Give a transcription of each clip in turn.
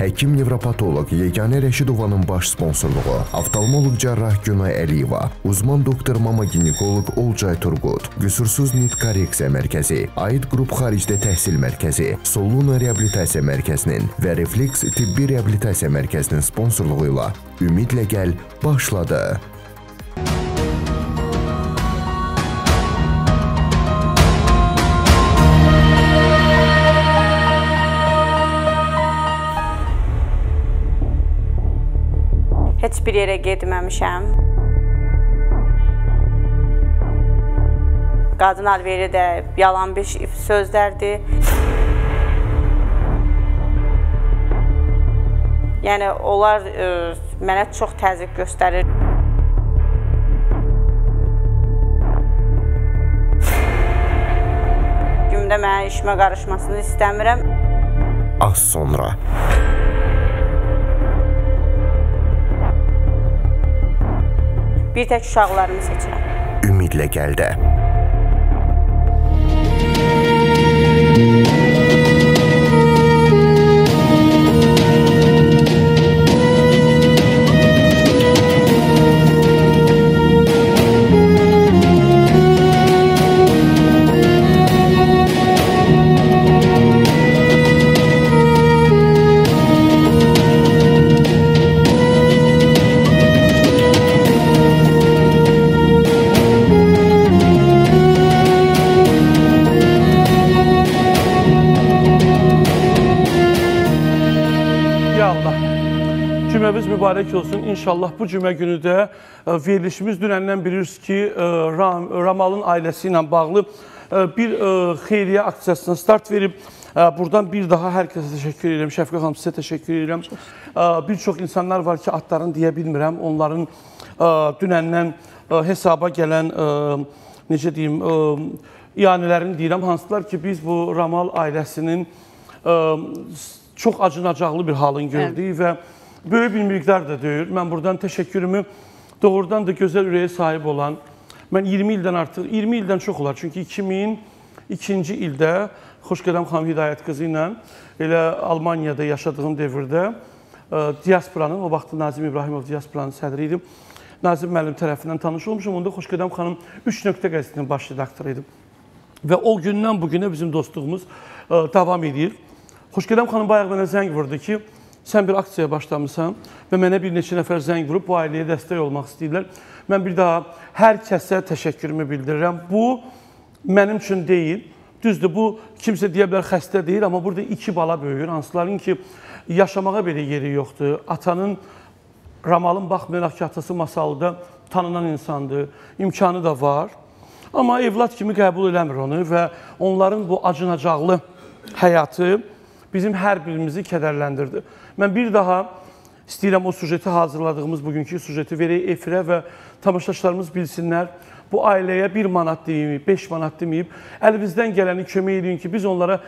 Həkim Nevropatoloq Yeganə Rəşidovanın baş sponsorluğu, oftalmoloq cərrah Günay Əliyeva, uzman doktor mamaginekoloq Olcay Turqut, Qüsursuz Nit Korreksiya Mərkəzi, AİD Qrup Xaricdə Təhsil Mərkəzi, Soluna Reabilitasiya Mərkəzinin və Refleks Tibbi Reabilitasiya Mərkəzinin sponsorluğu ilə Ümidlə Gəl başladı. Heç bir yerə getməmişəm. Qadın alveri də yalan bir sözlərdir. Yəni, onlar mənə çox təzyiq göstərir. Gündə mənə işimə qarışmasını istəmirəm. Az sonra. Bir tək uşaqlarımı seçirəm. Ümidlə gəldə. Cümləmiz mübarək olsun. İnşallah bu cümə günü də verilişimiz dünəndən bilirsiniz ki, Ramalın ailəsi ilə bağlı bir xeyriyyə aksiyasına start verib. Buradan bir daha hər kəsə təşəkkür edirəm. Şəfqə xanım, sizə təşəkkür edirəm. Bir çox insanlar var ki, adlarını deyə bilmirəm. Onların dünəndən hesaba gələn, necə deyim, iyanələrini deyirəm. Hansılar ki, biz bu Ramal ailəsinin çox acınacaqlı bir halını gördük və böyük bir miqdar da deyil. Mən buradan təşəkkürümü doğrudan da gözəl ürəyə sahib olan, mən 20 ildən çox olar. Çünki 2002-ci ildə Xoşqədəm xanım Hidayət qızı ilə elə Almaniyada yaşadığım devirdə diasporanın, o vaxtda Nazim İbrahimov diasporanın sədri idi. Nazim müəllim tərəfindən tanış olmuşum. Onda Xoşqədəm xanım 3 nöqtə qəzetinin baş redaktoru idi. Və o gündən bugünə bizim dostluğumuz davam edir. Xoşqədəm xanım bayaq mənə zəng vurdu ki, sən bir aksiyaya başlamışsan və mənə bir neçə nəfər zəng vurub bu ailəyə dəstək olmaq istəyirlər. Mən bir daha hər kəsə təşəkkürümü bildirirəm. Bu, mənim üçün deyil. Düzdür, bu, kimsə deyə bilər xəstə deyil, amma burada 2 bala böyüyür. Hansıların ki, yaşamağa belə yeri yoxdur. Atanın, Ramalın baxmayaraq ki, atası masalda tanınan insandır. İmkanı da var. Amma evlad kimi qəbul eləmir onu və onların bu acınacaqlı həyatı bizim hər birimizi kədərləndirdi. Mən bir daha istəyirəm o sujeti hazırladığımız bugünkü sujeti verək efirə və tamaşaçılarımız bilsinlər. Bu ailəyə 1 manat deməyib, 5 manat deməyib. Əlimizdən gələni kömək edin ki, biz onlara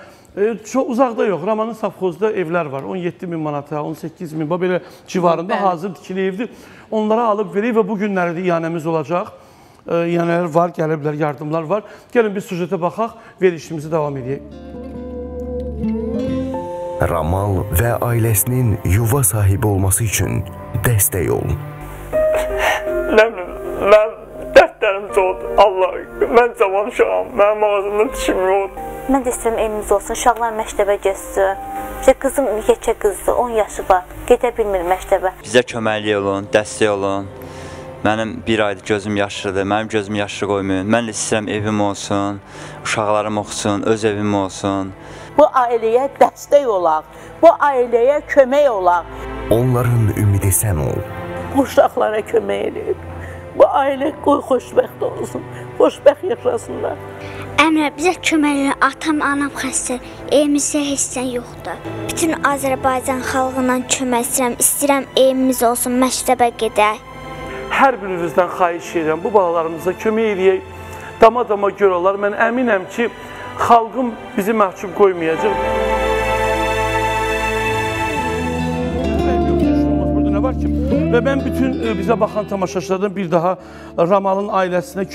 çox uzaqda yox, Ramanın safxozda evlər var. 17.000 manata, 18.000 belə civarında hazır dikili evdir. Onlara alıb verək və bu günləri də iyanəmiz olacaq. İyanələr var, gəliblər, yardımlar var. Gəlin biz sujetə baxaq, verilişimizi davam edək. Ramal və ailəsinin yuva sahibi olması üçün dəstək olun. Mən dərdlərim çoxdur. Allah, mən cavan uşağım, mənim ağzımdan dişim yoxdur. Mən də istəyirəm evimiz olsun, uşaqlar məktəbə getsin. Qızım yekə qızdır, 10 yaşı var, gedə bilmir məktəbə. Bizə köməklik olun, dəstək olun. Mənim 1 aydır gözüm yaşlıdır, mənim gözüm yaşlı qoymayın. Mən də istəyirəm evim olsun, uşaqlarım oxusun, öz evim olsun. Bu ailəyə dəstək olaq, bu ailəyə kömək olaq. Onların ümidi sən ol. Bu uşaqlara kömək edin. Bu ailə qoy xoşbəxt olsun, xoşbəxt yaşasınlar. Əmrə, bizə kömək edin, atam, anam xəstə, evimizdə hissən yoxdur. Bütün Azərbaycan xalqından kömək istəyirəm, evimiz olsun, məktəbə gedək. Hər birinizdən xahiş edirəm, bu balalarımıza kömək edək. Dama-dama görələr, mən əminəm ki, xalqım bizi məhcub qoymayacaq. Və mən bütün bizə baxan tamaşaçılardan bir daha Ramalın ailəsinə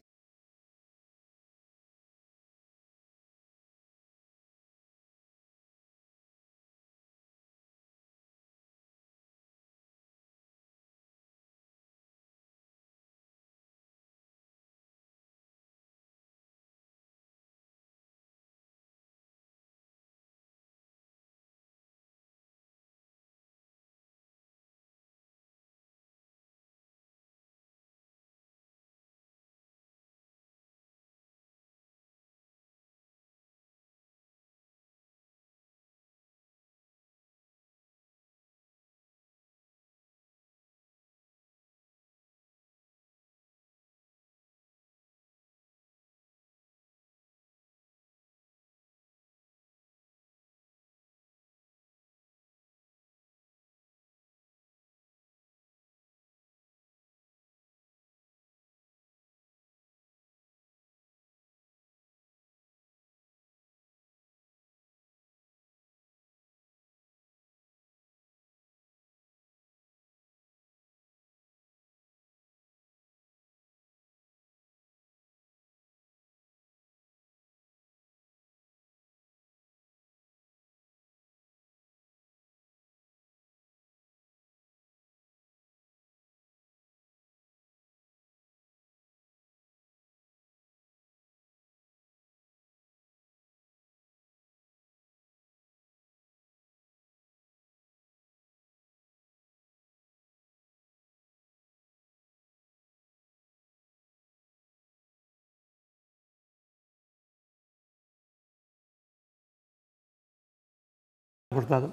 buradadır.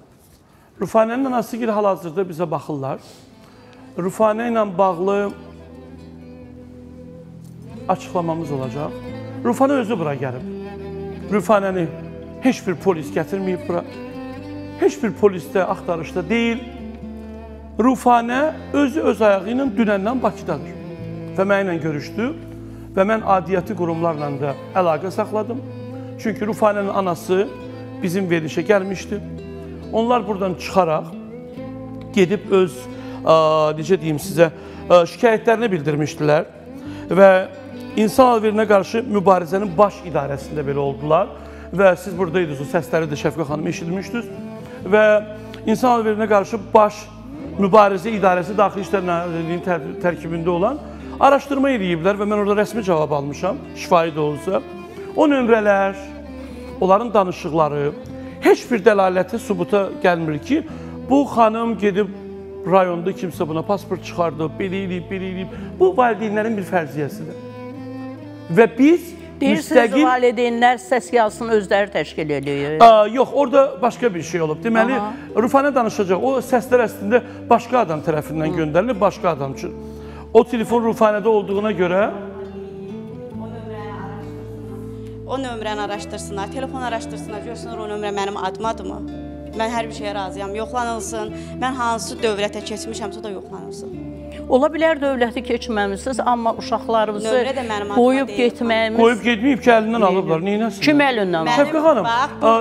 Rufanenin anası gibi hal-hazırda bizə baxırlar. Rufane ile bağlı açıqlamamız olacaq. Rufane özü bura gəlib. Rufaneni heç bir polis gətirməyib bura. Heç bir polis də axtarışda deyil. Rufane özü öz ayağı ilə dünəndən Bakıdadır. Və mənimlə görüşdü. Və mən adiyyəti qurumlarla da əlaqə saxladım. Çünki Rufanenin anası bizim verilişə gəlmişdi. Onlar buradan çıxaraq gedib öz, necə deyim sizə, şikayətlərini bildirmişdilər. Və insan alverinə qarşı mübarizənin baş idarəsində belə oldular. Və siz buradaydınız, o səsləri də Şəfqə xanım eşitmişdiniz. Və insan alverinə qarşı baş mübarizə idarəsi Daxili İşlər Nazirliyinin tərkibində olan araşdırma eləyiblər və mən orada rəsmi cavab almışam, şifahi də olsa. O nömrələr, onların danışıqları, heç bir dəlaləti sübuta gəlmir ki, bu xanım gedib rayonda kimsə buna pasport çıxardı, belə eləyib. Bu valideynlərin bir fərziyyəsidir. Və biz müstəqil... Deyirsiniz, valideynlər səs yazısını özləri təşkil edilir. Yox, orada başqa bir şey olub. Deməli, Rufanə danışacaq. O səslər əslində başqa adam tərəfindən göndərilir, başqa adam üçün. O telefon Rufanədə olduğuna görə o nömrəni araşdırsınlar, telefon araşdırsınlar, görsünlər o nömrə mənim adımdır. Mən hər bir şeyə razıyam, yoxlanılsın, mən hansı dövrətə keçmişəmsə o da yoxlanılsın. Ola bilər dövləti keçməmişsiniz, amma uşaqlarımızı qoyub getməyimiz... Qoyub getməyib ki, əlindən alıblar, neynəsin? Kim əlindən alıb? Şəfqə xanım,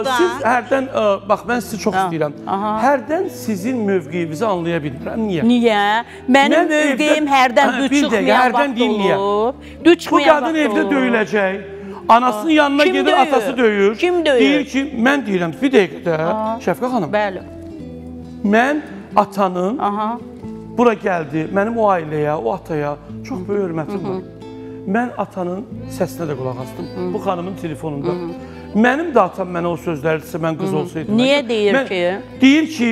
siz hərdən, bax, mən sizi çox istəyirəm, hərdən sizin mövqeyinizi anlaya bilmirəm, niyə? Niyə? Mənim mövqeyim hərdən düçüqməyən vaxt olub, düçüqməyən vaxt olub. Bu qadın evdə döyüləcək, anasının yanına gedir, atası döyür. Kim döyür? Deyir ki, mən deyirəm, bir dəqiqə də, Şəfqə xanım, mən atanın bura gəldi, mənim o ailəyə, o ataya çox böyük hörmətim var. Mən atanın səsinə də qulaq astım, bu xanımın telefonunda. Mənim də atam mənə o sözlərdirsə, mən qız olsaydım. Niyə deyir ki? Deyir ki,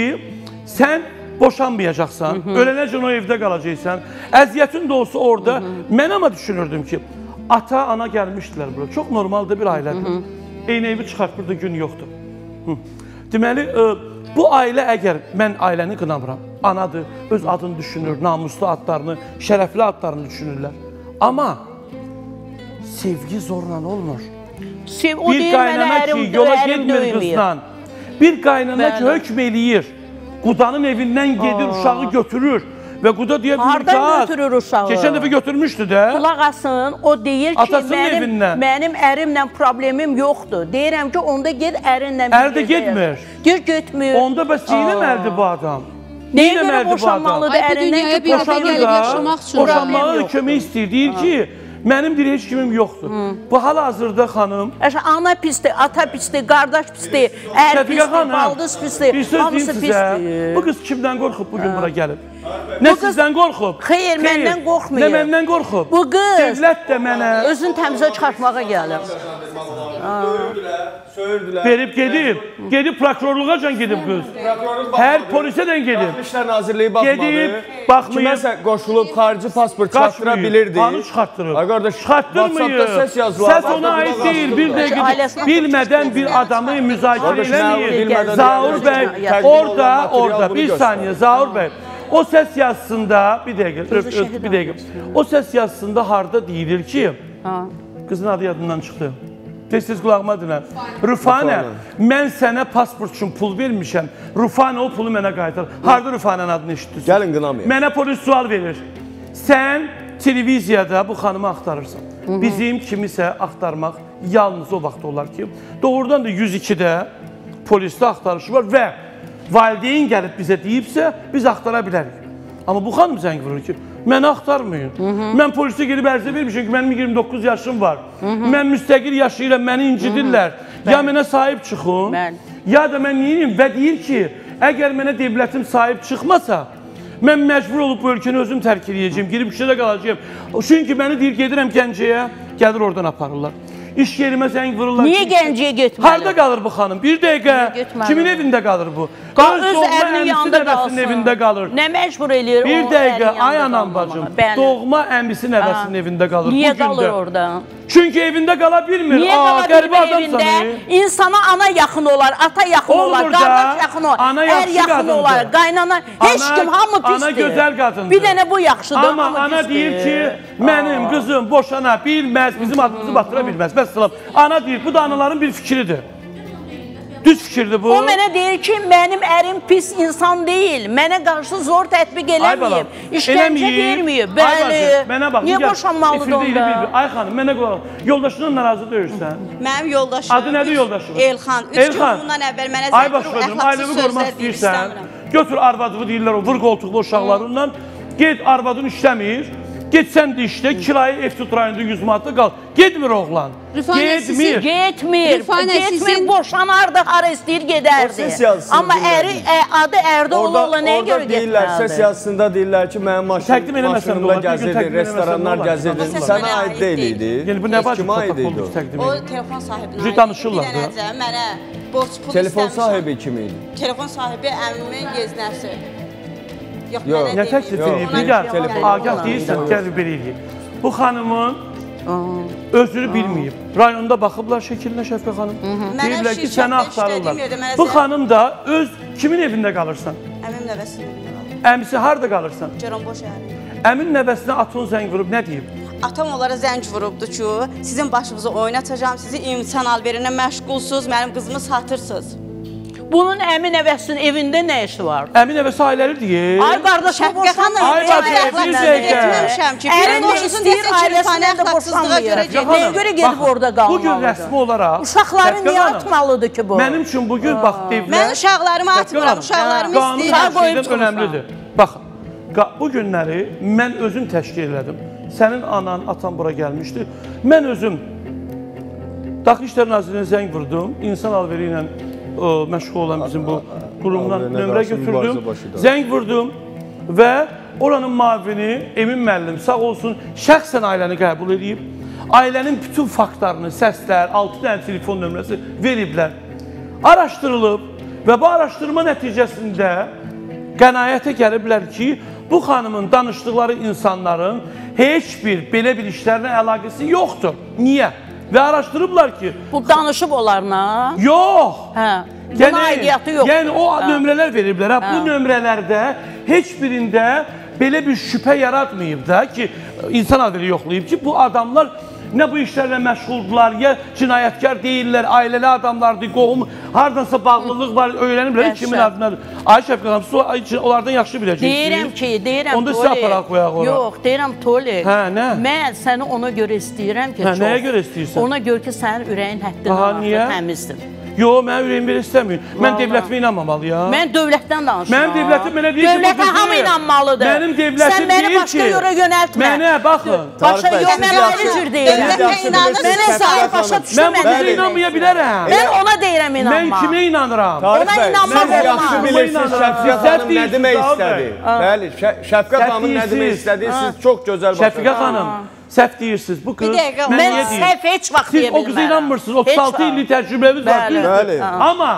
sən boşanmayacaqsan, ölənəcən o evdə qalacaqsan, əziyyətin də olsa orada. Mən amma düşünürdüm ki, ata, ana gəlmişdilər bura. Çox normalda bir ailədir. Eynəyimi çıxartmırdı, gün yoxdur. Deməli, bu ailə əgər mən ailəni qınamıram, anadır, öz adını düşünür, namuslu adlarını, şərəfli adlarını düşünürlər. Amma sevgi zorla olmur. Bir qaynana ki, yola gedmir qızdan, bir qaynana ki, hökm eləyir, qudanın evindən gedir, uşağı götürür və quda deyə bilir ki, az, keçən dəfə götürmüşdü də. Qulaq asın, o deyir ki, mənim ərimlə problemim yoxdur. Deyirəm ki, onda ged ərinlə bir gedir. Ər də getmir. Gir, getmir. Onda bəs yinəm ərdir bu adam. Nəyə görə boşanmalıdır ərindən ki, boşanır da, boşanmalıdır, kömək istəyir, deyir ki, mənim deyir, heç kimim yoxdur. Bu hal-hazırda xanım... Ana pisdir, ata pisdir, qardaş pisdir, ər pisdir, baldız pisdir, hamısı pisdir. Bu qız kimdən qorxub bugün bura gəlib? Nə sizdən qorxub? Xeyr, məndən qorxmuyor. Nə məndən qorxub? Bu qız özünü təmizə çıxartmağa gəlib. Verib gedib, prokurorluğa can gedib qız. Hər polisə dən gedib. Daxili İşlər Nazirliyi baxmadı, kiməsə qoşulub, xarici pasport çıxartdıra bilirdi. Onu çıxartdırıb. WhatsApp-da səs yazılar var. Səs ona aid deyil, bir dəqiqə bilmədən bir adamı müzakirə eləməyir. Zaur bəy, orada, bir saniyə, Zaur bəy. O səs yazısında, bir dəqiqə, o səs yazısında harada deyilir ki, qızın adı yadından çıxdı. Tez-tez qulağıma dinən. Rufanə, mən sənə pasport üçün pul vermişəm. Rufanə o pulu mənə qaytar. Harada Rufanənin adını eşitdirsin? Gəlin, qınamayın. Mənə polis sual verir. Sən televiziyada bu xanımı axtarırsan. Bizim kimisə axtarmaq yalnız o vaxt olar ki, doğrudan da 102-də polisdə axtarışı var və valideyn gəlib bizə deyibsə, biz axtara bilərik. Amma bu xanım zəng vurur ki, məni axtarmayın. Mən polisə gelib ərizə vermişəm ki, mənim 29 yaşım var. Mən müstəqil yaşayıram, məni incidirlər. Ya mənə sahib çıxın, ya da mən neyim və deyir ki, əgər mənə devlətim sahib çıxmasa, mən məcbur olub bu ölkəni özüm tərk edəcəyim, girib işdə qalacaqım. Çünki məni deyir, gedirəm Gəncəyə, gəlir oradan aparırlar. İş yerimə zəng vururlar. Niyə Gəncəyə getməli? Harada qalır bu xanım? Bir dəqiqə. Kimin evində qalır bu? Öz evinin yanında qalsın. Evində qalır. Nə məcbur eləyir o? Bir dəqiqə, ay anam bacım, doğma əmisi nəvəsinin evində qalır. Niyə qalır orada? Çünki evində qala bilmir. Niyə qala bilmir evində? İnsana ana yaxın olar, ata yaxın olar, qardaş yaxın olar, ər yaxın olar, qaynana, heç kim, hamı pisdir. Ana gözəl qadındır. Bir dənə bu yaxşıdır, hamı pisdir. Amma ana deyir ki, mənim qızım boşana bilməz, bizim adımızı batıra bilməz. Məsələn, ana deyir, bu da anaların bir fikridir. Düz fikirdir bu. O mənə deyir ki, mənim ərim pis insan deyil. Mənə qarşı zor tətbiq eləməyib. İşkəncə verməyib. Bəli. Niyə boşanmalıdır onda? Ay xanım, mənə qulaq. Yoldaşının narazı döyürsən. Mənim yoldaşım. Adı nədir yoldaşının? Elxan. 3 gün bundan əvvəl mənə zəbir əxlaqsız sözlər deyir, istəmirəm. Götür arvadını deyirlər, vur qoltuqlu uşaqlarından. Get, arvadın işləmir. Getsən də işdə, kirayı ev tutrayında 100 manatda qal. Getmir oğlan. Getmir. Getmir. Boşanardı, hara istəyir, gedərdi. Amma əri, adı Erdoğanla nəyə görə getməlidir? Orada səs yazısında deyirlər ki, mənim maşınımda gəzirdi, restoranlar gəzirdi. Sənə aid deyil idi. Heç kimi aid idi o? O, telefon sahibinə aid idi. Bir dənəcə mənə borç pul istəmişəm. Telefon sahibi kimi idi? Telefon sahibi əmimin yeznəsi. Yox, nə təklif edib, niqar, agah deyirsən, gəlir belə eləyib. Bu xanımın özünü bilməyib. Rayonda baxıblar şəkillə Şəfiqə xanım. Deyiblər ki, səni axtarırlar. Bu xanım da öz kimin evində qalırsan? Əmim nəvəsinin evində qalır. Əmisi harada qalırsan? Gəranboş əri. Əmin nəvəsinə atın zəng vurub, nə deyib? Atam onlara zəng vurubdur ki, sizin başınıza oynatacağım, sizi imkan alberinə məşğulsuz, mənim qızımı satırsız. Bunun əmin əvəsinin evində nə işi var? Əmin əvəsi ailəli deyil. Ay qardaşım, borsanlar. Ay qardaşım, bir zəykə. Ərin nə istəyir, ailəsindən də borsanlayır. Nəyə görə gedib orada qalmalıdır? Bugün rəsmi olaraq... Uşaqları niyə atmalıdır ki bu? Mənim üçün bugün, bax, deyiblər... Mən uşaqlarımı atmıram, uşaqlarımı istəyirəm. Qanun şeydən önəmlidir. Baxın, bu günləri mən özüm təşkil elədim. Sənin anan, atan bura gəlmişdi. Mən özüm Daxili İşlər Nazirliyinə zəng vurdum, insan alveri ilə məşğul olan bizim bu qurumdan nömrə götürdüm, zəng vurdum və oranın mavini Emin müəllim sağ olsun şəxsən ailəni qəbul edib, ailənin bütün faktlarını, səslər, 6 dənə telefon nömrəsi veriblər. Araşdırılıb və bu araşdırma nəticəsində qənaətə gəliblər ki, bu xanımın danışdıqları insanların heç bir belə bir işlərinə əlaqəsi yoxdur. Niyə? Və araşdırıblar ki... Bu danışıb olarına? Yox! Buna aidiyyatı yoxdur. Yəni o nömrələr veriblər. Bu nömrələrdə heç birində belə bir şübhə yaratmayıb da ki, insan adını yoxlayıb ki, bu adamlar nə bu işlərlə məşğuldurlar, ya cinayətkar deyirlər, ailəli adamlardır, qohum, haradansa bağlılıq var, öyrəniblər kimin adındadır. Ay Şəfiqə xanım, siz onlardan yaxşı biləcəksiniz. Deyirəm ki, deyirəm Tolik. Onda siz aparaq qoyaq ora. Yox, deyirəm Tolik, mən səni ona görə istəyirəm ki, çox. Nəyə görə istəyirsən? Ona görə ki, sənin ürəyin həddindən artıq təmizdir. Yox, mən ürəyim belə istəmir. Mən dövlətimə inanmamalıyam. Mən dövlətdən danışıram. Mənim dövlətim mənə deyir ki, bu qızdır. Dövlətə hamı inanmalıdır. Mənim dövlətim deyir ki... Sən məni başqa yora yönəltmə. Mənə, baxın. Başqa yox, mən ayrı cür deyirəm. Dövlətə inanır, mənə sahib başa düşür mənə. Mən bu qıza inanmaya bilərəm. Mən ona deyirəm inanma. Mən kimə inanıram? Ona inanmaq olmaz. Mən yaxşı bilirsiniz Şəfiqə xanım nə demək istədi. Bəli, Şəfiqə xanım nə demək istədi, siz çox gözəl başladınız. Səhv deyirsiniz, bu qız, mən niyə deyim? Siz o qıza inanmırsınız, 36 illik təcrübəmiz var. Amma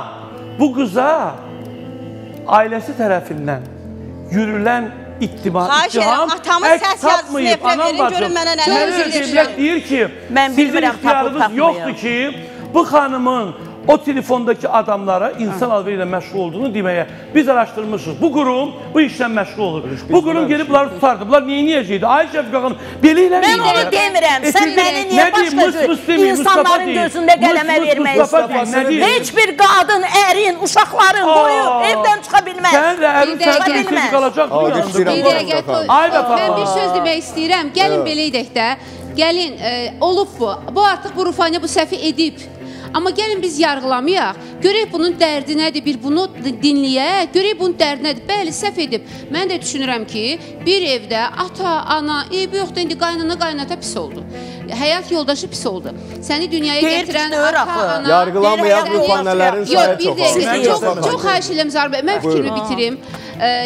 bu qıza ailəsi tərəfindən yürülən ittiham, ək tapmayıb, anam bacım. Mənim dövlət deyir ki, sizin ixtiyarınız yoxdur ki, bu xanımın o telefondakı adamlara insan alveri ilə məşğul olduğunu deməyə biz araşdırmışıq. Bu qurum bu işlə məşğul olur. Bu qurum gelib bunları tutardı. Bunlar neyiniyəcəkdir? Ay Şəfiqə xanım, belə ilə neyiniyəcəkdir? Mən onu demirəm. Sən məni niyə başqa insanların gözündə qələmə vermək istəyir? Heç bir qadın, ərin, uşaqların boyu evdən çıxa bilməz. Sən də ərin sərdən içəcək qalacaq. Mən bir söz demək istəyirəm. Gəlin belə edək də. Gəlin, olub bu. Bu artıq bu rufanya bu səhvi edib. Amma gəlin biz yargılamayaq, görək bunun dərdi nədir, bir bunu dinləyək, görək bunun dərdi nədir, bəli, səhv edib. Mən də düşünürəm ki, bir evdə ata, ana, eybi yoxdur, indi qaynana, qaynata pis oldu. Həyat yoldaşı pis oldu. Səni dünyaya gətirən ata, ana... Yargılamayaq rufanələrin sayı çox olur. Çox xahiş edəm, Zarbə, mən fikrimi bitirim.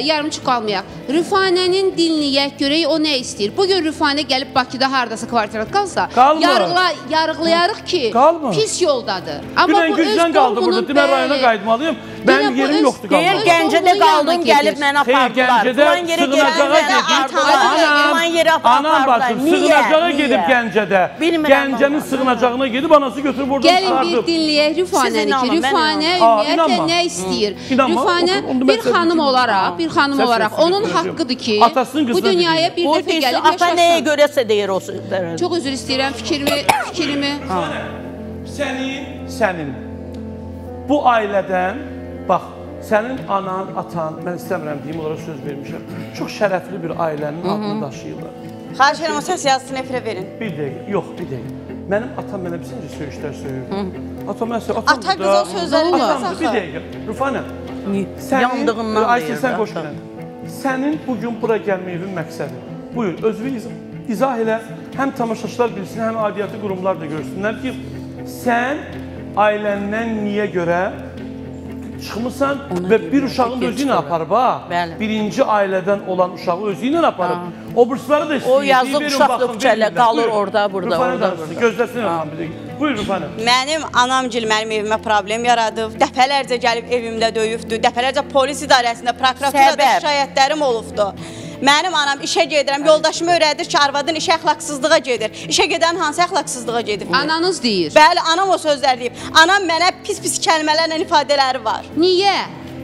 Yarımçıq qalmayaq. Rüfanənin dinliyək görək o nə istəyir. Bugün Rüfanə gəlib Bakıda haradasa kvartirat qalsa, yargılayarıq ki, pis yoldadır. Dünən gücdən qaldı burada, dünən rayona qayıtmalıyım. Ben yerim yoxdur qaldım. Deyir Gəncədə qaldım, gəlib mənə apardılar. Falan yerə apardılar. Anam bacım sığınacağa gedib Gəncədə. Gəncənin sığınacağına gedib anası götürüb oradan çıxardı. Gəlin bir dinləyək Rüfanəni. Rüfanə ümumiyyətlə nə istəyir? Rüfanə bir xanım olaraq onun haqqıdır ki, bu dünyaya bir dəfə gəlib yaşasın. Ata nəyə görəsə deyir o sözlərə. Çox üzr istəyirəm fikrimi. Sənin bu ailədən, bax, sənin anan, atan, mən istəmirəm deyim, onlara söz vermişəm, çox şərəfli bir ailənin adını daşıyırlar. Xahiş edirəm, o səs yazısını efirə verin. Bir dəqiqə, yox, bir dəqiqə. Mənim atam mənə bizimcə söyüşlər söyür. Atam mənə söyür, atam da... Ata qız o sözləri ilə saxlar. Bir dəqiqə, Rüfanə, sənin bugün bura gəlməyinin məqsədi. Buyur, özünü izah elə, həm tamaşaçılar bilsin, həm adiyyatı qurumlar da görsünlər ki, sən ailəndən niyə görə çıxmısan və bir uşağın özü ilə aparıb, birinci ailədən olan uşağı özü ilə aparıb. O bursları da istəyir. O yazıq uşaq da küçələ qalır orada, burada. Gözləsin Rüfan, bir dəqiq. Buyur Rüfanə. Mənim anamgil mənim evimə problem yaradıb, dəfələrcə gəlib evimdə döyübdür, dəfələrcə polis idarəsində, prokuraturada şikayətlərim olubdur. Mənim anam işə gedirəm, yoldaşımı öyrədir ki, arvadın işə əxlaqsızlığa gedir. İşə gedən hansı əxlaqsızlığa gedir? Ananız deyir. Bəli, anam o sözlər deyib. Anam mənə pis-pis kəlmələrlə ifadələri var. Niyə?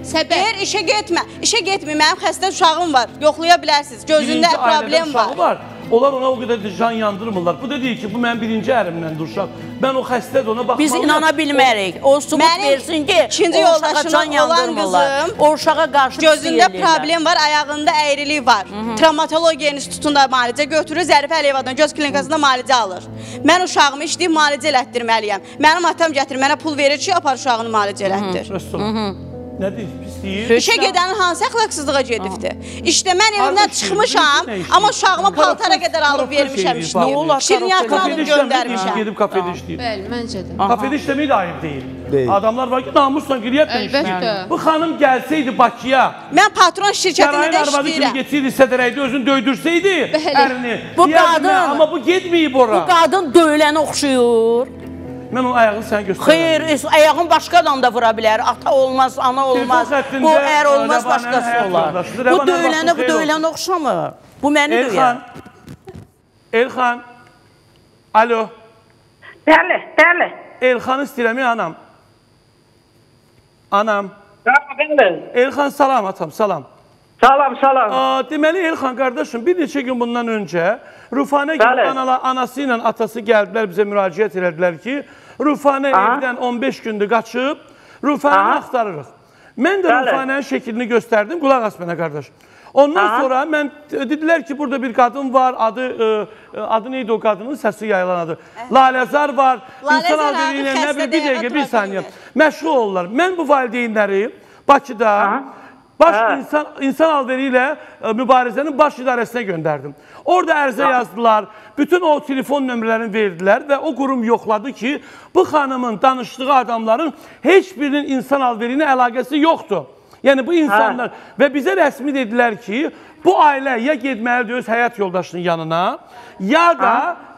Səbəb? Deyir, işə getmə. İşə getmə, mənim xəstə uşağım var. Yoxlaya bilərsiniz, gözündə problem var. Onlar ona o qədər can yandırmırlar. Bu da deyir ki, bu mənim birinci ərimdən duruşaq. Mən o xəstədə ona baxmalıyam. Biz inana bilmərik. O subut versin ki, o uşağa can yandırmırlar. O uşağa qarşı bir şey eləyirlər. Gözündə problem var, ayağında əyrilik var. Travmatologiyeniz tutunda malicə götürür, Zərifə Əliyevadan göz klinikasında malicə alır. Mən uşağımı işləyib malicə elətdirməliyəm. Mənim atam gətirir, mənə pul verir ki, apar uşağını malicə elətdir. Nə deyir, pis deyir? İşə gedənin hansı əxlaqsızlığa gedibdir? İşte mən evimdən çıxmışam, amma uşağıma paltara qədər alıb vermişəm işləyib. Şirniyyatını alıb göndərmişəm. Gedib kafedə işləyib. Bəli, məncə də. Kafedə işləmək də ayıb deyil. Adamlar var ki, namusla qiriyyətlə işləyib. Bu xanım gəlsəydi Bakıya, mən patron şirkətində də işləyirəm. Sarayın arvadı kimi getsəydi, hissədərəkdi, özünü döydürsəydi ərini. Amma bu gedməyib ora. Bu qadın döyülənə oxşuyur. Mən onun ayağını sənə göstərəm. Xeyr, ayağın başqa adam da vura bilər. Ata olmaz, ana olmaz, bu ər olmaz, başqası olar. Bu döyülənə oxşamır. Bu məni döyər. Elxan. Alo. Bəli, bəli. Elxanı istəyirəm, anam. Anam. Elxan, salam atam, salam. Salam, salam. Deməli, Elxan qardaşım, bir neçə gün bundan öncə Rüfanə gələn anası ilə atası gəldilər, bizə müraciət elədilər ki, Rüfanə evdən 15 gündür qaçıb, Rüfanəni axtarırıq. Mən də Rüfanənin şəklini göstərdim, qulaq as mənə qardaş. Ondan sonra mən dedilər ki, burada bir qadın var, adı neydi o qadının, səsi yayılan adı. Laləzar var, insan adıyla nə bilir, bir dəqiqə, bir saniyə. Məşğul olurlar. Mən bu valideynləri Bakıda insan alveri ilə mübarizənin baş idarəsinə göndərdim. Orada ərzə yazdılar, bütün o telefon nömrələrini verdilər və o qurum yoxladı ki, bu xanımın danışdığı adamların heç birinin insan alveri ilə əlaqəsi yoxdur. Yəni bu insanlar və bizə rəsmi dedilər ki, bu ailə ya gedməlidir öz həyat yoldaşının yanına,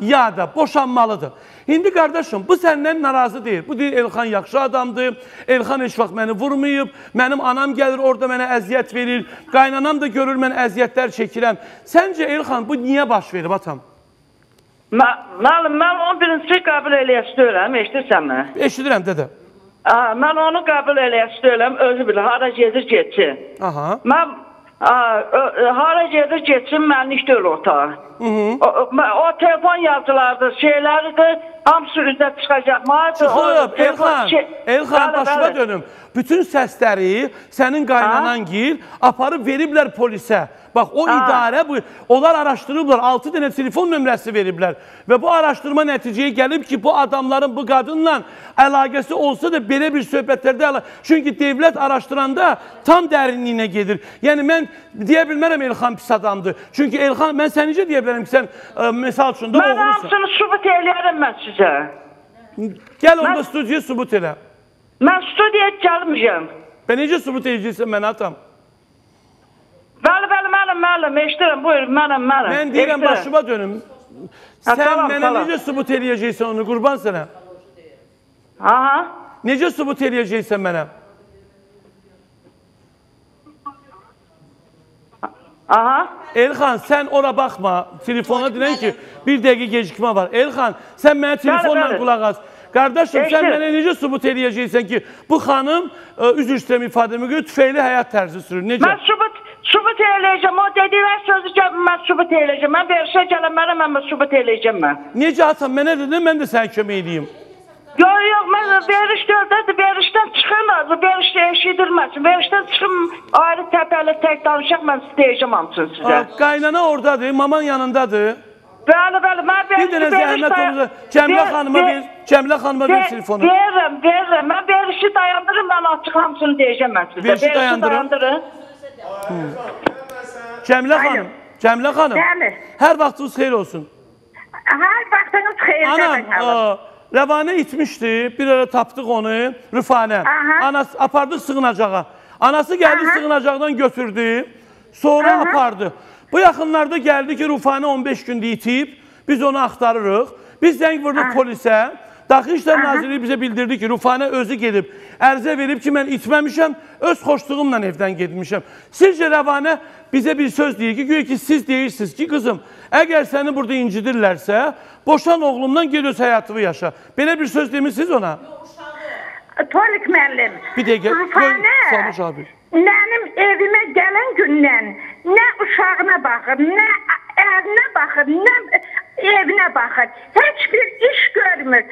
ya da boşanmalıdır. İndi qardaşım, bu səndən narazı deyil. Bu deyil, Elxan yaxşı adamdır, Elxan heç vaxt məni vurmayıb, mənim anam gəlir orada mənə əziyyət verir, qaynanam da görür mən əziyyətlər çəkirəm. Səncə Elxan, bu niyə baş verib atam? Mən onu birincisi qəbul eləyək istəyirəm, eşidirsən məni? Eşidirəm, dədə. Mən onu qəbul eləyək istəyirəm, özü bilir, hara gedir geçsin. Mən... Hara gedir geçsin, mənlik deyil otağa. O telefon yazılardır, şeyləridir, hamısı üzrə çıxacaq. Çıxıb, Elxan, başına dönüm. Bütün səsləri sənin qaynanan gir, aparıb veriblər polisə. Bax, o idarə, onlar araşdırıblar, 6 dənə telefon nömrəsi veriblər. Və bu araşdırma nəticəyə gəlib ki, bu adamların bu qadınla əlaqəsi olsa da belə bir söhbətlərdə əlaqəsi. Çünki devlət araşdıranda tam dərinliyinə gedir. Yəni, mən deyə bilmərəm Elxan pis adamdır. Çünki Elxan, mən sən necə deyə bilərəm ki, sən misal üçün də oğlusun. Mən hamısını sübut eləyərəm mən sizə. Gəl onda studiyaya sübut elə. Mən studiyaya gəlmişəm. Və necə sübut eləyəcəksən mənə atam? Bəli, mənim, eşdirəm, buyur, mənim. Mən deyirəm, başıma dönüm. Sən mənə necə sübut eləyəcəksən onu, qurban sənə? Necə sübut eləyəcəksən mənə? Aha. Elhan sen ona bakma. Telefona diren ki bir dakika gecikme var. Elhan sen bana telefonla kulak as. Kardeşim sen bana nece subut edeceksin ki bu hanım üzülsem ifademi göre tüfeğli hayat terzi sürür. Nece? Ben subut edeceğim. O dediler sözü cevabım ben subut edeceğim. Ben bir şey gelmem ben subut edeceğim ben. Nece Hasan bana dedin ben de sen köme edeyim. Yok yok ben veriştördedir. Verişten çıkamazdı. Verişte eşidirmezsin. Verişten çıkım ayrı tepeyle tek danışak ben isteyeceğim amsın size. Aa, kaynana oradadır. Maman yanındadır. Bəli, bəli, mən bir dənə zəhmət olur. Cəmilə xanıma ver telefonu. Verirəm. Mən verişi dayandırım, mən açıqlamasını deyəcəm mən sizə. Verişi dayandırın. Cəmilə xanım. Bəli. Hər vaxtınız xeyir olsun. Hər vaxtınız xeyir olsun. Anam, Rəvanə itmişdi, bir ara tapdıq onu, Rüfanə. Anası apardıq sığınacağa. Anası gəldi sığınacaqdan götürdü, sonra apardı. Bu yaxınlarda gəldi ki, Rufanə 15 gündə itib, biz onu axtarırıq. Biz zəng vurduq polisə, Daxili İşlər Nazirliyi bizə bildirdi ki, Rufanə özü gedib, ərzə verib ki, mən itməmişəm, öz xoşluğumla evdən gedmişəm. Sizcə Rəvanə bizə bir söz deyir ki, güya ki, siz deyirsiniz ki, qızım, əgər səni burada incidirlərsə, boşan oğlumdan gel öz həyatını yaşa. Belə bir söz demişsiniz ona? Tolik müəllim, Rufanə... Mənim evimə gələn gündən nə uşağına baxır, nə ərinə baxır, nə evinə baxır. Heç bir iş görmür.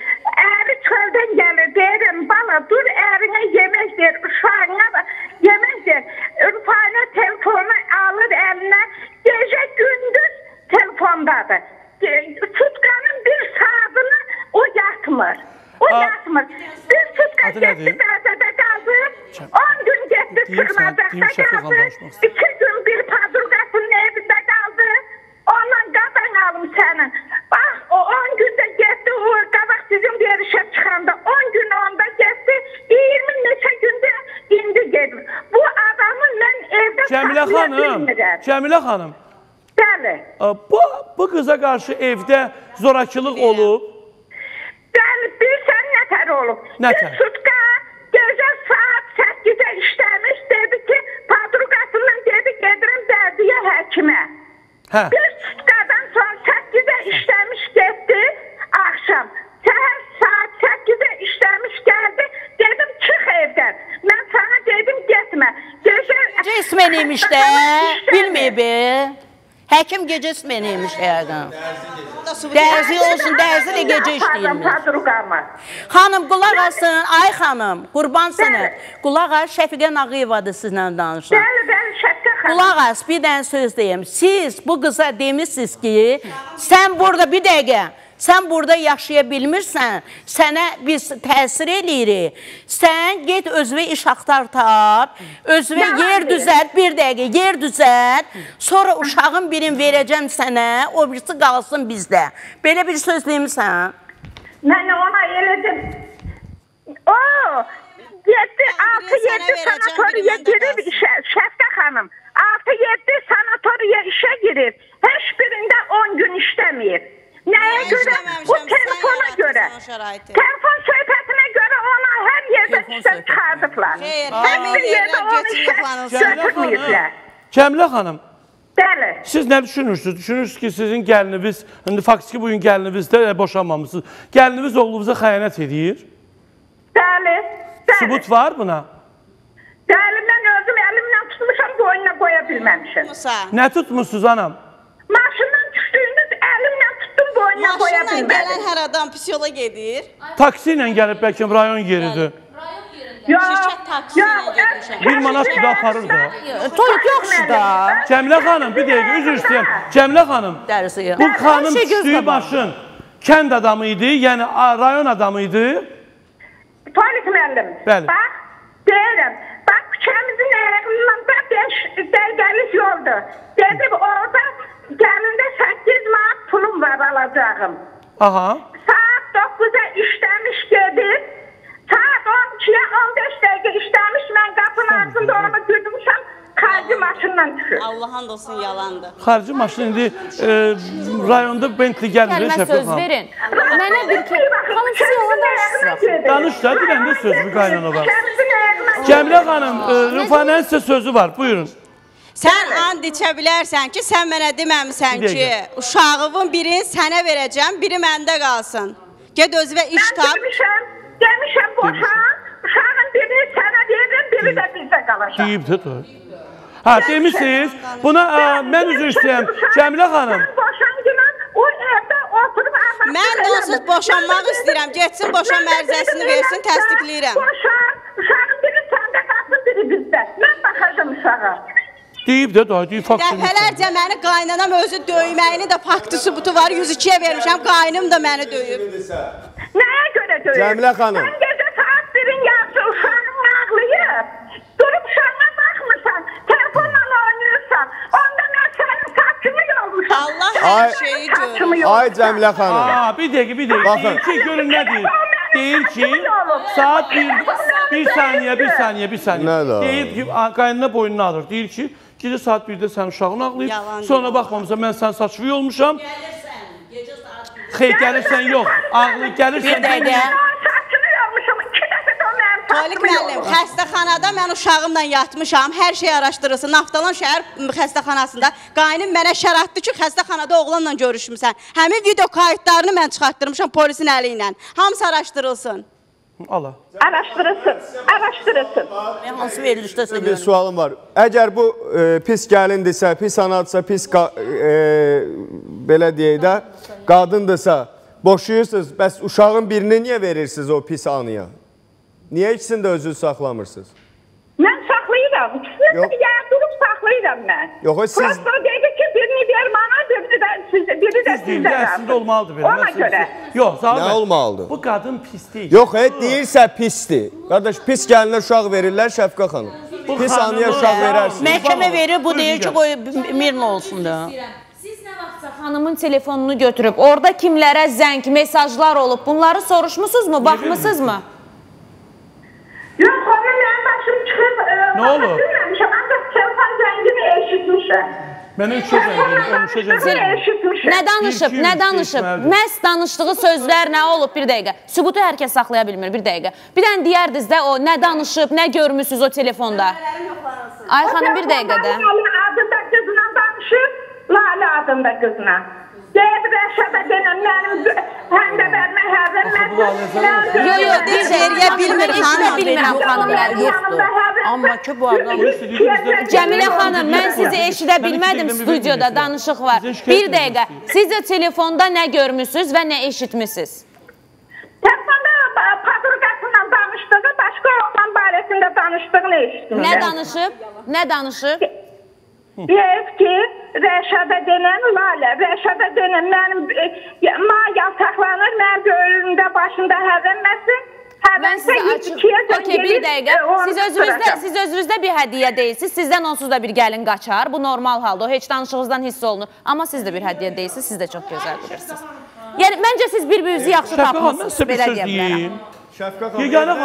Əri çöldən gəlir, deyirəm, bala dur ərinə yemək ver, uşağına yemək ver. Rufanə telefonu alır əlinə, gecə gündüz telefondadır. Tutqanın bir saatını o yatmır. Bir tutqa getdi bəzədə qaldı, 10 gün getdi sığınacaqda qaldı, 2 gün bir padurqasının evində qaldı, ondan qadan alım səni. Bax, o 10 gündə getdi, qabaq sizin verişə çıxanda, 10 gün onda getdi, 20 neçə gündə indi gedir. Bu adamı mən evdə saxlaya bilmirəm. Cəmilə xanım, bu qıza qarşı evdə zorakılıq olub. Bilsən nətər olub. Bir tutqa gecə saat 8-ə işləmiş, dedi ki, padruqasından dedi, gedirim dərdiyə həkimə. Bir tutqadan sonra 8-ə işləmiş, getdi axşam. Səhər saat 8-ə işləmiş, gəldi, dedim, çıx evdən. Mən sana dedim, getmə. Gecəsməniymiş də, bilməyibə. Həkim gecəsməniymiş hərdən. Dərzi olsun, dərzi də gecə işləyirmiş. Xanım, qulaq asın, ay xanım, qurbansınız. Qulaq as, Şəfiqə Nağıyevadır sizlə danışın. Bəli, bəli, Şəfiqə xanım. Qulaq as, bir dənə söz deyim. Siz bu qıza demişsiniz ki, sən burada, bir dəqiqə, sən burada yaşaya bilmirsən, sənə biz təsir eləyirik. Sən get özünə iş axtar tap, özünə yer düzəlt, bir dəqiqə yer düzəlt, sonra uşağın birini verəcəm sənə, o birisi qalsın bizdə. Belə bir söz demirsən? Mən ona elədim. Ooo, 6-7 sanatoriya girib işə, Şəfqə xanım. 6-7 sanatoriya işə girib, heç birində 10 gün işləməyib. Nəyə görə? Bu telefona görə. Telefon söhbətinə görə ona hər yerdə işə çıxardıblar. Hər bir yerdə onu işə götürməyiblər. Cəmilə xanım, siz nə düşünürsünüz? Düşünürsünüz ki, sizin gəliniz, faktiki bugün gəlinizdə boşanmamışsınız. Gəliniz oğlunuza xəyanət edir. Bəli. Sübut var buna? Bəli, mən özüm əlimlə tutmuşam, boynuna qoya bilməmişim. Nə tutmuşsunuz, anam? Maşından düşdüyünüz əlimlə tutdum, boynuna qoya bilmədim. Maşından gələn hər adam pis yola gedir. Taksi ilə gəlib, bəlkə rayon yeridir. Şirkət taksi ilə gedir. 1 manat suda aparır da. Toyuq yox suda. Cəmilə xanım, bir deyək, üzr istəyəm. Cəmilə xanım, bu xanım düşdüyü başın kənd adamı idi, yəni rayon adamı idi. Toyuq müəllim, bax, deyirəm. Bax, küçəmizin əyəqimizdə 5 dəqiqəlik yoldur. Gedib orada gəlində 8 manat pulum var alacağım. Saat 9-a işləmiş gedir. Saat 12-yə 15 dəqiqə işləmiş. Mən qapın ağzında onu güdmüşəm. Xarici maşından düşür. Allah'ın da olsun yalandır. Xarici maşın indi rayonda Bentley gəlmir. Gəlmə söz verin. Mənə bir kez xanımcı yalanlaşsın. Danış da, diləndə sözü qaynana var. Cəmilə xanım, Rüfanənin sizə sözü var. Buyurun. Sən and içə bilərsən ki, sən mənə deməmsən ki, uşağımın biri sənə verəcəm, biri məndə qalsın. Get özünə iş tap. Demişəm boşan, uşağın biri sənə verirəm, biri də bizdə qalacaq. Deyibdi də. Ha, demişsiniz. Buna mən üzr istəyirəm. Cəmilə xanım. Boşan demən, o evdə oturub arvadını. Mən onsuz boşanmaq istəyirəm. Getsin boşan ərizəsini versin, təsdiqləyirəm. Boşan, uşağın biri səndə qalsın, biri bizdə. Mən baxacam uşağa. Deyib də, deyib faktını. Dəfələrcə məni qaynanam özü döyməyini də faktı sübutu var, 102-yə vermişəm, qaynım da məni döyüb. Nəyə görə döyüb? Cəmilə xanım. Sən gecə saat 1-in yaxşı uşağını ağlayıb, durub uşağına baxmırsan, telefonla oynuyorsan, onda mən sənin saçımı yolmuşam. Allah hər şeyi görür. Ay Cəmilə xanım. Bir dəqiqə. Baxın. Görün nə deyir? Deyir ki, saat 1 saniyə. Deyir ki, qaynına boynunu alır. Deyir ki, gecə saat 1-də sən uşağını ağlayıb, sonra baxmamısan, mən sən saçıvı olmuşam. Gəlirsən, gecə saat 1-də. Xey, gəlirsən, yox, ağlayıb, gəlirsən. Bir dəqiqə. Saçını yormuşam, 2 dəfə də o mənim saçımı yormuşam. Xəstəxanada mən uşağımla yatmışam, hər şey araşdırılsın. Naftalan şəhər xəstəxanasında qaynım mənə şəraitdir ki, xəstəxanada oğlanla görüşmüsən. Həmin video kayıtlarını mən çıxartdırmışam polisin əli ilə. Hamısı araşdırılsın. Allah. Araşdırılsın. Bir sualım var. Əgər bu pis gəlindirsə, pis anadırsa, pis belə deyək də, qadındırsa, boşuyursunuz, bəs uşağın birini niyə verirsiniz o pis anıya? Niyə ikisini də özünü saxlamırsınız? Mən saxlayıram. İkisini də durub saxlayıram mən. Prosto deyək ki, birini vermana, biri də sizlərəm. Ona görə. Nə olmalıdır? Bu qadın pis deyil. Yox, deyirsə pisdir. Qardaş, pis gəlinə uşaq verirlər Şəfqə xanım. Pis anıya uşaq verərsiniz. Məhkəmə verir, bu deyir ki, qoy Mirna olsun da. Siz nə vaxtsa xanımın telefonunu götürüb, orada kimlərə zəng, mesajlar olub, bunları soruşmusunuzmu, baxmısınızmı? Yox, xanım, mən başım çıxıb, baxıb bilməmişəm, ancaq telefon zəngini eşitmişəm. Mənə üçə zəngini. Nə danışıb? Məhz danışdığı sözlər nə olub? Bir dəqiqə. Sübutu hər kəs saxlaya bilmir, bir dəqiqə. Bir dənə deyərdiniz də o, nə danışıb, nə görmüşsünüz o telefonda? Ayxanım, bir dəqiqə də. Lalə adında qızla danışıb, Lalə adında qızla. Deyədi rəşəbə denəm, mənim həndə vermə, həvə mənim. Yox, deyir, yeriyə bilmir, bilmirəm xanımlar, yoxdur. Amma ki, bu adam... Cəmilə xanım, mən sizi eşidə bilmədim, studioda danışıq var. Bir dəqiqə, siz də telefonda nə görmüşsünüz və nə eşitmişsiniz? Telefonda patruqasından danışdığı, başqa oğlan barəsində danışdığını eşitmişəm. Nə danışıb? Deyək ki, Rəşəbə denən Lalə, Rəşəbə denən mənim yaltaqlanır, mənim böyrümdə başında həvənməsin, həvənsə 102-yə dön gelir. Siz özünüzdə bir hədiyyə deyilsiniz, sizdən onsuz da bir gəlin qaçar, bu normal halda, o heç danışığınızdan hiss olunur. Amma siz də bir hədiyyə deyilsiniz, siz də çox gözəl bilirsiniz. Yəni, məncə siz bir-birinizi yaxşı tapmışsınız, belə deyə bilərəm. Şəfqə xanım,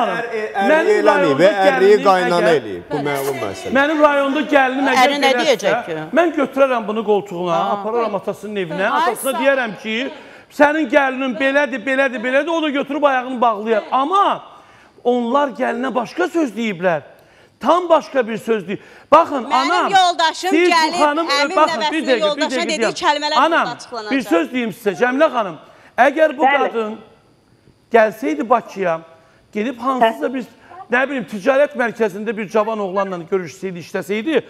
əri eləyib və əriyi qaynana eləyib, bu məlum məsələ. Mənim rayonda gəlinim əgər gələsə, mən götürərəm bunu qoltuğuna, apararam atasının evinə, atasına deyərəm ki, sənin gəlinin belədir, o da götürüb ayağını bağlayar. Amma onlar gəlinə başqa söz deyiblər. Tam başqa bir sözdür. Baxın, anam, siz bu xanım, baxın, bir dəqiqə deyəm. Anam, bir söz deyim sizə, Cəmilə xanım, əgər bu qadın gəlsəydi Bakıya, gedib hansısa bir, nə bilim, ticarət mərkəzində bir cavan oğlanla görüşsəydi, işləsəydi,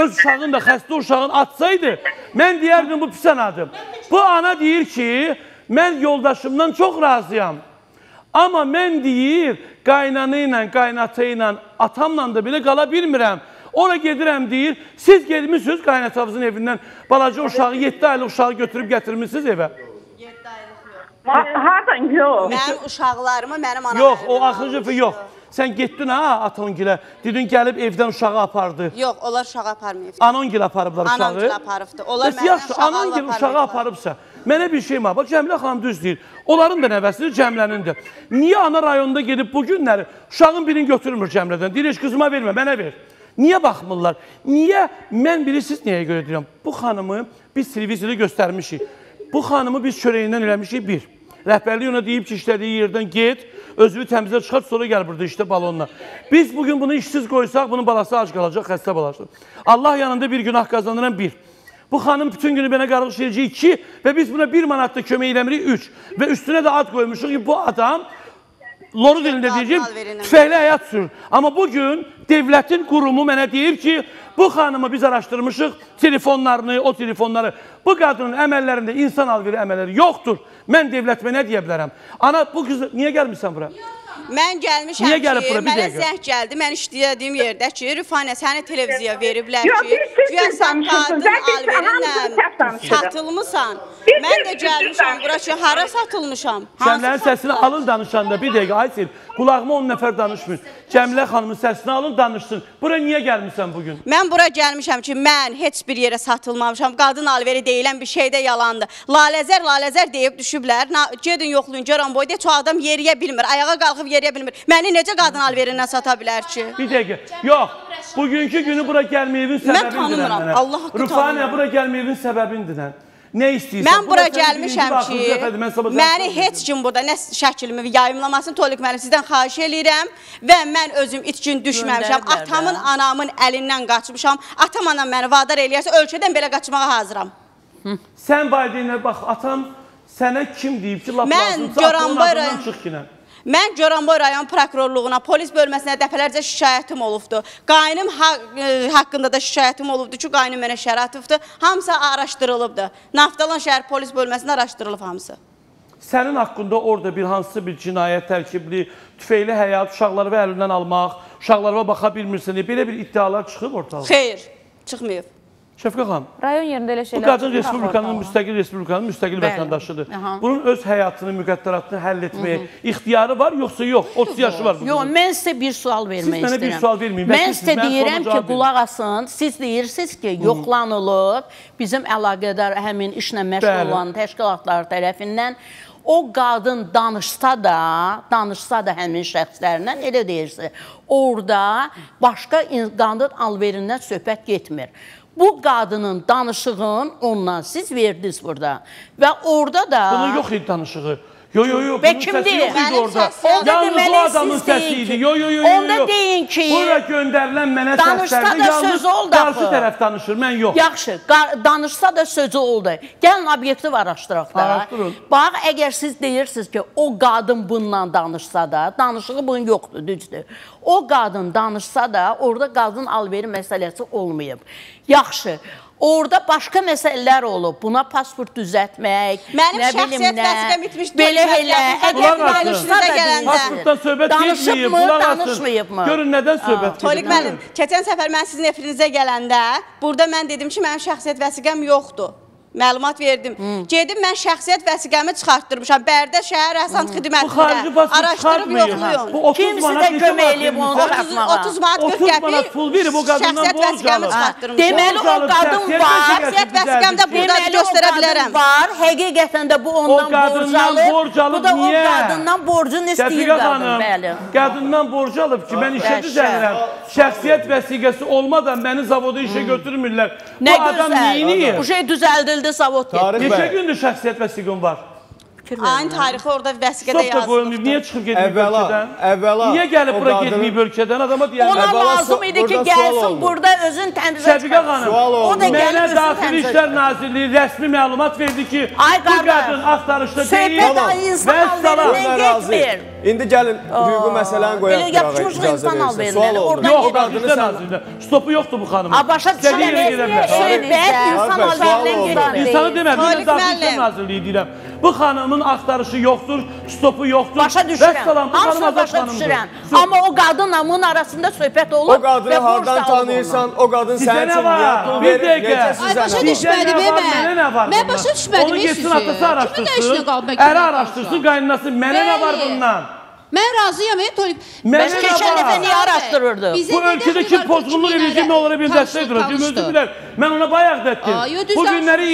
öz uşağın da, xəstə uşağın atsaydı, mən deyərdim, bu pis anadır. Bu ana deyir ki, mən yoldaşımdan çox razıyam. Amma mən deyir, qaynanı ilə, qaynata ilə, atamla da belə qala bilmirəm. Ona gedirəm deyir, siz gelmişsiniz qaynatavızın evindən, balaca uşağı, 7 aylıq uşağı götürüb gətirmişsiniz evə. Hardan yox? Mənim uşaqlarımı, mənim anam. Yox, o axıncıfı yox. Sən getdin ha, atangilə. Dedin, gəlib evdən uşağı apardı. Yox, onlar uşağı aparmayıb. Anangil aparıblar uşağı. Anangil aparıbdı. Onlar mənim uşaqlarla aparıblar. Anangil uşağı aparıbsa, mənə bir şey var. Bax, Cəmilə xanım düz deyir. Onların da nəvəsidir, Cəmilənindir. Niyə ana rayonda gedib bu günləri uşağın birini götürmür Cəmilədən? Deyir, heç qızıma vermə, mənə ver. Niyə baxmırlar? Niyə? Mən bilirsiniz nəyə görə deyirəm. Bu xanımı biz televiziyada göstərmişik. Bu xanımı biz çörəyindən eləmişik, bir. Rəhbərlik ona deyib ki, işlədiyi yerdən get, özünü təmizə çıxart, sonra gəl burada işlə balonla. Biz bugün bunu işsiz qoysaq, bunun balası ac qalacaq, xəstə balasıdır. Allah yanında bir günah qazanıram, bir. Bu xanım bütün günü mənə qarğış edəcək, iki. Və biz buna 1 manatda kömək eləmirik, 3. Və üstünə də ad qoymuşuq ki, bu adam, loru dilində deyəcəyim, tüfəkli həyat sürür. Amma bugün devlətin qurumu mənə deyir ki, bu xanımı biz araşdırmışıq, telefonlarını, o telefonları. Bu qadının əməllərində insan alveri əməlləri yoxdur. Mən devlətmə nə deyə bilərəm? Ana, bu qız, niyə gəlmirsən bura? Mən gəlmişəm ki, mənə zəng gəldi, mən işləyədiyim yerdə ki, Rüfanə, səni televiziya veriblər ki, güya sən qadın alverinlə satılmışsan. Mən də gəlmişəm bura ki, hara satılmışam? Cəmilənin səsini alın danışanda, bir dəqiqə, Aysel, qulağıma 10 nəfər danışmıyor. Cəmilə xanımın səsini alın, danışsın. Bura niyə gəlmirsən bugün? Mən bura gəlmişəm ki, mən heç bir yerə satılmamışam, qadın alveri deyilən bir şey də yalandı. Laləzər, laləzər deyib düşüblər, gedin yoxlayın, görəm boyda çox adam yeriyə bilmir, ayağa qalxıb yeriyə bilmir. Məni necə qadın alverindən sata bilər ki? Bir dəqiqə, yox, bugünkü günü bura gəlmə evin səbəbindirən. Mən tanımıram, Allah haqqı tanımıram. Rüfanə, bura gəlmə evin səbəbindirən. Nə istəyirsən? Mən bura gəlmişəm ki, məni heç kim burada nə şəkilimi yayımlamasını Tolik müəllim sizdən xahiş eləyirəm və mən özüm itkin düşməmişəm. Atamın, anamın əlindən qaçmışam. Atam, anam məni vadar eləyərsə, ölkədən belə qaçmağa hazıram. Sən valideynə bax, atam sənə kim deyib ki, laf lazımsa atanın adından çıx ki, nə? Mən Goranboy rayon prokurorluğuna, polis bölməsinə dəfələrcə şikayətim olubdur. Qaynım haqqında da şikayətim olubdur ki, qaynım mənə şəratifdir. Hamısı araşdırılıbdır. Naftalan şəhər polis bölməsində araşdırılıb hamısı. Sənin haqqında orada bir hansısa bir cinayət tərkibli, tüfeyli həyat, uşaqları və əlindən almaq, uşaqlarına baxa bilmirsən, belə bir iddialar çıxıb ortalığa? Xeyr, çıxmayıb. Şəfqə xanım, bu qadın Respublikanın müstəqil vətəndaşıdır. Bunun öz həyatını, müqəddəratını həll etməyə ixtiyarı var, yoxsa yox, 30 yaşı var. Yox, mən sizə bir sual vermək istəyirəm. Siz mənə bir sual verməyin. Mən sizə deyirəm ki, qulaq asın, siz deyirsiniz ki, yoxlanılıb bizim əlaqədar həmin işlə məşğul olan təşkilatlar tərəfindən. O qadın danışsa da həmin şəxslərindən, elə deyirsə, orada başqa qadın alverindən söhbət getmir. Bu qadının danışığın ondan siz verdiniz burada və orada da... Bunun yox idi danışığı. Yo, bunun səsi yox idi orada. Yalnız o adamın səsi idi. Onda deyin ki... Bura göndərilən mənə səslərdə yalnız qarşı tərəf danışır, mən yox. Yaxşı, danışsa da sözü oldu. Gəlin, obyektiv araşdıraq da. Araşdırın. Bax, əgər siz deyirsiniz ki, o qadın bununla danışsa da, danışığı bunun yoxdur, düzdür. O qadın danışsa da, orada qadın alveri məsələsi olmayıb. Yaxşı. Orada başqa məsələlər olub, buna pasport düzətmək, nə bilim nə, belə elə, əgər danışsa da gələndə, danışıbmı, danışmayıbmı? Görün, nədən söhbət gedir? Tolik müəllim, keçən səfər mən sizin evinizə gələndə, burada mən dedim ki, mənim şəxsiyyət vəsiqəm yoxdur. Məlumat verdim. Gedim, mən şəxsiyyət vəsiqəmi çıxartdırmışam. Bərdə şəhər Həsant xidmətində araşdırıb yoxluyum. Kimisi də kömək eləyib onu çıxartmağa. 30 manat 40 qəpik şəxsiyyət vəsiqəmi çıxartdırmışam. Deməli, o qadın var. Şəxsiyyət vəsiqəmdə burada göstərə bilərəm. Həqiqətən də bu ondan borc alıb. Bu da o qadından borcunu istəyir qadın. Qadından borc alıb ki, mən işə düzəlirəm. Şəxsiyyət vəsiqəsi olmadan məni zavoda işə götürmürlər. Bu adam neyini? Bu şey düzəldir. Neçə gündür şəxsiyyət vəsiqəm var? Ayın tarixi orada vəsiqədə yazılmışdır. Niyə çıxıb gedməyib ölkədən? Niyə gəlib bura gedməyib ölkədən? Ona lazım idi ki, gəlsin burada özün təmizə çıxarsın. Mənə Daxili İşlər Nazirliyi rəsmi məlumat verdi ki, bu qadın axtarışda deyil və salam. İndi gəlin, hüquqi məsələni qoyaq qırağa icazə verirsin. Sual oldu. Yox, qadını sənzində. Stopu yoxdur bu xanımın. Başa düşənə söhbət insan alverindən gedir. İnsanı deməm, bir də Daxili İşlər Nazirliyi deyirəm. Bu xanımın axtarışı yoxdur, stopu yoxdur. Başa düşürəm, hamısını başa düşürəm. Amma o qadınla bunun arasında söhbət olub və borc da olub. O qadını hardan tanıyırsan, o qadın sənin üçün yardım verir, necə sizə nə var? Mən başa düşmədim, heç sizi. Onu getsin, atası araşdırsın, ərə araşdırsın, qaynanası, mənə nə var bundan? Mən razıyam, Tolik. Mən keçən dəfə niyə araşdırırdım? Bu ölkədə kim pozğunluq rejimi olaraq bir dəstəkdir. Mən ona bayaq da etdim. Bu günləri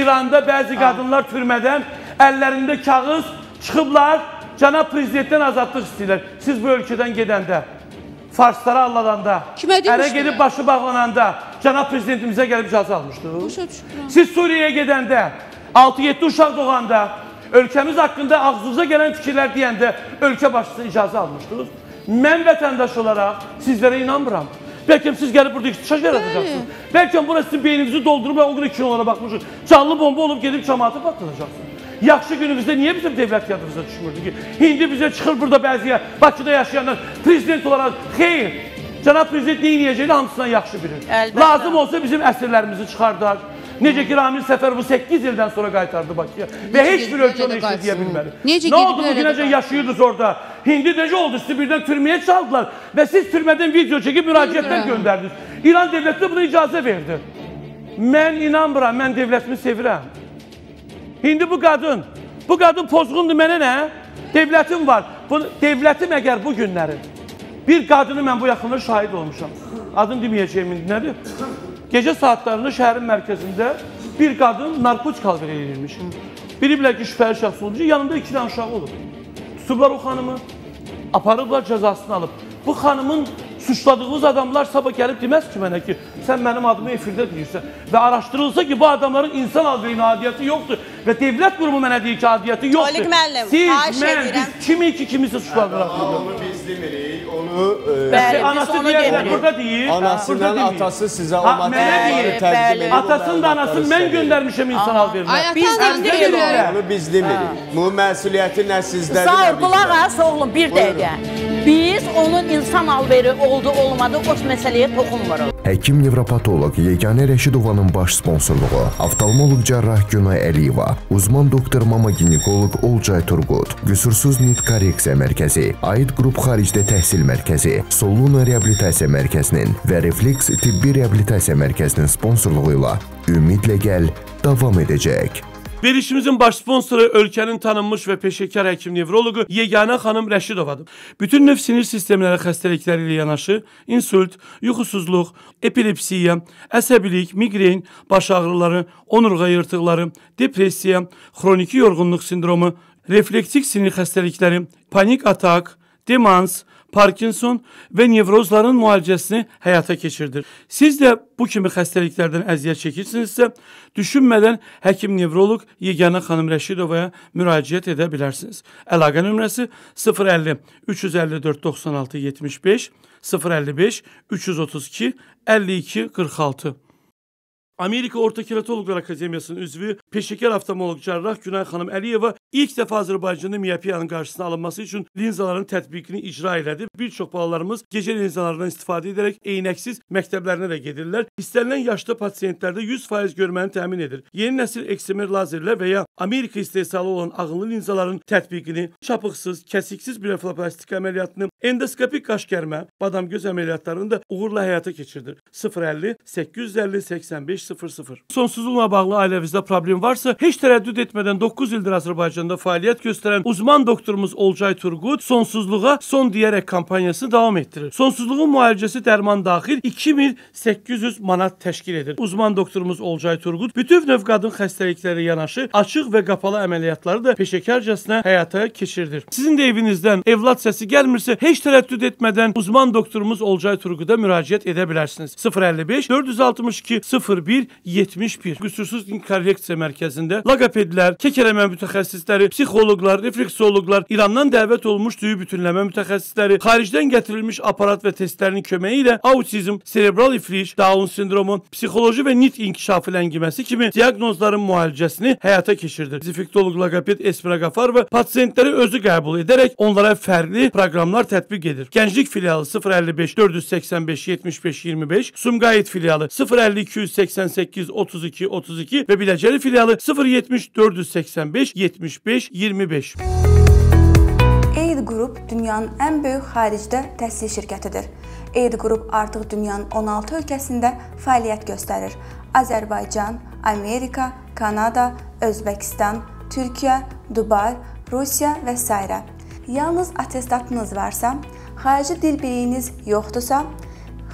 İranda bəzi qadınlar türmədən əllərində kağız çıxıblar, cənab prezidentdən azadlıq istəyirlər. Siz bu ölkədən gedəndə, farslara alladanda, ərə gedib başı bağlananda, Cənab Prezidentimize gelip icazı almışdınız. Siz Suriye'ye gedəndə, 6-7 uşaq doğanda, ölkəmiz haqqında ağzınıza gələn fikirlər deyəndə ölkə başçısı icazı almışdınız. Mən vətəndaş olarak sizlere inanmıram. Belki siz gelip burada istişare yaratacaksınız. Belki burası sizin beyninizi doldurur ve o gün iki onlara bakmışız. Canlı bomba olup gelip cemaatı patlatacaksınız. Yaxşı günümüzde niye bizim devlet yadımıza düşmürdü ki? Hindi bize çıkır burada bazıya, Bakı'da yaşayanlar prezident olarak. Hayır, Cənab Prezident neyin yiyeceğini hamısından yaxşı bilir. Elbette. Lazım olsa bizim əsirlərimizi çıxardar. Necə ki Ramil Səfərov'u 8 ildən sonra qaytardı Bakıya. Ve hiçbir ölçü onu işlediye bilməli. Ne oldu bugünəcə yaşayırdınız orada? Hindi necə oldu? Sizi birden türmeye çaldılar. Ve siz türmeden video çekip müraciətdən gönderdiniz. İran devleti de buna icazə verdi. Mən inanmıram, mən devletimi sevirəm. Hindi bu kadın pozğundur, mənə nə? Devletim var. Devletim əgər bu günləri. Bir kadını mən bu yaxınlar şahid olmuşam. Adını demeyeceğim nedir? Gece saatlerinde şehrin merkezinde bir kadın narkotik alver edilmiş. Biri bile ki şüpheli şahs olunca yanında 2 tane uşağı olur. Tuturlar o hanımı, aparıblar cezasını alıp. Bu hanımın suçladığınız adamlar sabah gelip demez ki mənə ki, sen benim adımı efirde deyirsən. Ve araştırılsa ki bu adamların insan alverin adiyyatı yoktur. Ve devlet kurumu mənə deyir ki adiyyatı yoktur. Siz, mən, biz kimi ki kimisi suçladılar. Onu, anası deyirlər, burada deyil. Anasından atası sizə o materialları təqdim edib. Atasının da anasını mən göndərmişəm insan alvermə. Onu biz demirik. Bu məsuliyyəti nə sizdədir? Zahir, qulaq as oğlum, bir dəqiqə. Biz onun insan alveri oldu olmadı o məsələyə toxunmuruq. Həkim nevropatoloq Yeganə Rəşidovanın baş sponsorluğu, oftalmoloq cərrah Günay Əliyeva, uzman doktor mama ginekoloq Olcay Turqut, Qüsursuz Nit Korreksiya Mərkəzi, AİD Qrup Xaricdə Təhsil Mərkəzi, Soluna Reabilitasiya Mərkəzinin və Refleks Tibbi Reabilitasiya Mərkəzinin sponsorluğu ilə Ümidlə Gəl davam edəcək. Verişimizin baş sponsoru ölkənin tanınmış və peşəkar həkim nevroloqu Yeganə xanım Rəşidovadır. Bütün növ sinir sistemləri xəstəlikləri ilə yanaşı insult, yuxusuzluq, epilepsiya, əsəbilik, miqreyn, baş ağrıları, onurğa yırtıqları, depressiya, xroniki yorğunluq sindromu, reflektik sinir xəstəlikləri, panik atak, demans, Parkinson və nevrozların müalicəsini həyata keçirdir. Siz də bu kimi xəstəliklərdən əziyyət çəkirsinizsə, düşünmədən həkim nevroloq Yeganə xanım Rəşidovaya müraciət edə bilərsiniz. Əlaqə nömrəsi 050 354 96 75 055 332 52 46. Amerika Orta Keratologlar Akademiyasının üzvü, peşekar oftalmoloq cərrah Günay xanım Əliyeva ilk defa Azərbaycanda miyopiyanın karşısına alınması için linzaların tətbiqini icra elədi. Bir çox balalarımız gece linzalarından istifadə edərək eynəksiz məktəblərinə də gedirlər. İstənilən yaşda pasientlərdə 100% görməni təmin edir. Yeni nəsil eksemer lazerlə və ya Amerika istehsalı olan ağıllı linzaların tətbiqini, çapıqsız, kəsiksiz blefroplastik əməliyyatını, endoskopik qaş gərmə, badam göz əməliyyatlarını da uğurla həyata keçirdir. 050 850 85 00. Sonsuzluğuna bağlı ailəvizdə problem varsa, heç tərəddüd etmədən 9 ildir Azərbaycanda fəaliyyət göstərən uzman doktorumuz Olcay Turqut sonsuzluğa son diyərək kampaniyasını davam etdirir. Sonsuzluğun müalicəsi dərman daxil 2800 manat təşkil edir. Uzman doktorumuz Olcay Turqut bütün növ qadın xəstəlikləri yanaşı açıq və qapalı əməliyyatları da peşəkarcasına həyata keçirdir. Sizin də evinizdən evlad səsi gəlmirsə, heç tərəddüd etmədən uzman doktorumuz Olcay Turquta müraciət edə bilərsiniz. 055 462 01 71. Qüsursuz Nit Korreksiya Mərkəzində logopedlər, kekeleme mütəxəssisləri, psixoloqlar, refleksoloqlar, İrandan dəvət olmuş tüyü bütünləmə mütəxəssisləri, xaricdən gətirilmiş aparat və testlərin köməyi ilə autizm, serebral iflic, Down sindromu, psixoloji və nit inkişafı ləngiməsi kimi diaqnozların müalicəsini həyata keçirdir. Zifiktoloq logoped Esmira Qafarova pasientləri özü qəbul edərək onlara fərqli proqramlar tətbiq edir. Gənclik filialı 055 485 75 25, Sumqayıt filialı 052 832 32 ve Biləcəli filialı 070 485 75 25. AID Group dünyanın en büyük xaricdə təhsil şirkətidir. AID Group artıq dünyanın 16 ölkəsində fəaliyyət göstərir. Azərbaycan, Amerika, Kanada, Özbəkistan, Türkiyə, Dubai, Rusiya və s. Yalnız atestatınız varsa, xarici dil biliyiniz yoxdursa,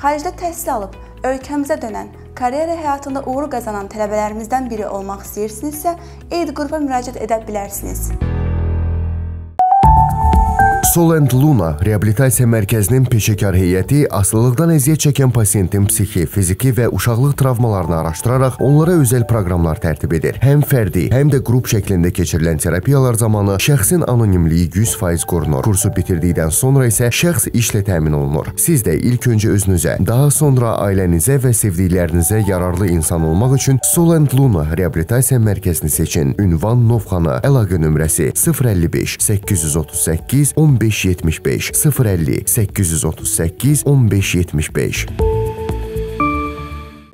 xaricdə təhsil alıb ölkəmizə dönən, kariyera həyatında uğur qazanan tələbələrimizdən biri olmaq istəyirsinizsə, AID qrupa müraciət edə bilərsiniz. Sol and Luna Reabilitasiya Mərkəzinin peşəkar heyəti asılılıqdan əziyyət çəkən pasiyentin psixi, fiziki və uşaqlıq travmalarını araşdıraraq onlara özəl proqramlar tərtib edir. Həm fərdi, həm də qrup şəklində keçirilən terapiyalar zamanı şəxsin anonimliyi 100% qorunur. Kursu bitirdikdən sonra isə şəxs işlə təmin olunur. Siz də ilk öncə özünüzə, daha sonra ailənizə və sevdiklərinizə yararlı insan olmaq üçün Sol and Luna Reabilitasiya Mərkəzini seçin. Ünvan Novxana, əlaqə nömrəsi 055 838 11 1575 050 838 1575.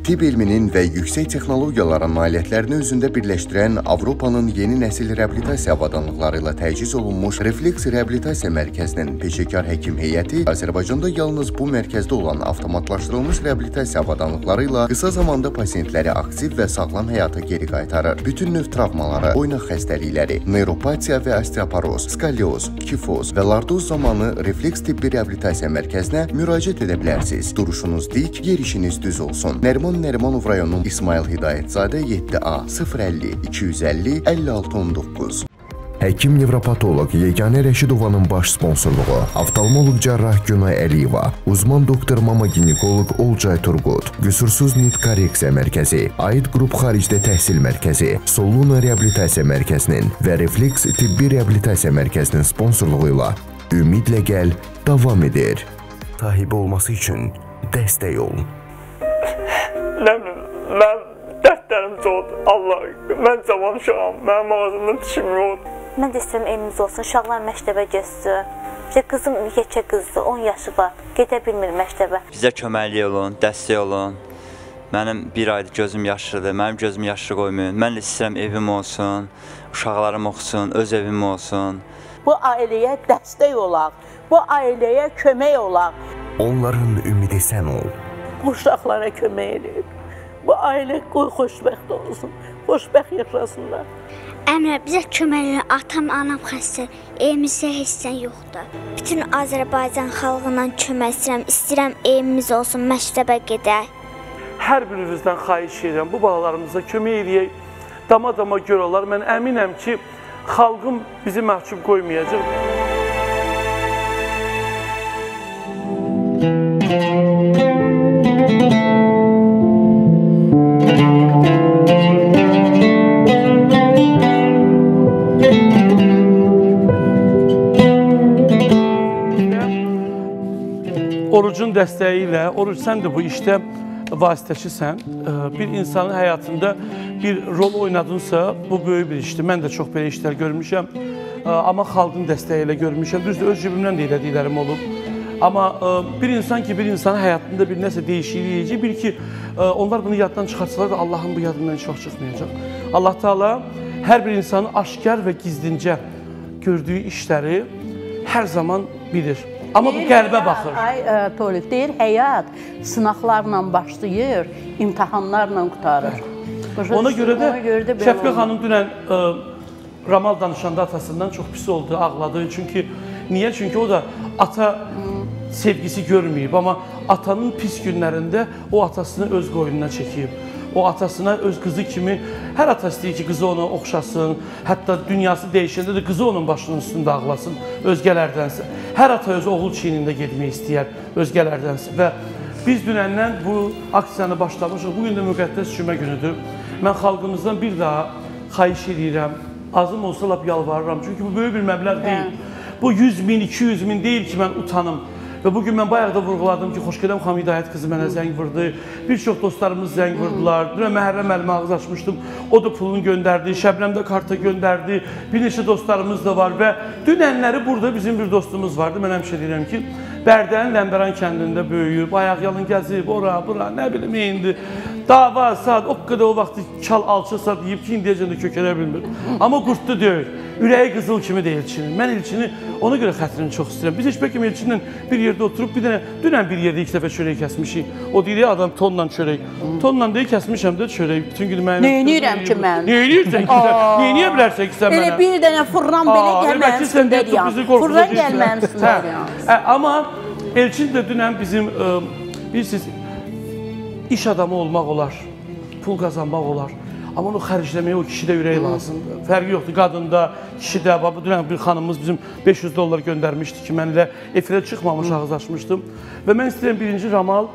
Tibb elminin və yüksək texnologiyaların nailiyyətlərini özündə birləşdirən Avropanın yeni nəsil reabilitasiya avadanlıqları ilə təchiz olunmuş Refleks Reabilitasiya Mərkəzinin peşəkar həkim heyəti Azərbaycanda yalnız bu mərkəzdə olan avtomatlaşdırılmış reabilitasiya avadanlıqları ilə qısa zamanda pasiyentləri aktiv və sağlam həyata geri qaytarır. Bütün növ travmaları, oynaq xəstəlikləri, neuropatiya və osteoporoz, skalyoz, kifoz və lardoz zamanı Refleks Tibbi Reabilitasiya Mərkəzinə müraciət edə bilərsiniz. Duruşunuz dik, yerişiniz düz olsun. Nərimanov rayonu İsmail Hidayətzadə 7A 050 250 5619. Həkim nevropatolog Yeganə Rəşidovanın baş sponsorluğu, oftalmoloq cərrah Günay Əliyeva, uzman doktor mama ginekoloq Olcay Turqut, Qüsursuz Nit Korreksiya Mərkəzi, Aid Qrup Xaricdə Təhsil Mərkəzi, Soluna Reabilitasiya Mərkəzinin və Refleks Tibbi Reabilitasiya Mərkəzinin sponsorluğu ilə Ümidlə Gəl davam edir. Sahibi olması üçün dəstək ol. Mən dərdlərim çoxdur, Allah, mən cavan uşağım, mənim ağzımdan dişim yoxdur. Mən də istəyirəm elimiz olsun, uşaqlar məktəbə getsin. Bizə qızım yekə qızdır, 10 yaşı var, gedə bilmir məktəbə. Bizə köməklik olun, dəstək olun. Mənim bir aydır gözüm yaşlıdır, mənim gözüm yaşlı qoymayın. Mən də istəyirəm evim olsun, uşaqlarım oxusun, öz evim olsun. Bu ailəyə dəstək olaq, bu ailəyə kömək olaq. Onların ümidi sən ol. Uşaqlara kömək edib. Bu ailə qoy xoşbəxt olsun, xoşbəxt yaşasınlar. Əmrə, bizə köməklə atam, anam xəstə, evimizdə hissən yoxdur. Bütün Azərbaycan xalqından kömək istəyirəm, evimiz olsun, məktəbə gedək. Hər birinizdən xahiş edirəm, bu bağlarımıza kömək edək, dama-dama görələr. Mən əminəm ki, xalqım bizi məhcub qoymayacaq. Orucun dəstəyi ilə, oruc sən də bu işdə vasitəçisən, bir insanın həyatında bir rol oynadınsa, bu böyük bir işdir. Mən də çox belə işlər görmüşəm, amma xalqın dəstəyi ilə görmüşəm. Düzdür, öz cibimdən də elədiklərim olub. Amma bir insan ki, bir insanın həyatında bir nəsə dəyişikliyici, bir ki, onlar bunu yaddan çıxarsalar da Allahın bu yadından heç vaxt çıxmayacaq. Allah Teala hər bir insanın aşkar və gizlincə gördüyü işləri hər zaman bilir. Amma bu qəlbə baxır. Ay, Tolik, deyir, həyat sınaqlarla başlayır, imtihanlarla qutarır. Ona görə də Şəfqə xanım dünən Ramal danışanda atasından çox pis oldu, ağladı. Çünki, niyə? Çünki o da ata sevgisi görməyib, amma atanın pis günlərində o atasını öz qoynuna çəkib. O atasına öz qızı kimi, hər ata istəyir ki, qızı ona oxşasın, hətta dünyası dəyişəndə də qızı onun başının üstündə ağlasın özgələrdənsə. Hər ata öz oğul çiynində getmək istəyər özgələrdənsə. Və biz dünəndən bu aksiyanı başlamışıq, bugün də müqəddəs cümə günüdür. Mən xalqımızdan bir daha xahiş edirəm, azım olsa lap yalvarıram, çünki bu böyük bir məbləğ deyil. Bu 100 min, 200 min deyil ki, mən utanım. Və bugün mən bayaq da vurğuladım ki, Xoşgədəm xanım Hidayət qızı mənə zəng vurdu, bir çox dostlarımız zəng vurdular, dünən Məhərrəm əlimi ağız açmışdım, o da pulunu göndərdi, Şəbnəm də karta göndərdi, bir neçə dostlarımız da var və dünənləri burada bizim bir dostumuz vardı, mən həmişə deyirəm ki, Bərdənin Ləmbəran kəndində böyüyüb, ayaq yalın gəzib, ora, bura, nə bilim, indi dava, saat, o qədər o vaxtı çal, alça saat deyib ki, indiyəcən də kökələ bilmir. Amma qurtdu deyil, ürəyi qızıl kimi deyil ilçinin. Mən ilçini ona görə xətrini çox istəyirəm. Biz heç bəlkəm ilçindən bir yerdə oturub, dünən bir yerdə ilk dəfə çörək kəsmişik. O deyir, adam tonla çörək. Tonla deyil, kəsmişəm də çörək. Bütün günü mənim... Neyinirəm ki mən? Neyinirsən ki sən? Neyiniyə bilərsən ki sən mənə? Bir dənə fırlan belə gəlməyəm üstündəyəm. Elçin də dünən bizim, bilirsiniz, iş adamı olmaq olar, pul qazanmaq olar. Ama onu xərcləməyə o kişi də ürək lazımdır. Fərqi yoxdur, qadında, kişi də. Dünən bir xanımımız bizim $500 göndərmişdi ki, mən ilə efirə çıxmamış ağızlaşmışdım. Və mən istəyirəm birinci ramal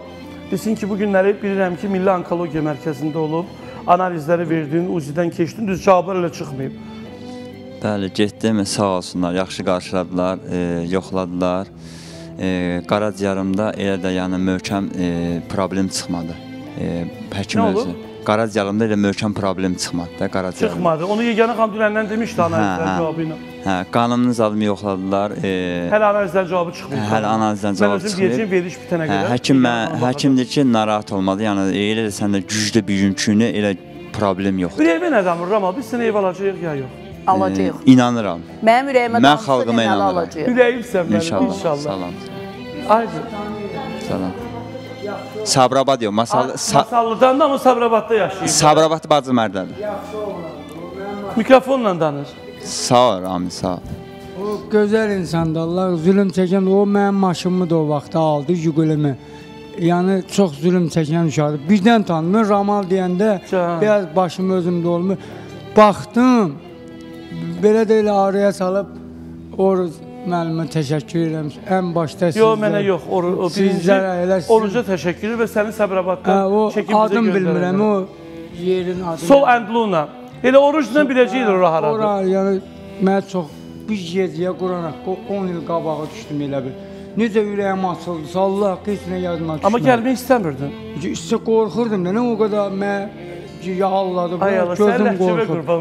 desin ki, bu günləri bilirəm ki, Milli Onkologiya Mərkəzində olub, analizləri verdin, UZİ-dən keçdin, düz cavablar elə çıxmayıb. Bəli, getdim, sağ olsunlar, yaxşı qarşıladılar, yoxladılar. Qaraciyarımda elə də möhkəm problem çıxmadı. Həkim özü. Qaraciyarımda elə möhkəm problem çıxmadı. Çıxmadı, onu yeganə qan dünəndən demişdi analizlərin cavabı ilə. Hə, qanımın zadımı yoxladılar. Hələ analizlərin cavabı çıxmıyor. Hələ analizlərin cavabı çıxmıyor. Mən özüm deyəcəm, veriş bitənə qədər. Həkimdir ki, narahat olmadı, elə də səndə gücdə bir günkünü elə problem yoxdur. Bir evə nə damır, Ramal, biz sənə ev alacaq ya yox? Alacaq. İnanıram. Mənim ürəyimə danışıq ilə alacaq. Ürəyimsən mənim, inşallah. Salam. Aydın. Salam. Sabrabad yox. Masallıdan da ama Sabrabadda yaşayır. Sabrabadda bacım ərdədir. Mikrofonla danır. Sağ ol, Rami, sağ ol. O gözəl insandı, Allah zülüm çəkən, o mənim maşımı da o vaxtda aldı, yüqülümü. Yəni, çox zülüm çəkən uşaqdır. Birdən tanımır, Ramal deyəndə, biraz başım özümdə olmur. Baxdım. Belə də elə araya salıb, Oruz müəllimə təşəkkür edirəm, ən başda sizlərə. Yox, mənə yox, Oruca təşəkkür edir və sənin Səbrabadda çəkimizə göndərəm. Adım bilmirəm, o yerin adını. Sol Əndluna, elə Orucla biləcəkdir o rahat. Ora, yəni, mənə çox bir gecəyə quranaq, 10 il qabağa düşdüm elə bir. Necə ürəyəm açıldı, Allah qeysinə yadına düşmə. Amma gəlmək istəmirdin. İstə qorxurdum, nə o qədər mən... Yağladım, gözüm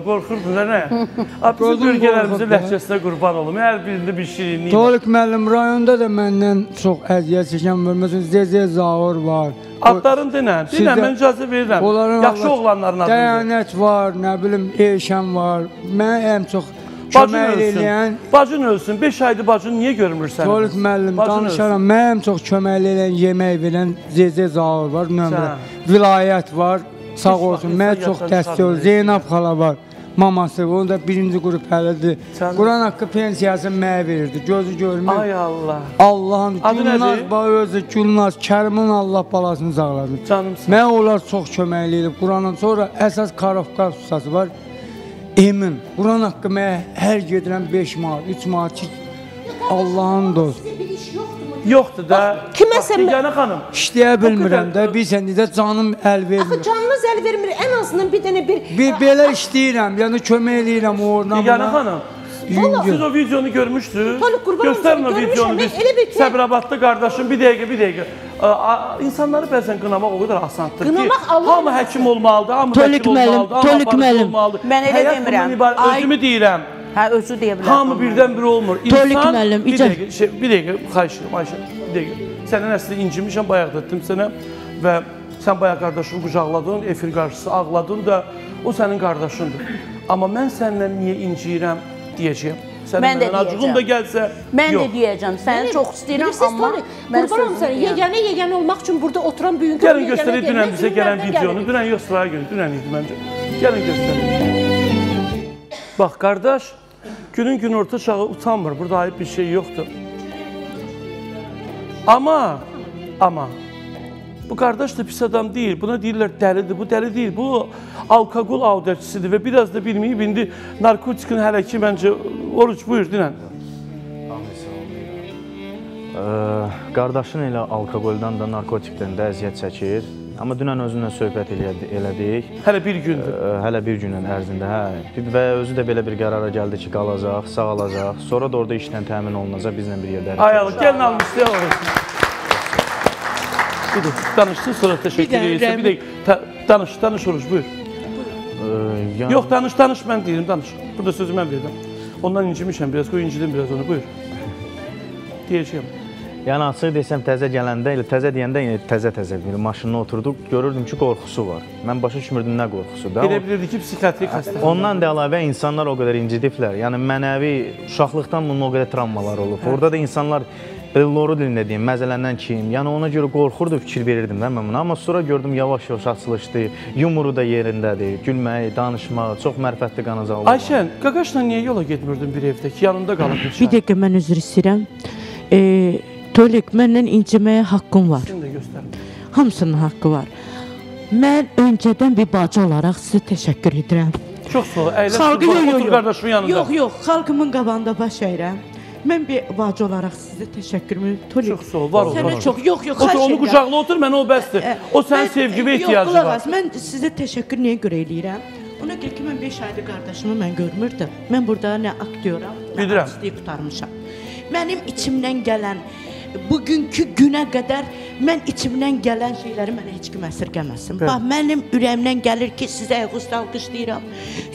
qorxurdun, nə? Bizim bölgələrimizin ləhcəsinə qurban olum, hər birində bir şirinliyi. Tolik müəllim, rayonda da məndən çox əziyyət çəkən var, məsələn, Zezə Zahur var. Adların dinən, mən icazə verirəm, yaxşı oğlanların adını. Dəyanət var, nə bilim, Eyşən var, mən ən çox kömək eləyən... Bacın ölsün, 5 aydır bacını niyə görmür səni? Tolik müəllim, danışaram, mən ən çox kömək eləyən, yemək verən Zezə Zahur var, vilayət var. Sağ olsun, mən çox dəstək olun. Zeynab xala var, maması, onun da birinci qrup həlidir. Quran haqqı pensiyasını mənə verirdi, gözü görmür. Ay Allah! Allahın, Gülnaz bağı özü, Gülnaz, Kərimin Allah balasını sağladı. Mən onlar çox köməkli edib. Quranın sonra əsas Karafqaz ustası var, Emin. Quran haqqı mənə hər gedirəm 5 maat, 3 maat ki, Allahın dost. Yoxdur da, bax, Yeganə xanım. İşləyə bilmirəm də, bilsən, necə canım əl vermir. Axı, canımız əl vermir, ən azından bir dənə bir... Belə işləyirəm, yəni kömək eləyirəm oradan. Yeganə xanım, siz o videonu görmüşsünüz. Göstərin o videonu, Səbrabadda qardaşım, bir dəqiqə, bir dəqiqə. İnsanları bəzən qınamaq o qədər asandır ki, hamı həkim olmalıdır, hamı həkim olmalıdır, hamı aparıcı olmalıdır. Mən elə demirəm. Özümü deyirəm. Hə, özü deyə bilərəm. Hamı birdən-bir olmur. İnsan, bir dəqiqə, xahiş edirəm, Ayşə, bir dəqiqə. Sənə nəsli incimişəm, bayaq da etdim sənə və sən bayaq qardaşını qucaqladın, efir qarşısı ağladın da, o sənin qardaşındır. Amma mən sənlə niyə inciyirəm deyəcəyəm. Mən də deyəcəm. Mən də deyəcəm. Səni çox istəyirəm, amma mən sözünü deyəm. Yeganə olmaq üçün burada oturan büyünkü yeganə gəlmək. Gəlin göstərək dünən Bax, qardaş, günün gün orta çağı utanmır, burada ayıb bir şey yoxdur. Ama, bu qardaş da pis adam deyil, buna deyirlər dəlidir, bu dəli deyil, bu alkoqol audəçisidir və biraz da bilməyib, indi narkotikın hələ ki, məncə, Oruc, buyur, dinən. Qardaşın elə alkoqoldan da, narkotikdən də əziyyət çəkir. Amma dünən özündən söhbət elədik. Hələ bir gündür. Hələ bir günün ərzində, hə. Və özü də belə bir qərara gəldi ki, qalacaq, sağalacaq. Sonra da orada işlə təmin olunacaq, bizlə bir yerdə. Ayalı, gəlin almışsın, Oruc. Danışsın, sonra təşəkkür edəcək. Bir də danış, Oruc, buyur. Yox, danış, mən deyirəm, danış. Burada sözü mən verirəm. Ondan incimişəm biraz, qoy incidim biraz onu, buyur. Deyəcəyəm. Yəni, açıq desəm, təzə gələndə, təzə deyəndə təzə maşınına oturduq, görürdüm ki, qorxusu var. Mən başa düşmürdüm, nə qorxusu da. Elə bilirdi ki, psixiatrik xəstəlik. Ondan da əlavə insanlar o qədər incidiblər. Yəni, mənəvi, uşaqlıqdan bunun o qədər travmalar olub. Orada da insanlar, loru dilində deyim, məzələndən kim, yəni ona görə qorxurdu, fikir verirdim mən buna. Amma sonra gördüm, yavaş-yavaş açılışdı, yumuru da yerindədir, gülmək, danışmaq, çox mərifətli qanıza olub. Ayşən, qaqaşla niyə yola getmirdin bir evdəki, yanımda qalıb Tolik, məndən inciməyə haqqım var. Hamısının haqqı var. Mən öncədən bir bacı olaraq sizə təşəkkür edirəm. Çox sağ ol. Otur qardaşımın yanında. Yox, yox, xalqımın qabağında baş əyirəm. Mən bir bacı olaraq sizə təşəkkürümü toluyum. Çox sağ ol, var olun. Sənə çox, yox, yox, xahiş edirəm. Onu qucaqla otur, mənə o bəsdir. O sənin sevgimə ehtiyacı var. Yox, qulaq as, mən sizə təşəkkür nəyə görə eləyirəm? Ona görə ki, mən 5 aydır qardaşımı mən görmürdüm. Mən burada nə aktöram, nə artistliyi qutarmışam. Mənim içimdən gələn, bugünkü günə qədər mən içimdən gələn şeyləri mənə heç kim əsirgəməsin. Bax, mənim ürəyimdən gəlir ki, sizə ayaqüstə alqışlayıram.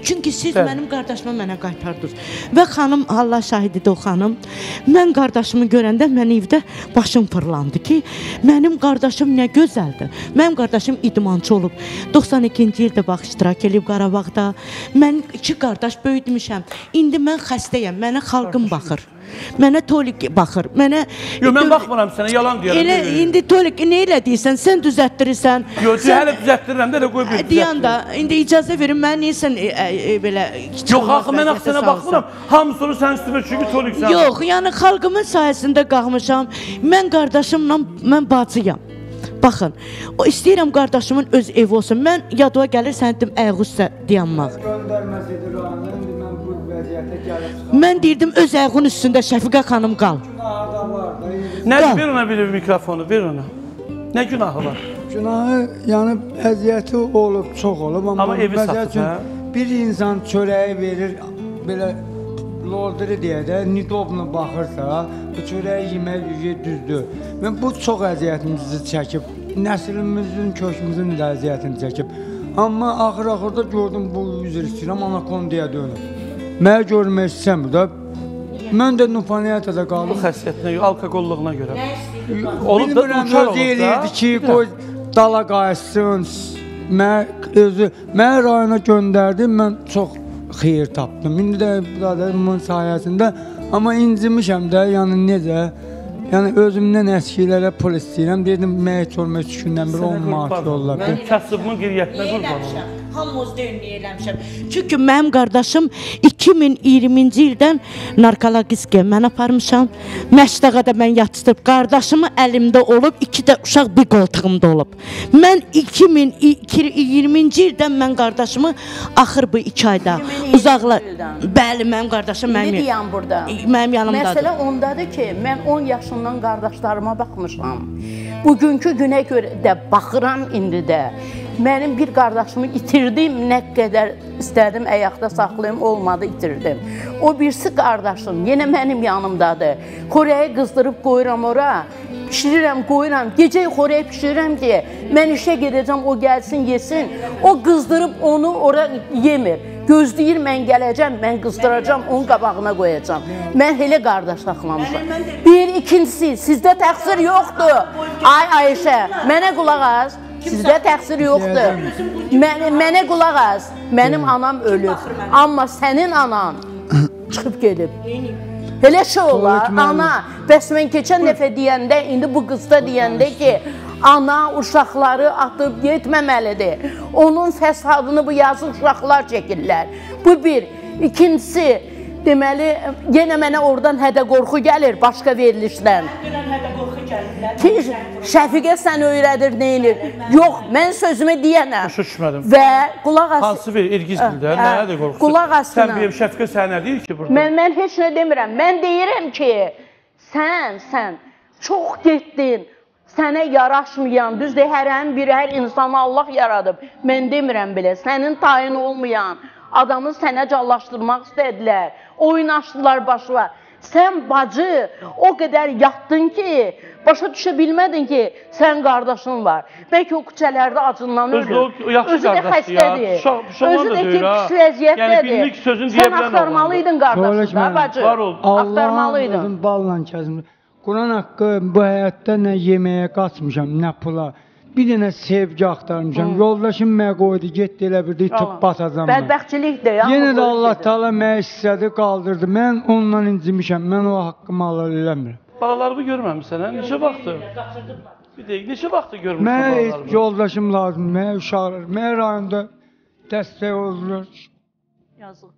Çünki siz mənim qardaşımı mənə qaytardınız. Və xanım, Allah şahididir o xanım, mən qardaşımı görəndə mən evdə başım fırlandı ki, mənim qardaşım nə gözəldir. Mənim qardaşım idmançı olub. 92-ci ildə bax, iştirak edib Qarabağda. Mən iki qardaş böyütmüşəm. İndi mən xəstəyəm, mənə xalqım baxır. Mənə Tolik baxır. Yox, mən baxmıram sənə, yalan deyərəm. İndi Tolik, nə elə deyirsən, sən düzətdirirsən. Yox, hələ düzətdirirəm, hələ qoy böyük düzətdirirəm. İndi icazə verin, mən neyəsən belə... Yox, axı, mən axı sənə baxmıram. Hamısı onu sən üstümə, çünki Tolik sən... Yox, yəni xalqımın sayəsində qalmışam. Mən qardaşımla, mən bacıyam. Baxın, istəyirəm qardaşımın öz evi olsun. Mən yadıva gəlir, sənədim, əğüstə deyəmək. Mən deyirdim, öz əğun üstündə Şəfiqə xanım qal. Nədir, ver ona bir mikrofonu, ver ona. Nə günahı var? Günahı, yəni, əziyyəti olub, çox olub. Amma evi satıb, hə? Bir insan çörəyi verir, belə loldiri deyə də, nidobla baxırsa, bu çörəyi yemək yüzü düzdür. Və bu çox əziyyətimizi çəkib, nəsilimizin, köşümüzün də əziyyətini çəkib. Amma axır-axırda gördüm, bu üzr istəyirəm, anakondaya dönüb. Mənə görmək istəyəm burada, mən də nufaniyyətədə qaldım. Bu xəsiyyətinə, alkoqolluğuna görə. Bilmirəm, öz eləyirdi ki, dala qayıtsın, mənə rayona göndərdim, mən çox xeyir tapdım. İndi də bunun sayəsində, amma incimişəm də, yəni necə, yəni özümdən əskilərə pul istəyirəm, deyirdim, mənə görmək üçündən biri 10 manat yollar. Mən kəsibimi qiriyyətlə qurbanım. Hamımız dönməyə eləmişəm. Çünki mənim qardaşım 2020-ci ildən narkologiskiyə mən aparmışam. Məşdağa da mən yatışdırıb. Qardaşımı əlimdə olub, iki də uşaq bir qoltuğumda olub. Mən 2020-ci ildən mən qardaşımı axır bu 2 ayda uzaqla... Bəli, mənim qardaşım mənim yanımdadır. Məsələ ondadır ki, mən 10 yaşından qardaşlarıma baxmışam. Bugünkü günə görə də baxıram indi də. Mənim bir qardaşımı itirdim, nə qədər istədim, əyaqda saxlayım, olmadı, itirdim. O birisi qardaşım, yenə mənim yanımdadır. Xörəyi qızdırıb qoyuram ora, pişirirəm, qoyuram, gecəyi xörəyi pişirirəm deyə, mən işə gedəcəm, o gəlsin, yesin. O qızdırıb onu ora yemir. Gözləyir, mən gələcəm, mən qızdıracam, onun qabağına qoyacam. Mən elə qardaş saxlamışam. Bir, ikincisi, sizdə təqsir yoxdur. Ay Ayşə, mənə qulaq az. Sizdə təqsir yoxdur. Mənə qulaq az. Mənim anam ölür. Amma sənin anan çıxıb gedib. Elə şey olar, ana. Bəs mən keçən dəfə deyəndə, indi bu qızda deyəndə ki, ana uşaqları atıb getməməlidir. Onun fəsadını bu yazıq uşaqlar çəkirlər. Bu bir. İkincisi, deməli, yenə mənə oradan hədə-qorxu gəlir başqa verilişdən. Şəfiqə sən öyrədir, neyilir? Yox, mən sözümü deyənəm. Düşüşmədim. Və qulaq asına... Hansı bir irgizgildə, nədir qorxusun? Qulaq asına... Sən deyəm, Şəfiqə sənə deyir ki, burada... Mən heç nə demirəm. Mən deyirəm ki, sən çox getdin, sənə yaraşmayan, düzdür, hər insanı Allah yaradıb. Mən demirəm belə, sənin tayin olmayan... Adamı sənə callaşdırmaq istədilər, oynaşdılar başla. Sən bacı, o qədər yatdın ki, başa düşə bilmədin ki, sən qardaşın var. Bəlkə o küçələrdə acınlanır. Özü də xəstədir, özü də ki, pisləziyyətdədir. Sən axtarmalıydın qardaşın da, bacı. Axtarmalıydın. Quran haqqı bu həyatda nə yeməyə qaçmışam, nə pula. Bir dənə sevgi axtarmışam, yoldaşım mənə qoydu, getdi elə bir deyib, tıb batacam mən. Bədbəxtçilikdir. Yenə də Allah Teala mənə istədi, qaldırdı. Mən onunla incimişəm, mən o haqqımı alır eləmirəm. Balalarımı görməmişsən, neçə vaxtı? Bir deyək, neçə vaxtı görmüşsün balalarımı? Mənə yoldaşım lazım, mənə uşaqlar, mənə rayonda dəstək olurlar. Yazıq.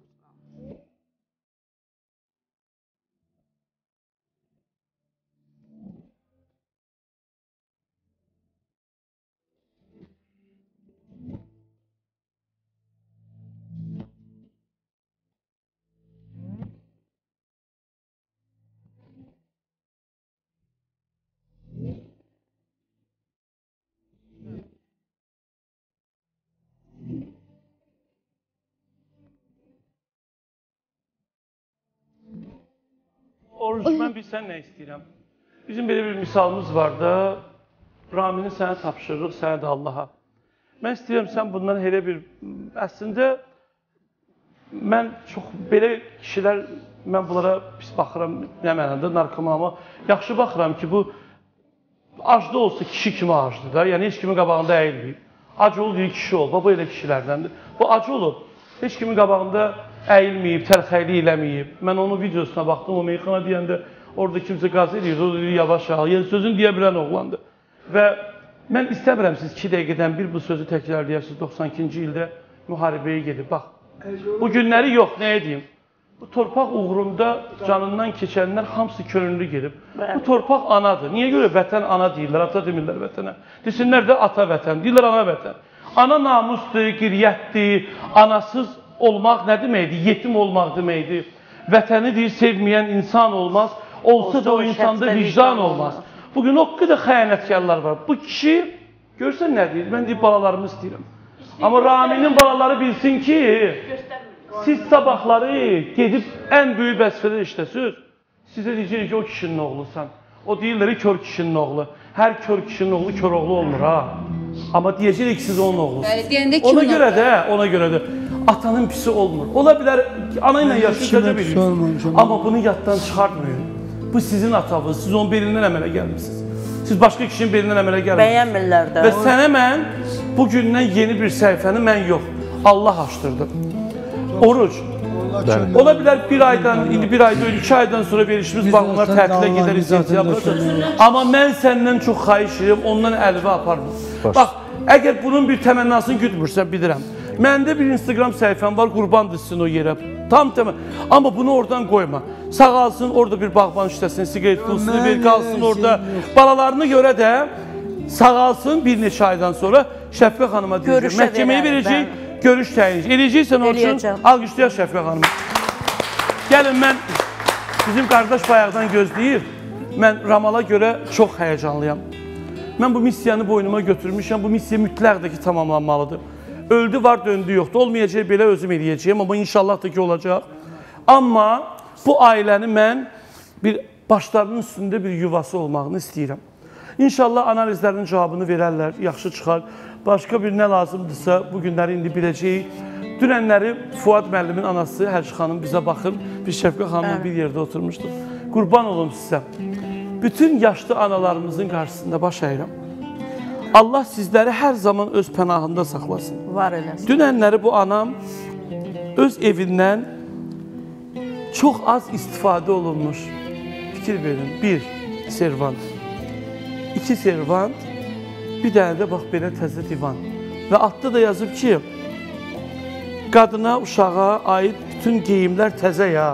Doğrusu ben bilsen ne isteyirəm. Bizim belə bir misalımız var da, Ramini sənə tapışırıq, sənə də Allaha. Mən istəyirəm, sən bundan elə bir... Əslində, mən çox belə kişilər, mən bunlara pis baxıram, nə mənəndə, narkomana, yaxşı baxıram ki, bu acda olsa kişi kimi acdır da, yəni heç kimin qabağında əyilməyib. Acı ol deyil, kişi ol, baba elə kişilərdəndir. Bu acı olub, heç kimin qabağında əyilməyib, tərxəyli eləməyib. Mən onun videosuna baxdım, o meyxana deyəndə, orada kimsə qaz edir, o deyir, yavaş yağlı, yəni sözünü deyə bilən oğlandı. Və mən istəmirəm siz 2 dəqiqədən bir bu sözü təkrarlayasınız 92-ci ildə müharibəyə gedib. Bax, bu günləri yox, nə edeyim? Bu torpaq uğrunda canından keçənlər hamısı könüllü gedib. Bu torpaq anadır. Niyə görə vətən ana deyirlər, ata demirlər vətənə? Desinlər də ata vətən, deyirlər ana vətən. Ana namusdur, qiriyyətdir, anasız olmaq nə deməkdir? Yetim olmaq deməkdir. Vətəni deyir, sevməyən insan olmaz. Olsa da o insanda vicdan olmaz. Bugün o qədər xəyanətkarlar var. Bu kişi, görsən nə deyir? Mən deyib, balalarımı istəyirəm. Amma Raminin balaları bilsin ki, siz sabahları gedib ən böyük vəzifədə işləsiniz. Sizə deyirik ki, o kişinin oğlusan. O deyirlər ki, kör kişinin oğlu. Hər kör kişinin oğlu kör oğlu olmur ha. Amma deyəcəyik ki, siz onun oğlusunuz. Ona görə də atanın pisi olmur. Ola bilər, anayla yaşayacaq bilirsiniz. Amma bunu yaddan çıxartmayın. Bu sizin atanız, siz onun belindən əmələ gəlmişsiniz. Siz başqa kişinin belindən əmələ gəlmişsiniz. Bəyənmirlər də. Və sənə mən bugündən yeni bir səhifəni mən yox, Allah açdırdım. Oruc. Ola bilər bir aydan, indi bir ayda, 2 aydan sonra verişimiz var, onlar tətilə gedər, izləyəcək yapacaq. Amma mən səndən çox xahiş edirəm, ondan əlvə aparmam. Bax, əgər bunun bir təmənnasını güdmürsən, bilirəm. Məndə bir Instagram səhifəm var, qurban düşsün o yerə. Tam təmən. Amma bunu oradan qoyma. Sağalsın, orada bir bağban işləsin, sigaret pulsunu ver, qalsın orada. Balalarını görə də sağalsın bir neçə aydan sonra Şəfqə xanıma deyəcək. Məhkəməyə verəcək, görüş təyin edəcək. Eləyəcəksən onun üçün, alqışlayaq Şəfqə xanıma. Gəlin, mən, bizim qardaş bayaqdan gözləyir. Mən Ramala görə çox həyəcanlıyam. Mən bu missiyanı boynuma götürmüşəm. Bu missiya mütləq də ki, tamamlanmalıdır. Öldü var, döndü yoxdur. Olmayacaq, belə özüm eləyəcəyim, amma inşallah da ki, olacaq. Amma bu ailəni mən başlarının üstündə bir yuvası olmağını istəyirəm. İnşallah analizlərin cavabını verərlər, yaxşı çıxar. Başqa bir nə lazımdırsa, bu günləri indi biləcəyik. Dünənləri Fuad müəllimin anası Hərçi xanım bizə baxır. Biz Şəfqə xanımla bir yerdə oturmuşduq. Qurban olum sizə. Bütün yaşlı analarımızın qarşısında baş əyirəm. Allah sizləri hər zaman öz pənahında saxlasın. Var eləsin. Dünənləri bu anam öz evindən çox az istifadə olunmuş. Fikir verin, 1 servant, 2 servant, bir dənə də bax belə təzə divan. Və altda da yazıb ki, qadına, uşağa aid bütün geyimlər təzə ya,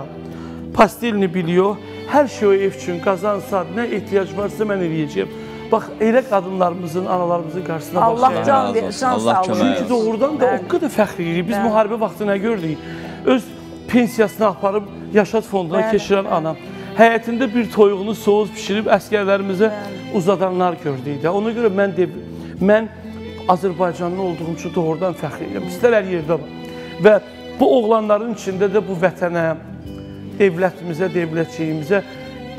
pastelini biliyor, hər şey o ev üçün qazansa, nə ehtiyac varsa mən eləyəcəyəm. Bax, elə qadınlarımızın, analarımızın qarşısına başlayalım. Allah can verir. Çünki doğrudan da o qədər fəxr edirik. Biz müharibə vaxtı nə gördük? Öz pensiyasını aparıb, yaşat fonduna keçirən anam. Həyətində bir toyuğunu soğuz pişirib, əskərlərimizə uzadanlar gördük. Ona görə mən Azərbaycanlı olduğum üçün doğrudan fəxr edirəm. İstər hər yerdə var. Və bu oğlanların içində də bu vətənə, devlətimizə, devlətçiyimizə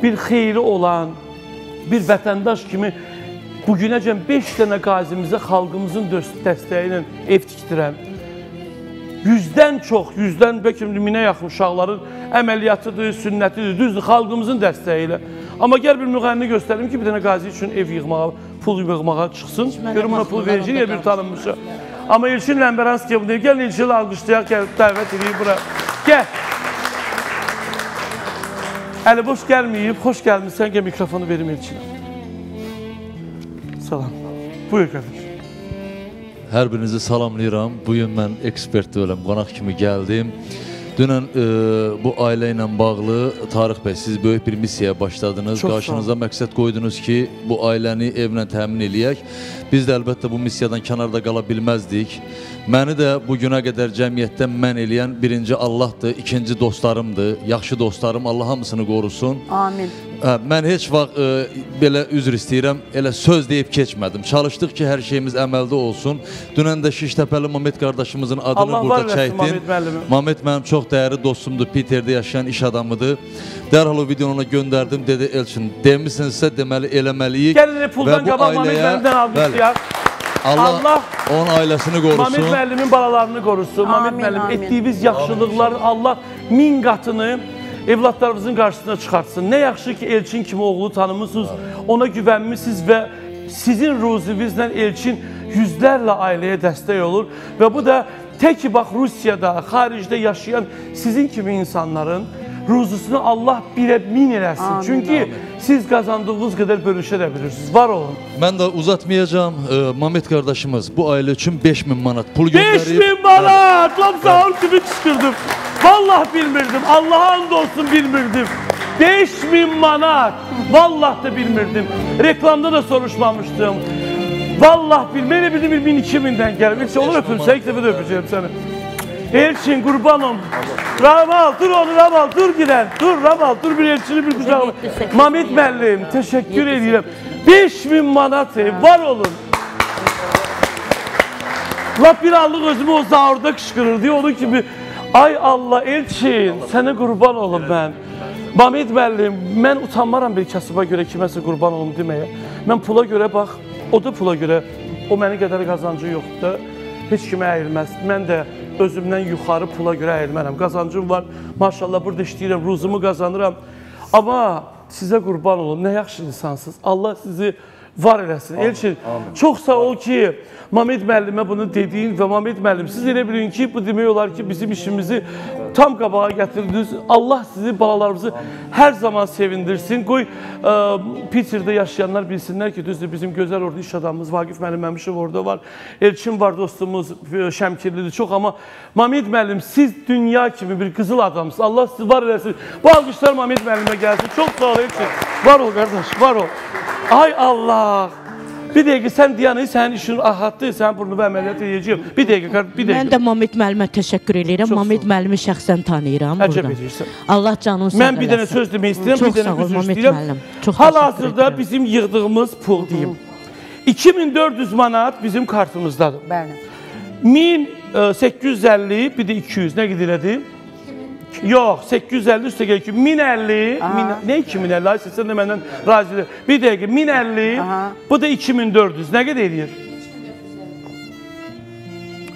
bir xeyri olan, bir vətəndaş kimi bugünəcən 5 dənə qazimizə xalqımızın dəstəyi ilə ev tikdirəm. 100-dən bəlkə minə yaxın uşaqların əməliyyatıdır, sünnətidir, düzdür, xalqımızın dəstəyi ilə. Amma gəl bir müğənni göstərim ki, 1 dənə qazi üçün ev yığmağa, pul yığmağa çıxsın. Görün, buna pul verəcək, ya bir tanınmışa. Amma Elçin Ləmbəranskiyə bunu deyir, gəlin Elçin alqışlayaq, gəl, dəvət edeyim bura. Gəl. Əli boş gəlməyib, xoş gəlmişsən, gəl mikrofonu verim Elçinə. Salam. Buyur qəfir. Hər birinizi salamlayıram. Bugün mən ekspert deyiləm, qonaq kimi gəldim. Dünən bu ailə ilə bağlı, Tarix bəy, siz böyük bir missiyaya başladınız. Qarşınıza məqsəd qoydunuz ki, bu ailəni evlə təmin eləyək. Biz də əlbəttə bu missiyadan kənarda qala bilməzdik. Məni də bugünə qədər cəmiyyətdə mən eləyən birinci Allahdır, ikinci dostlarımdır, yaxşı dostlarım, Allah hamısını qorusun. Amin. Mən heç vaxt belə üzr istəyirəm, elə söz deyib keçmədim. Çalışdıq ki, hər şeyimiz əməldə olsun. Dünən də Şiştəpəli Mamet qardaşımızın adını burada çəkdim. Mamet mənim çox dəyərli dostumdur, Piterdə yaşayan iş adamıdır. Dərhal o videonu ona göndərdim, dedi Elçin, demişsinizsə deməli eləməliyik. Gəlin, puldan qabaq Mamet məndən almışdı ya. Allah onun ailəsini qorusun. Mamet müəllimin balalarını qorusun. Mamet müəllim, etdiyiniz yaxşılıqlar Allah min qatını evlatlarımızın karşısına çıkartsın. Ne yaxşı ki Elçin kimi oğlu tanımışsınız, ona güvenmişsiniz ve sizin ruzinizden Elçin yüzlerle aileye destek olur. Ve bu da tek bak Rusya'da, haricde yaşayan sizin kimi insanların ruzusunu Allah bilemin eləsin. Amin, çünkü amin. Siz kazandığınız kadar bölüşe de bilirsiniz. Var olun. Ben de uzatmayacağım. Mamet kardeşimiz bu aile için 5000 manat pul gönderip... 5000 manat! Lan sağ ol kimi çıkırdım. Vallahi bilmirdim. Allah'a andolsun bilmirdim. 5000 manat. Vallahi da bilmirdim. Reklamda da soruşmamıştım. Vallahi bilmeyle bildim 1000-2000'den gelmiş. Onu öpülse ilk defa da öpeceğim seni. Elçin kurbanım. Ramal dur onu Ramal dur gider. Dur Ramal dur bir Elçin'i bir kucağına. Mamet müəllim teşekkür ederim. 5000 manatı var olun. La bir anlık özümü o zahurda kışkırır diye onun gibi. Ay Allah Elçin, sənə qurban olum mən. Mamet müəllim, mən utanmaram bir kasıba görə kiməsə qurban olum deməyə. Mən pula görə bax, o da pula görə, o məni qədər qazancı yoxdur. Heç kimə əyilməz. Mən də özümdən yuxarı pula görə əyilmərəm. Qazancım var, maşallah burada işləyirəm, ruzumu qazanıram. Amma sizə qurban olum, nə yaxşı insansınız. Allah sizi var eləsin. Elçin, çox sağ ol ki, Mamet müəllimə bunu dediyin və Mamet müəllim, siz elə bilin ki, bu demək olar ki, bizim işimizi tam qabağa gətirdiniz. Allah sizi, balalarımızı hər zaman sevindirsin. Qoy, Piterdə yaşayanlar bilsinlər ki, düzdür, bizim gözəl orada iş adamımız, Vaqif müəllim Məmşev orada var, Elçin var dostumuz, Şəmkirlidir çox, amma Mamet müəllim, siz dünya kimi bir qızıl adamsınız. Allah sizi var eləsin. Bu alqışlar Mamet müəllimə gəlsin. Çox sağ ol Elçin. Var ol qardaş, var ol. Ay Allah! Bir dəqiqə, sən Diyana'yı, sənin işin ahatdır, sən burnu və əməliyyat edəcəyəm. Bir dəqiqə, bir dəqiqə. Mən də Mamet müəllimə təşəkkür edirəm. Mamet müəllimi şəxsən tanıyıram buradan. Əcəb edirsən. Allah canını sağ eləsin. Mən bir dənə söz demək istəyirəm, bir dənə üzr istəyirəm. Hal-hazırda bizim yığdığımız pul deyim. 2400 manat bizim kartımızdadır. Bəli. 1850, bir də 200, nə qədər elədi? Yox, 850 üstə gəlir ki, 1050, nə 2050, ay sən də məndən razı edir. Bir dəqiqə, 1050, bu da 2400, nə qədər edir?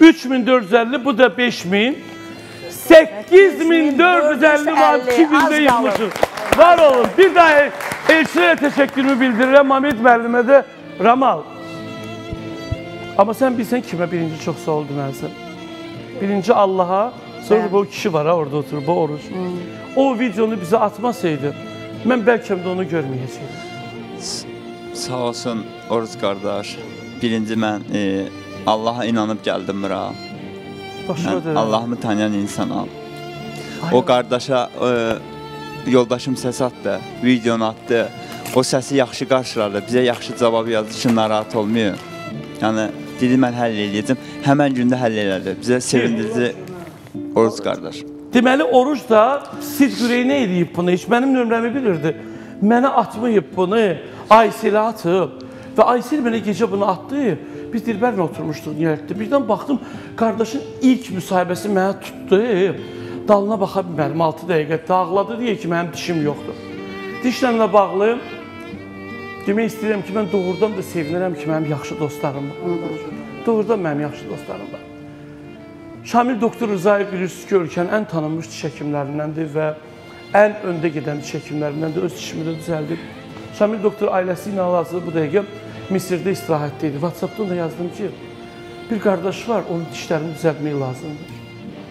3450, bu da 5000, 8450 var, 2000-də yığmışıq. Var olun, bir daha Elçinə təşəkkürümü bildirirəm, Mamet müəllimə də Ramal. Amma sən bilsən kimə birinci çox sağ ol deməlisən. Birinci Allaha. Sonra bu kişi var ha, orada oturur, bu oruç. O videonu bize atmasaydı, mən bəlkə də onu görməyəcəyim. Sağ olsun Oruç qardaş. Birinci mən Allaha inanıb gəldim bura. Mən Allahımı tanıyan insanam. O qardaşa yoldaşım səs atdı, videonu atdı. O səsi yaxşı qarşıladı, bizə yaxşı cavab yazdı ki, narahat olmuyor. Yəni, dedi mən həll eləyəcəm, həmən gündə həll elədi. Bizə sevindirici Oruç qardaş. Deməli, Oruç da siz yüreğinə edib bunu, heç mənim nömrəmi bilirdi. Mənə atmayıb bunu, Aysel'e atıb. Və Aysel mənə gecə bunu atdı. Biz Dilbərlə oturmuşduq, niyələtdi. Birdən baxdım, qardaşın ilk müsahibəsi mənə tutdu. Dalına baxa bilmədim, 6 dəqiqə dağladı deyə ki, mənim dişim yoxdur. Dişləmlə bağlı demək istəyirəm ki, mən doğrudan da sevinirəm ki, mənim yaxşı dostlarım var. Doğrudan mənim yaxşı dostlarım var. Şamil Doktor Rızayev bilirsiniz ki, ölkənin ən tanınmış diş həkimlərindəndir və ən öndə gedən diş həkimlərindəndir, öz dişimi də düzəldib. Şamil Doktor ailəsi ilə hal-hazırda bu dəqiqə Misirdə istirahətdə idi. WhatsApp-dan da yazdım ki, bir qardaş var, onun dişlərini düzəltmək lazımdır.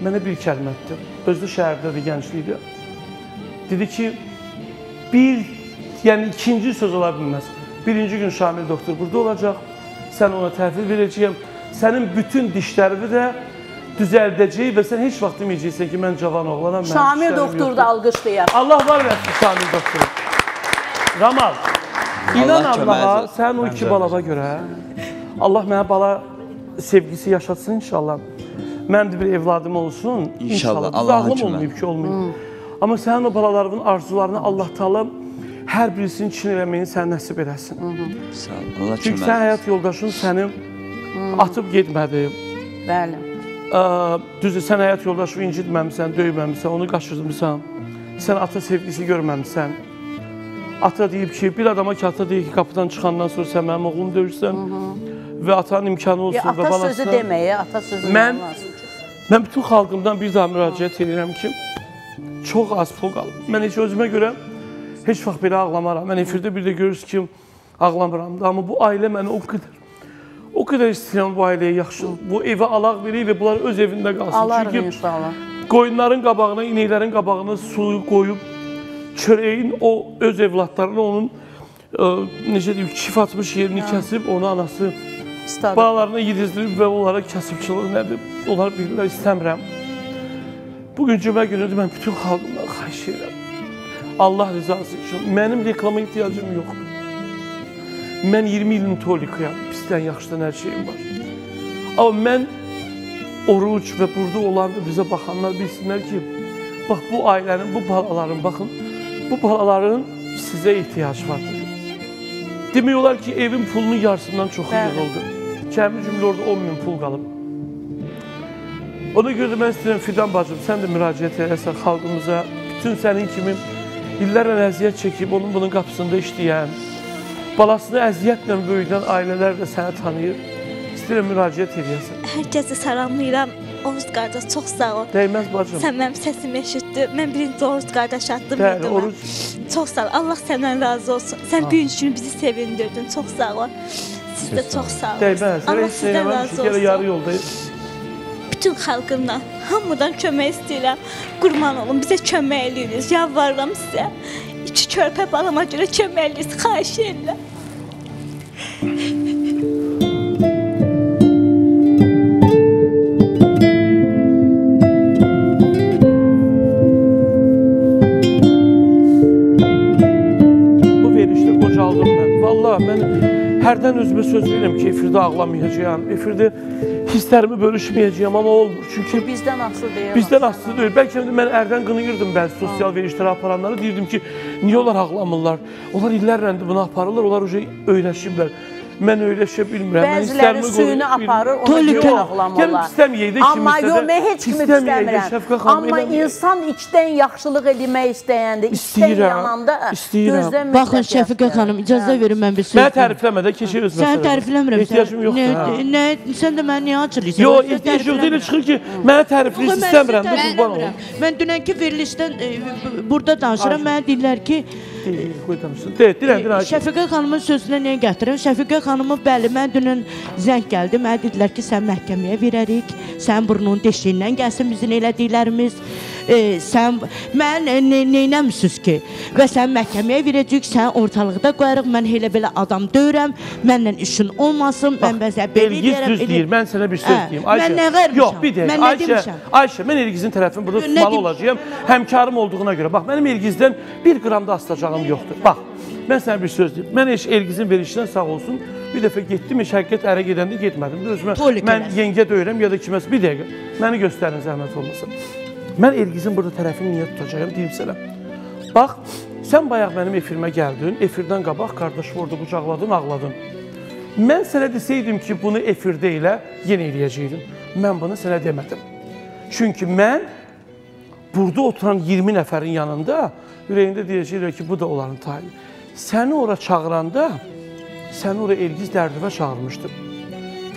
Mənə bir kəlmətdir, özü şəhərdədir, gəncliyidir. Dedi ki, yəni ikinci söz ola bilməz. Birinci gün Şamil Doktor burada olacaq, sən ona təhvil verəcəyəm, sənin bütün dişlərini də düzəldəcəyi və sən heç vaxt deməyəcəksən ki, mən cavan oğlanam, mənim işlərim yoxdur. Şamil doktor da alqışlayar. Allah var versin Şamil doktor. Ramal, inan Allaha, sən o iki balaba görə, Allah mənə bala sevgisi yaşatsın inşallah. Mənim də bir evladım olsun, inşallah. Zağlım olmayıb ki, olmayıb. Amma sənin o balalarının arzularını Allah-u Teala hər birisini için eləməyini sən nəsib eləsin. Sağ ol, Allah üçün. Çünki sən həyat yoldaşın sənin atıb getmədi. Bəli. Düzdür, sən həyat yoldaşını incitməmişsən, döyməmişsən, onu qaçırmışsan. Sən ata sevgisi görməmişsən. Ata deyib ki, bir adama ki, ata deyib ki, qapıdan çıxandan sonra sən mənim oğlumu döyürsən və atanın imkanı olsun və balasına. Ata sözü deməyə, ata sözü olmaz. Mən bütün xalqımdan bir daha müraciət edirəm ki, çox az pul qalıb. Mən heç özümə görə heç vaxt belə ağlamaram. Mən efirdə bir də görürüz ki, ağlamıram da. Amma bu ailə mənə o qədər istəyirəm bu ailəyə yaxşı. Bu evə alaq verək və bunlar öz evində qalsın. Alarım inşallah. Çünki qoyunların qabağına, inəklərin qabağına suyu qoyub, çörəyin o öz evlatlarına onun çif atmış yerini kəsib, onu anası balalarına yedizdirib və onlara kəsibçilik nədir? Onlar bilirlər, istəmirəm. Bugün cümə günüdür, mən bütün xalqımdan xahiş edirəm. Allah rızası üçün, mənim reklama ehtiyacım yoxdur. Mən 20 ilin tolikiyam, pisdən, yaxşıdan hər şeyim var. Amma mən oruç və burada olan və bizə baxanlar bilsinlər ki, bax, bu ailənin, bu balaların, baxın, bu balaların sizə ehtiyac var. Demək olar ki, evin pulunun yarısından çoxu yığıldı. Cəmi cümlə orada 10.000 pul qalıb. Ona görə də mən istəyirəm, Fidan bacım, sən də müraciət edəsən xalqımıza, bütün sənin kimi illərlə əziyyət çəkib, onun bunun qapısında işləyən, balasını əziyyətlə böyüdən ailələr də səni tanıyır. İstəyirəm, müraciət edəsən. Hər kəsi salamlayıram. Oğuz qardaş, çox sağ ol. Dəyməz bacım. Sən mənim səsimi eşitdin. Mən birinci Oğuz qardaş atdım. Bəli, Oğuz. Çox sağ ol. Allah səndən razı olsun. Sən bir günü bizi sevindirdin. Çox sağ ol. Siz də çox sağ olun. Dəyməz. Allah sizdən razı olsun. Bütün xalqımdan, hamıdan kömək istəyirəm. Qurban olun, bizə kömək eləyiniz. Yalvarıram sizə. İki körpə balama görə kömək eləyiniz. Xahiş edirəm. Bu verişdə qocaldım mən. Vallahi mən hərdən özümə söz verirəm ki, efirdə ağlamayacağım. Efirdə hisslərimi bölüşməyəcəyəm, amma olmur. Çünki bizdən asılı deyil. Bizdən asılı deyil. Bəlkə mən ərdən qınıyırdım bəzi sosial verişlərə aparanları. Deyirdim ki, niyə onlar ağlamırlar? Onlar illərlə bunu aparırlar, onlar öyrəşiblər. Mən öyrəşə bilmirəm. Bəziləri suyunu aparır, ona görə ağlamırlar. Amma yox, mən heç kimi istəmirəm. Amma insan içdən yaxşılıq edilmək istəyəndə, içdən yananda gözlənməyəcək. Baxın, Şəfiqə xanım, icazə verin, mən bir söz verin. Mən tərifləmədə keçiriz məsələn. Səni tərifləmirəm. Ehtiyacım yoxdur. Sən də mənə niyə açırırsın? Yox, ehtiyac yoxdur, elə çıxır ki, mənə tərifləyir, istəmirəm. Mən dünənki verilişdən burada danışıram, mənə deyirlər ki, Şəfiqə xanımın sözünə niyə gətirirəm? Şəfiqə xanımı, bəli, mən dünən zəng gəldi, mənə dedilər ki, sən məhkəməyə verərik, sən burnunun deşiyindən gəlsin bizim elədiklərimiz, sən, mən neynəmsiniz ki, və sən məhkəməyə verəcəyik, sən ortalıqda qoyarıq, mən elə belə adam döyürəm, mənlə işin olmasın, mən bəzə belə eləyərəm. Elgiz düz deyir, mən sənə bir söz deyim. Mən nə qərmişəm? Yox, bir deyək, Ayşə, mən Elgizin tərəfim burada tutmalı olacağım, həmkarım olduğuna görə. Bax, mənim Elgizdən bir qramda asılacağım. Yoxdur. Bax, mən sənə bir söz deyim. Mən Elgizin verilişindən sağ olsun, bir dəfə getdim, həqiqət ərə gedəndə getmədim. Mən yengə döyürəm ya da kiməsə. Bir dəqiqə, məni göstərin zəhmət olmasın. Mən Elgizin burada tərəfini niyə tutacağım, deyim sənə. Bax, sən bayaq mənim efirimə gəldin, efirdən qabaq qardaşım orada qucaqladın, ağladın. Mən sənə desəydim ki, bunu efirdə ilə yenə eləyəcəkdim. Mən bunu sənə demədim. Çünki mən burada oturan 20 nəfərin yanında ürəyində deyəcəklər ki, bu da onların tayini. Səni ora çağıranda, səni ora Elgiz Dərdövə çağırmışdım.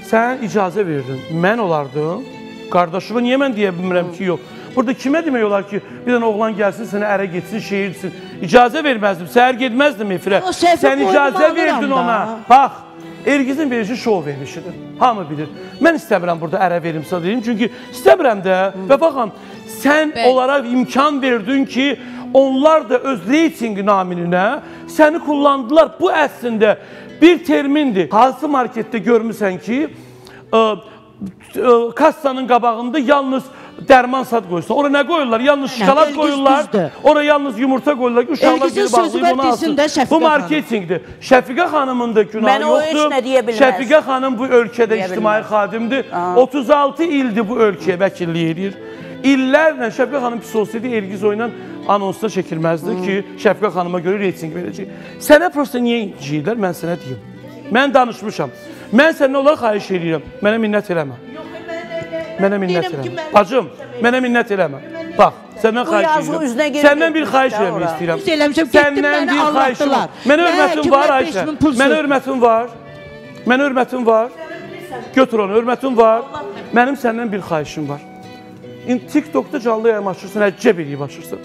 Sən icazə verdin, mən olardım. Qardaşıma niyə mən deyə bilmirəm ki, yox. Burada kimə demək olar ki, bir dənə oğlan gəlsin, sənə ərə getsin, şehirsin. İcazə verməzdim, səhər gedməzdim efirə. Sən icazə verdin ona. Bax, Elgizin verişi şov vermişidir. Hamı bilir. Mən istəmirəm burada ərə verim, sənə deyim. Çünki istəmirəm də və baxam, sən onlara imkan verdin ki, onlar da öz reytingi naminə səni kullandılar. Bu əslində bir termindir. Hansı marketdə görmüsən ki, kassanın qabağında yalnız dərman sat qoyursan. Ora nə qoyurlar? Yalnız şokolad qoyurlar, ora yalnız yumurta qoyurlar ki, uşaqlar geri bağlayıb onu alsın. Bu marketingdir. Şəfiqə xanımın da günahı yoxdur. Şəfiqə xanım bu ölkədə ictimai xadimdir. 36 ildir bu ölkəyə vəkillik edir. İllərlə Şəfiqə xanım pis olsaydı Elgiz oynan anonsda çəkilməzdi ki, Şəfqə xanıma görə reyting verəcək. Sənə prosta niyə inciyirlər, mən sənə deyim. Mən danışmışam. Mən sənə olaraq xahiş edirəm. Mənə minnət eləmə. Mənə minnət eləmə. Bacım, mənə minnət eləmə. Bax, səndən xahiş edirəm. Səndən bir xahiş eləmək istəyirəm. Səndən bir xahiş edirəm. Mənə hörmətim var, Ayşə. Mənə hörmətim var. Mənə hörmətim var. Götür onu, hörmətim var. Mənim səndən bir xahişim var. TikTok'da canlı yayım açırsın, həccə beləyib açırsın.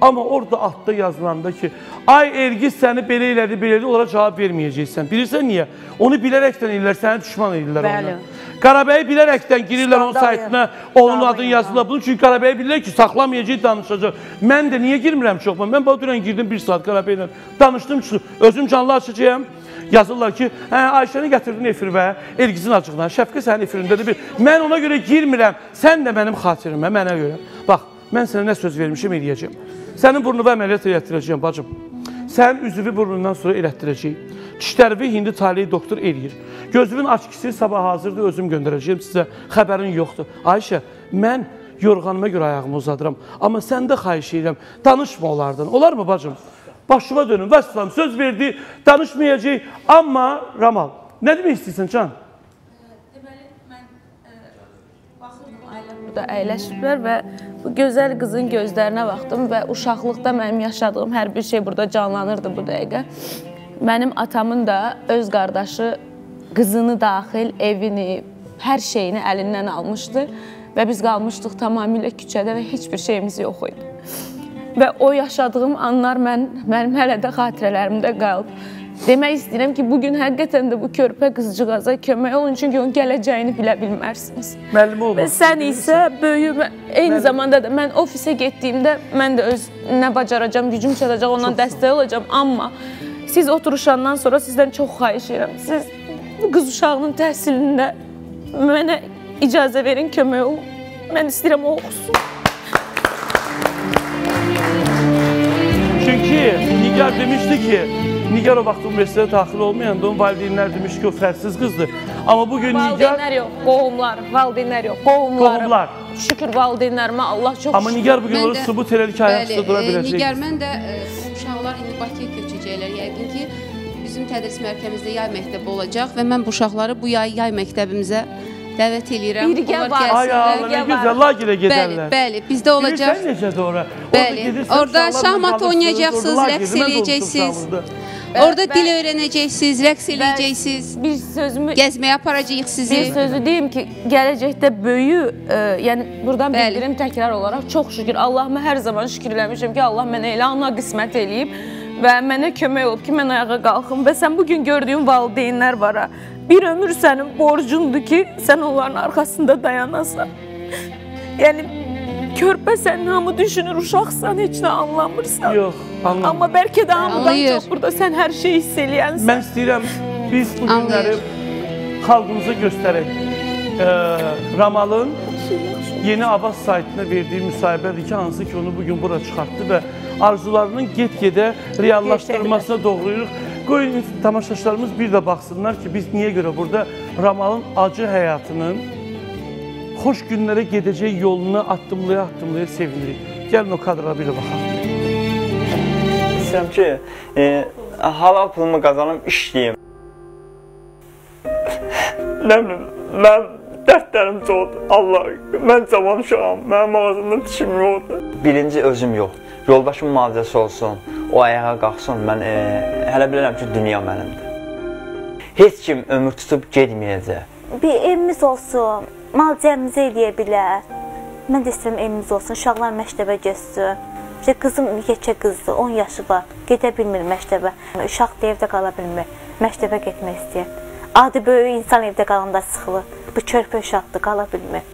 Amma orada altda yazılanda ki, ay Ergiz səni belə elədi, belə elədi, onlara cavab verməyəcəksən. Bilirsən niyə? Onu bilərəkdən elirlər, səni düşman elirlər ondan. Qarabəyi bilərəkdən girirlər onun saytına, onun adını yazırlar. Bunu çünki Qarabəyi bilirlər ki, saxlamayacaq, danışacaq. Mən də niyə girmirəm çoxma? Mən bana dünən girdim bir saat Qarabəyi ilə. Danışdım ki, özüm canlı açacağım. Yazırlar ki, Ayşəni gətirdin efirvə, Ergizin acığına, Şəfqə sənin efirindədir. Mən ona görə girmirəm, sən də mənim xatirimə, mənə görə. Bax, mən sənə nə söz vermişim, eləyəcəm. Sənin burnuva əməliyyat elətdirəcəm, bacım. Sənin üzvü burnundan sonra elətdirəcək. Çişlərvi hindi talihi doktor eləyir. Gözümün açkisi sabah hazırdır, özüm göndərəcəyim sizə, xəbərin yoxdur. Ayşə, mən yorğanıma görə ayağımı uzadıram, amma sən də xahiş edirəm, danışma onlardan. Olar mı, bacım? Başıma dönün, vəssalam, söz verdi, danışmayacaq. Amma, Ramal, nə demək istəyirsən, Can? Deməli, mən baxırdım, ailəm burada əyləşiblər və bu gözəl qızın gözlərinə baxdım və uşaqlıqda mənim yaşadığım hər bir şey burada canlanırdı bu dəqiqə. Mənim atamın da öz qardaşı qızını daxil, evini, hər şeyini əlindən almışdı və biz qalmışdıq tamamilə küçədə və heç bir şeyimiz yox idi. Və o yaşadığım anlar mənim hələ də xatirələrimdə qalıb. Demək istəyirəm ki, bugün həqiqətən də bu körpə qızcığaza kömək olun, çünki onun gələcəyini bilə bilmərsiniz. Məlum olmaq. Və sən isə böyük, eyni zamanda da mən ofisə getdiyimdə mən də öz nə bacaracam, gücüm çatacaq, ondan dəstək olacam. Amma siz oturuşandan sonra sizdən çox xahiş edirəm. Siz qız uşağının təhsilində mənə icazə verin, kömək olun. Mən istəyirəm o oxusun. Çünki Nigar demişdi ki, Nigar o vaxt üniversitede daxil olmayan da onun valideynlər demiş ki, o fərqsiz qızdır. Amma bugün Nigar... Valideynlər yox, qohumlar, valideynlər yox, qohumlar. Şükür valideynlərimə, Allah çox şükür. Amma Nigar bugün onu sübut elədi ki, ayaqçıda dura biləcək. Nigar, mən də uşaqlar indi Bakıya köçəcəklər, yəqin ki, bizim tədris mərkəmizdə yay məktəbi olacaq və mən bu uşaqları bu yay məktəbimizə dəvət edirəm. Birgə var. Ay Allah, nə gözəl, lagilə gedərlər. Bəli, bizdə olacaq. Bilirsən necədə ora? Bəli, orada şahmat oynayacaqsınız, rəqs eləyəcəksiniz. Orada dil öyrənəcəksiniz, rəqs eləyəcəksiniz. Bir sözümü... Gəzməyə aparacaq sizi. Bir sözü deyim ki, gələcəkdə böyü, yəni buradan bildirim təkrar olaraq, çox şükür, Allahıma hər zaman şükürləmişəm ki, Allah mənə elə ana qismət eləyib. Və mənə kömək olub ki, mən ayağa qalxım və sən bugün gördüyün valideynlər var ha. Bir ömür sənin borcundur ki, sən onların arxasında dayanasan. Yəni, körpə sənin hamı düşünür, uşaqsan, heç nə anlamırsan. Yox, anlamır. Amma bəlkə də hamıdan çox burada sən hər şeyi hiss eləyənsən. Mən istəyirəm, biz bu günləri xalqımıza göstərək. Ramalın Yeni Abbas saytına verdiği müsahibədir ki, hansı ki onu bugün bura çıxartdı və arzularının get-gedə reallaşdırılmasına doğruyuruq. Qoyun tamaşaçılarımız bir də baxsınlar ki, biz niyə görə burada Ramalın acı həyatının xoş günlərə gedəcək yolunu addımlaya sevinirik. Gəlin o kadra bir də baxaq. İstəyirəm ki, halal pulumu qazanım, işləyim. Mən dərdlərim çoxdur, Allah, mən cavan uşağım, mənim ağzımdan dişim yoxdur. Birinci özüm yox, yoldaşımın müalicəsi olsun, o ayağa qalxsın, mən hələ bilirəm ki, dünya mənimdir. Heç kim ömür tutub gedməyəcək. Bir evimiz olsun, müalicəmizi eləyə bilər. Mən də istəyirəm evimiz olsun, uşaqlar məktəbə getsin. Qızım yekə qızdır, 10 yaşı var, gedə bilmir məktəbə. Uşaq da evdə qala bilmir, məktəbə getmək istəyir. Adi böyük insan evdə qalanda sıxılır. Bu körpə uşaqdır, qala bilmir.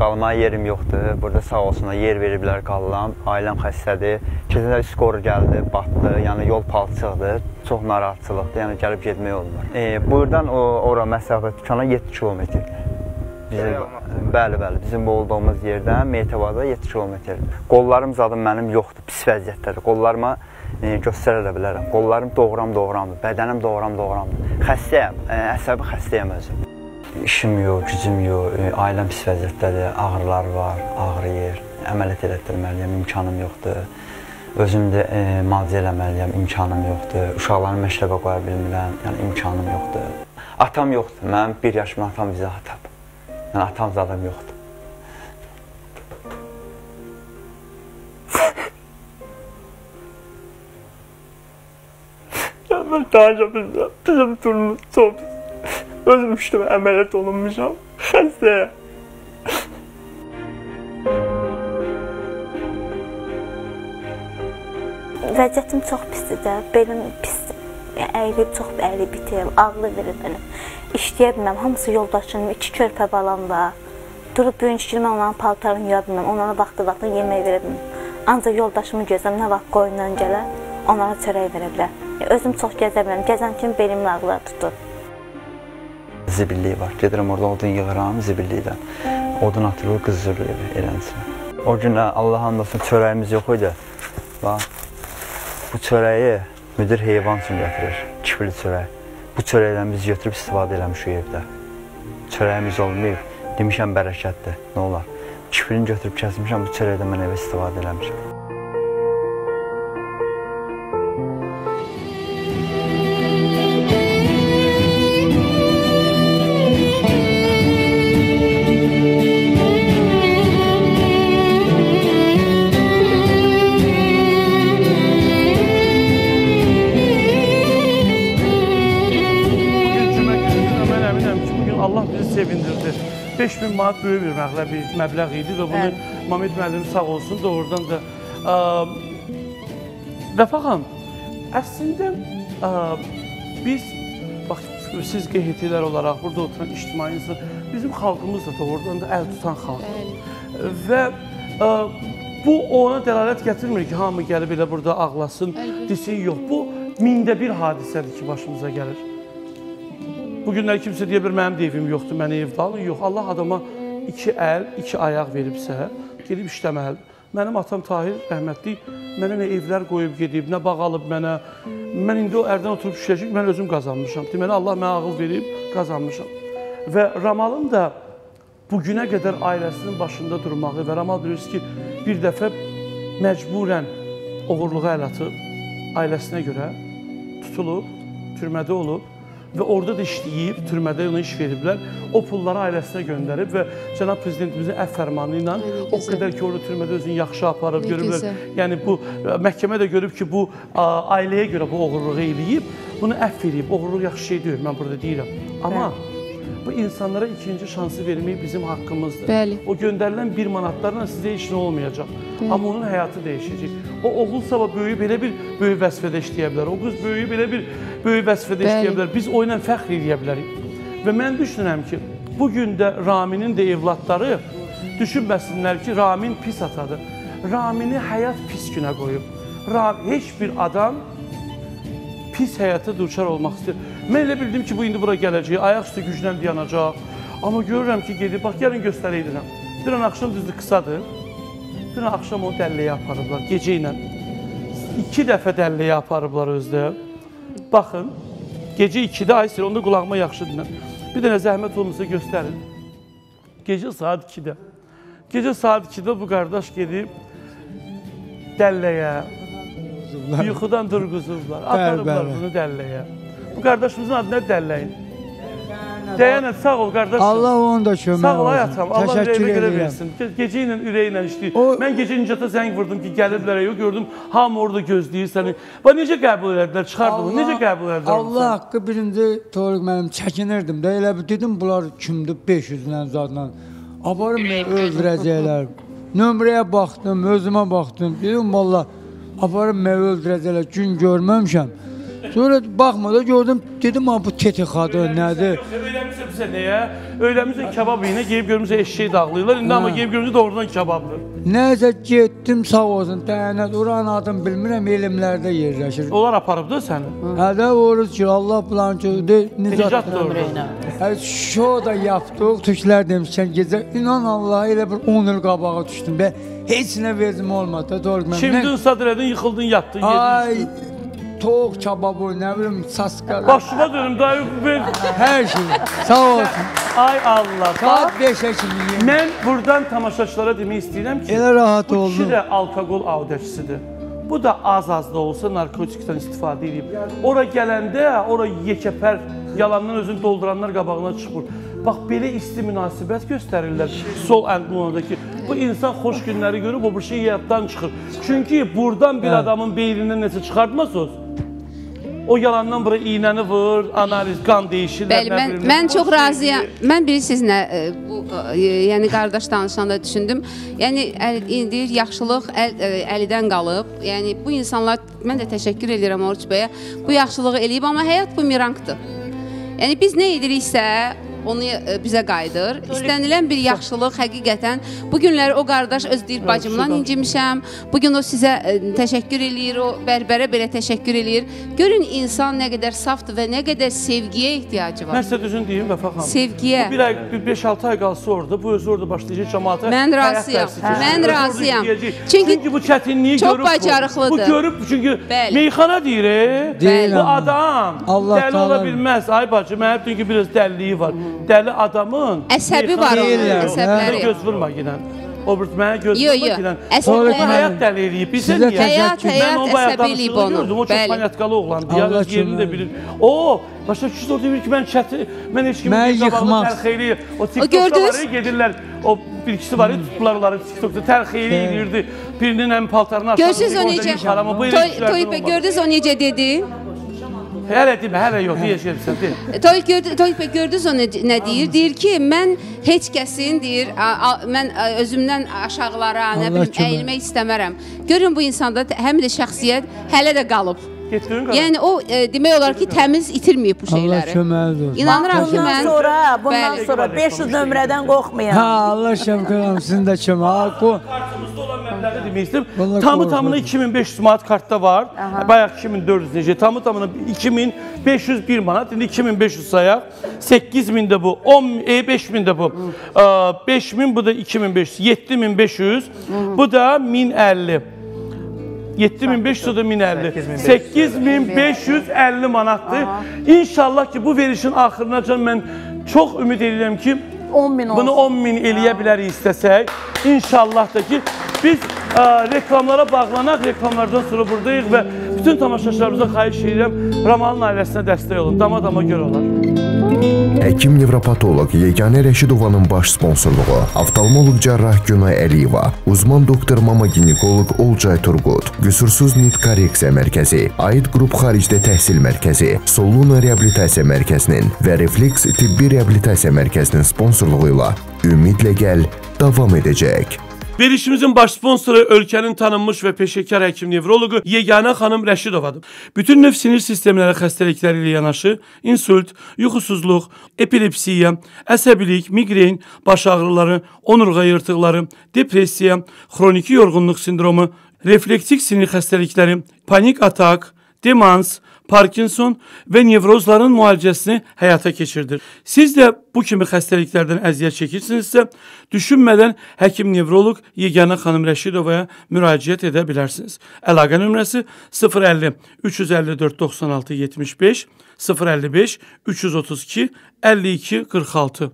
Qalmaya yerim yoxdur. Burada sağ olsunlar yer veriblər qalıram. Ailəm xəstədir. Keçən dəfə skoru gəldi, batdı. Yəni yol palçıqdır. Çox narahatçılıqdır. Yəni gəlib getmək olmur. Buradan ora məsafə dükana 7 km. Bəli, bizim olduğumuz yerdən Meytəvada 7 km. Qollarım zadım mənim yoxdur, pis vəziyyətləri. Qollarıma göstərə də bilərəm. Qollarım doğram-doğramdır, bədənim doğram-doğramdır. Xəstəyəm, əsəbi xəstəyəm özüm. İşim yox, gücüm yox, ailəm pis vəziyyətdədir, ağrılar var, ağrıyır. əməliyyat elətdirməliyəm, imkanım yoxdur. Özümdə müalicə eləməliyəm, imkanım yoxdur. Uşaqları məktəbə qoya bilmirəm, yəni imkanım yoxdur. Atam yoxdur, mənim 1 yaşım atam bizə atab. Yəni atam zadam yoxdur. Sadece bizim turumuz çok. Özüm üstüme ameliyat olunmuşam. Hastaya. Vəziyyətim çox pisdir. Belim pisdir. Əylib çox əylib bitirəm. Ağlı verir beni. İşləyə bilməm. Hamısı yoldaşım. 2 körpə balam var. Durub bugün işləyirəm. Onların paltarını yuya bilməm. Onlara vaxtı yemək verə bilməm. Ancaq yoldaşımı gözləm. Nə vaxt qoyundan gələr, onlara çörək verə bilər. Özüm çox gəzə bilməm. Gəzən kimi belim ağrılar tutur. Zibilliyi var. Gedirəm orada odun yığıram zibillikdən. Odun atılır, qız zürür eləncə. O günə Allah hamdolsun çörəyimiz yox idi. Bax, bu çörəyi müdür heyvan üçün gətirir. Kifli çörək. Bu çörəkdən biz götürüb istifadə eləmişik evdə. Çörəyimiz olmayıb. Demişəm bərəkətdir. Nə olar? Kiflini götürüb kəsmişəm, bu çörəkdən mən evə istifadə eləmişəm. Sevindirdi. 5000 manat böyük bir məbləğ idi və bunu Mamet müəllim sağ olsun doğrudan da. Rəfaqan, əslində biz, bax, siz QHT-lər olaraq burada oturan ictimai insan, bizim xalqımız da doğrudan da əl tutan xalqdır. Və bu ona dəlalət gətirmir ki, hamı gəlib elə burada ağlasın, desin yox. Bu 1000-də 1 hadisədir ki, başımıza gəlir. Bugünlər kimsə deyə bir, mənim də evim yoxdur, mənə evdə alın. Yox, Allah adama 2 əl, 2 ayaq veribsə, gedib işləməlidir. Mənim atam Tahir rəhmətli mənə nə evlər qoyub gedib, nə bağ alıb mənə. Mən indi o ərdən oturub işləyəcək, mən özüm qazanmışam. Deməli, Allah mənə ağıl verib, qazanmışam. Və Ramalın da bugünə qədər ailəsinin başında durmağı və Ramal bilirsiniz ki, bir dəfə məcburən oğurluğa əl atıb, ailəsinə görə tutulub, türmədə olub. Və orada da işləyib, türmədə ona iş veriblər, o pulları ailəsinə göndərib və Cənab Prezidentimizin əf fərmanı ilə o qədər ki, orada türmədə özünü yaxşı aparıb, görüblər. Yəni, bu məhkəmə də görüb ki, bu ailəyə görə bu oğurluğu eləyib, bunu əf verib. Oğurluq yaxşı şey deyil, mən burada deyirəm. Amma bu insanlara 2-ci şansı vermək bizim haqqımızdır. O göndərilən 1 manatlarla sizə heç nə olmayacaq. Amma onun həyatı dəyişəcək. O oğul sabah böyüyüb elə bir böyük vəzifədə işləyə bilər. O qız böyüyüb elə bir böyük vəzifədə işləyə bilər. Biz o ilə fəxr edə bilərik. Və mən düşünürəm ki, bugün də Raminin də evladları düşünməsinlər ki, Ramin pis atadır. Ramini həyat pis günə qoyub. Heç bir adam pis həyata durçar olmaq istəyir. Mən elə bildim ki, bu indi bura gələcək, ayaq üstü güclə dayanacaq. Amma görürəm ki, gedib, bax, gəlin göstərək edirəm. Dünən axşam düzdür, qısadır. Dünən axşam onu dəlləyə aparıblar, gecə ilə. 2 dəfə dəlləyə aparıblar özdə. Baxın, gecə 2-də, ay sir, onda qulağıma yaxşı dinlər. Bir dənə zəhmət olmasa göstərin. Gecə saat 2-də. Gecə saat 2-də bu qardaş gedib dəlləyə, yuxudan durğuzublar, atarıblar bunu dəlləyə. Bu qardaşımızın adı nədir dəlləyin? Dəyənət, sağ ol qardaşım. Allah onu da kömək olsun. Sağ ol, ay atam. Allah ürəyimə görə versin. Gecə ilə, ürəyi ilə işləyir. Mən gecə incata zəng vurdum ki, gəliblərə yox, gördüm, hamı orada gözləyir səni. Bax, necə qəbul elədilər, çıxardın, necə qəbul elədilər? Allah haqqı birinci, Toruq mənim, çəkinirdim də, elə bir dedim, bunlar kimdir, 500-lə zadla. Aparım, öldürəcəklər. Nömrəyə baxdım, özümə baxdım. Dedim, valla, aparım, öldürəcəklər, gün görməmişəm. Sonra baxmadan gördüm, dedim, bu TTX-dır, nədir? Öyləmişsə bizə nəyə? Öyləmişsə kebab yiyinə, geyib görmüşsə eşşəyi dağlayırlar, indi amma geyib görmüşsə doğrudan kebabdır. Nəyəcə getdim, sağ olsun, dəyənət, oranın adını bilmirəm, elmlərdə yerləşir. Onlar aparıbdır səni? Hədə oruz ki, Allah bulan ki, nicat dövrəyinə. Şo da yapdıq, tüklər demişsən, gecə, inan Allah, elə bir 10 il qabağa düşdüm, heç nə verdim olmadı. Şimdin sadır edin, yıxıldın, yapdın, yedin. Toğ, kebabı, nə bilim, saskalar. Başıma dönüm, dayı, ben... Her şey. Sağ olsun. Ay Allah. Saat 5 şimdi. Ben buradan tamaşaçılara demek istəyirəm ki, elə rahat oldu. Bu kişi də alkoqol avdəçisidir. Bu da az da olsa narkotikdən istifadə edib. Ora gələndə, ora yekəpər, yalandan özünü dolduranlar qabağına çıxır. Bax, belə isti münasibət göstərirlər sol ənqlonadakı. Bu insan xoş günləri görüb, o bir şey yaddan çıxır. Çünki buradan bir adamın beynindən nəsə çıxartmasınız. O yalandan buraya iğnəni vır, analiz, qan deyişirlər. Bəli, mən çox razıyam. Mən bilirsizlə, yəni qardaş danışanda düşündüm. Yəni, deyir, yaxşılıq əlidən qalıb. Yəni, bu insanlar, mən də təşəkkür edirəm Oruç bəyə, bu yaxşılığı eləyib, amma həyat bumerangdır. Yəni, biz nə ediriksə, onu bizə qayıdır. İstənilən bir yaxşılıq həqiqətən. Bugünləri o qardaş öz deyir, bacımdan incimişəm. Bugün o sizə təşəkkür eləyir, o bərbərə belə təşəkkür eləyir. Görün, insan nə qədər safdır və nə qədər sevgiyə ehtiyacı var. Mən sizə düzün deyim, Vəfa xanım. Sevgiyə. Bu bir ay, 5-6 ay qalsa orada, bu özü orada başlayacaq cəmaata. Mən razıyam. Mən razıyam. Çünki bu çətinliyi görüb bu. Çox bacarıqlıdır. Bu görüb, çünki meyxana deyir, bu adam dəli ola bilməz. Ay bacı, mənim dünkü biraz dəliliyi var. Dəli adamın əsəbi var onun göz vurma gilən o mənə göz vurma gilən onu həyat dəli eləyib mən onu bayağı danışıqda gördüm o çox manyatqalı oğlandı öz yerini də bilir o başqa kişi orada bilir ki mən heç kimi bir qabağını tərxeyli o TikTok'da var ya gedirlər o bir kişi var ya tutdular onları TikTok'da tərxeyli eləyirdi birinin həmin paltarını açardı gördünüz o necə dedi Hələ deyim, hələ yox, deyəcəyəm sən, deyim. Tolik bəy, gördünüz o nə deyir? Deyir ki, mən heç kəsin, deyir, mən özümdən aşağılara, nə bilim, əyilmək istəmərəm. Görün, bu insanda həm də şəxsiyyət hələ də qalıb. Yəni, o, demək olar ki, təmiz itirməyib bu şeyləri. Allah köməkdir. İnanıram ki, mən... Bundan sonra 500 nömrədən qorxmayam. Hə, Allah şəmqəram, sizin də kömək. Qartımızda olan məbləqə demək istəyirəm. Tamı-tamına 2500 manat kartda var. Bayaq 2400 necə. Tamı-tamına 2501 manat. İndi 2500 sayaq. 8000 də bu. 5000 də bu. 5000 bu da 2500. 7500. Bu da 1050. 7500 o da 1050. 8550 manatdır. İnşallah ki, bu verişin axırına can mən çox ümid edirəm ki, bunu 10.000 eləyə bilərik istəsək. İnşallah da ki, biz reklamlara bağlanaq, reklamlardan sonra buradayıq və bütün tamaşaçılarımıza xahiş edirəm, Romanın ailəsinə dəstək olun, dama-dama gör olar. Həkim nevropatoloq Yeganə Rəşidovanın baş sponsorluğu, oftalmoloq cərrah Günay Əliyeva, uzman doktor mama-ginekoloq Olcay Turqut, Qüsursuz Nit Korreksiya Mərkəzi, AİD Qrup Xaricdə Təhsil Mərkəzi, Soluna Reabilitasiya Mərkəzinin və Refleks Tibbi Reabilitasiya Mərkəzinin sponsorluğu ilə Ümidlə Gəl davam edəcək. Verişimizin baş sponsoru ölkənin tanınmış və peşəkar həkim nevroloqu Yeganə xanım Rəşidovadır. Bütün növ sinir sistemləri xəstəlikləri ilə yanaşı, insult, yuxusuzluq, epilepsiya, əsəbilik, migren, baş ağrıları, onurğa yırtıqları, depressiya, xroniki yorğunluq sindromu, reflektik sinir xəstəlikləri, panik atak, demans, Parkinson və nevrozların müalicəsini həyata keçirdir. Siz də bu kimi xəstəliklərdən əziyyət çəkirsinizsə, düşünmədən həkim nevroloq Yeganə xanım Rəşidovaya müraciət edə bilərsiniz. Əlaqə nömrəsi 050-354-96-75, 055-332-52-46.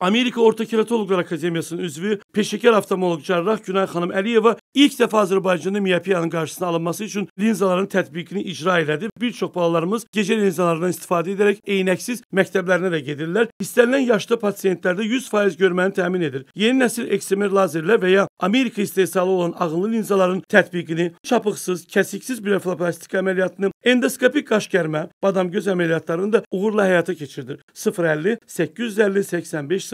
Amerika Orta Keratologlar Akademiyasının üzvü, peşəkar oftalmoloq cərrah Günay xanım Əliyeva ilk dəfə Azərbaycanda miyopiyanın qarşısına alınması üçün linzaların tətbiqini icra elədi. Bir çox balalarımız gecə linzalarından istifadə edərək eynəksiz məktəblərinə də gedirlər. İstənilən yaşda pasiyentlərdə 100% görməni təmin edir. Yeni nəsil ekstremer lazerlər və ya Amerika istehsalı olan ağıllı linzaların tətbiqini, çapıqsız, kəsiksiz blefroplastik əməliyyatını, endoskopik qaş gərmə, badam göz əməliyyatlarını da uğurla həyata keçirdir. 050-850-8500.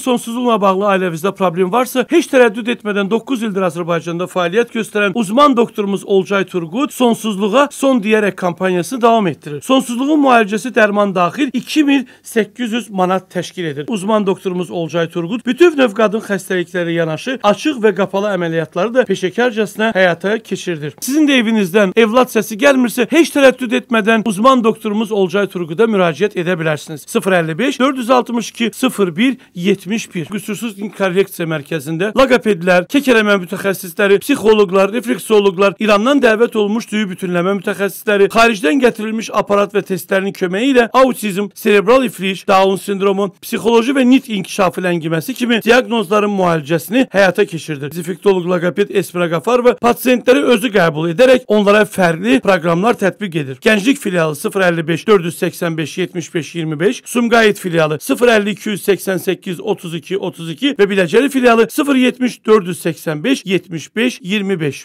Sonsuzluqla bağlı ailəvizdə problem varsa, heç tərəddüd etmədən 9 ildir Azərbaycanda fəaliyyət göstərən uzman doktorumuz Olcay Turqut sonsuzluğa son deyərək kampaniyasını davam etdirir. Sonsuzluğun müalicəsi dərman daxil 2800 manat təşkil edir. Uzman doktorumuz Olcay Turqut bütün növ qadın xəstəlikləri yanaşı, açıq və qapalı əməliyyatları da peşəkarcasına həyata keçirdir. Sizin də evinizdən evlad səsi gəlmirsə, heç tərəddüd etmədən uzman doktorumuz Olcay Turquta müraciət edə bilərsiniz. 055-462-01 41-71. Qüsursuz inkorreksiya mərkəzində loqopedlər, kekeləmə mütəxəssisləri, psixoloqlar, refleksologlar, İrandan dəvət olmuş tüyü bütünləmə mütəxəssisləri, xaricdən gətirilmiş aparat və testlərinin köməyi ilə autizm, serebral iflic, Down sindromu, psixoloji və nit inkişafı ləngiməsi kimi diaqnozların müalicəsini həyata keçirdir. Zifiktoloq loqoped Esmira Qafar və pasiyentləri özü qəbul edərək onlara fərqli proqramlar tətbiq edir. Gənclik filialı 055-485-75-25, Sumqayıt filialı 050-288-32-32 və Biləcəli filialı 070-485-75-25.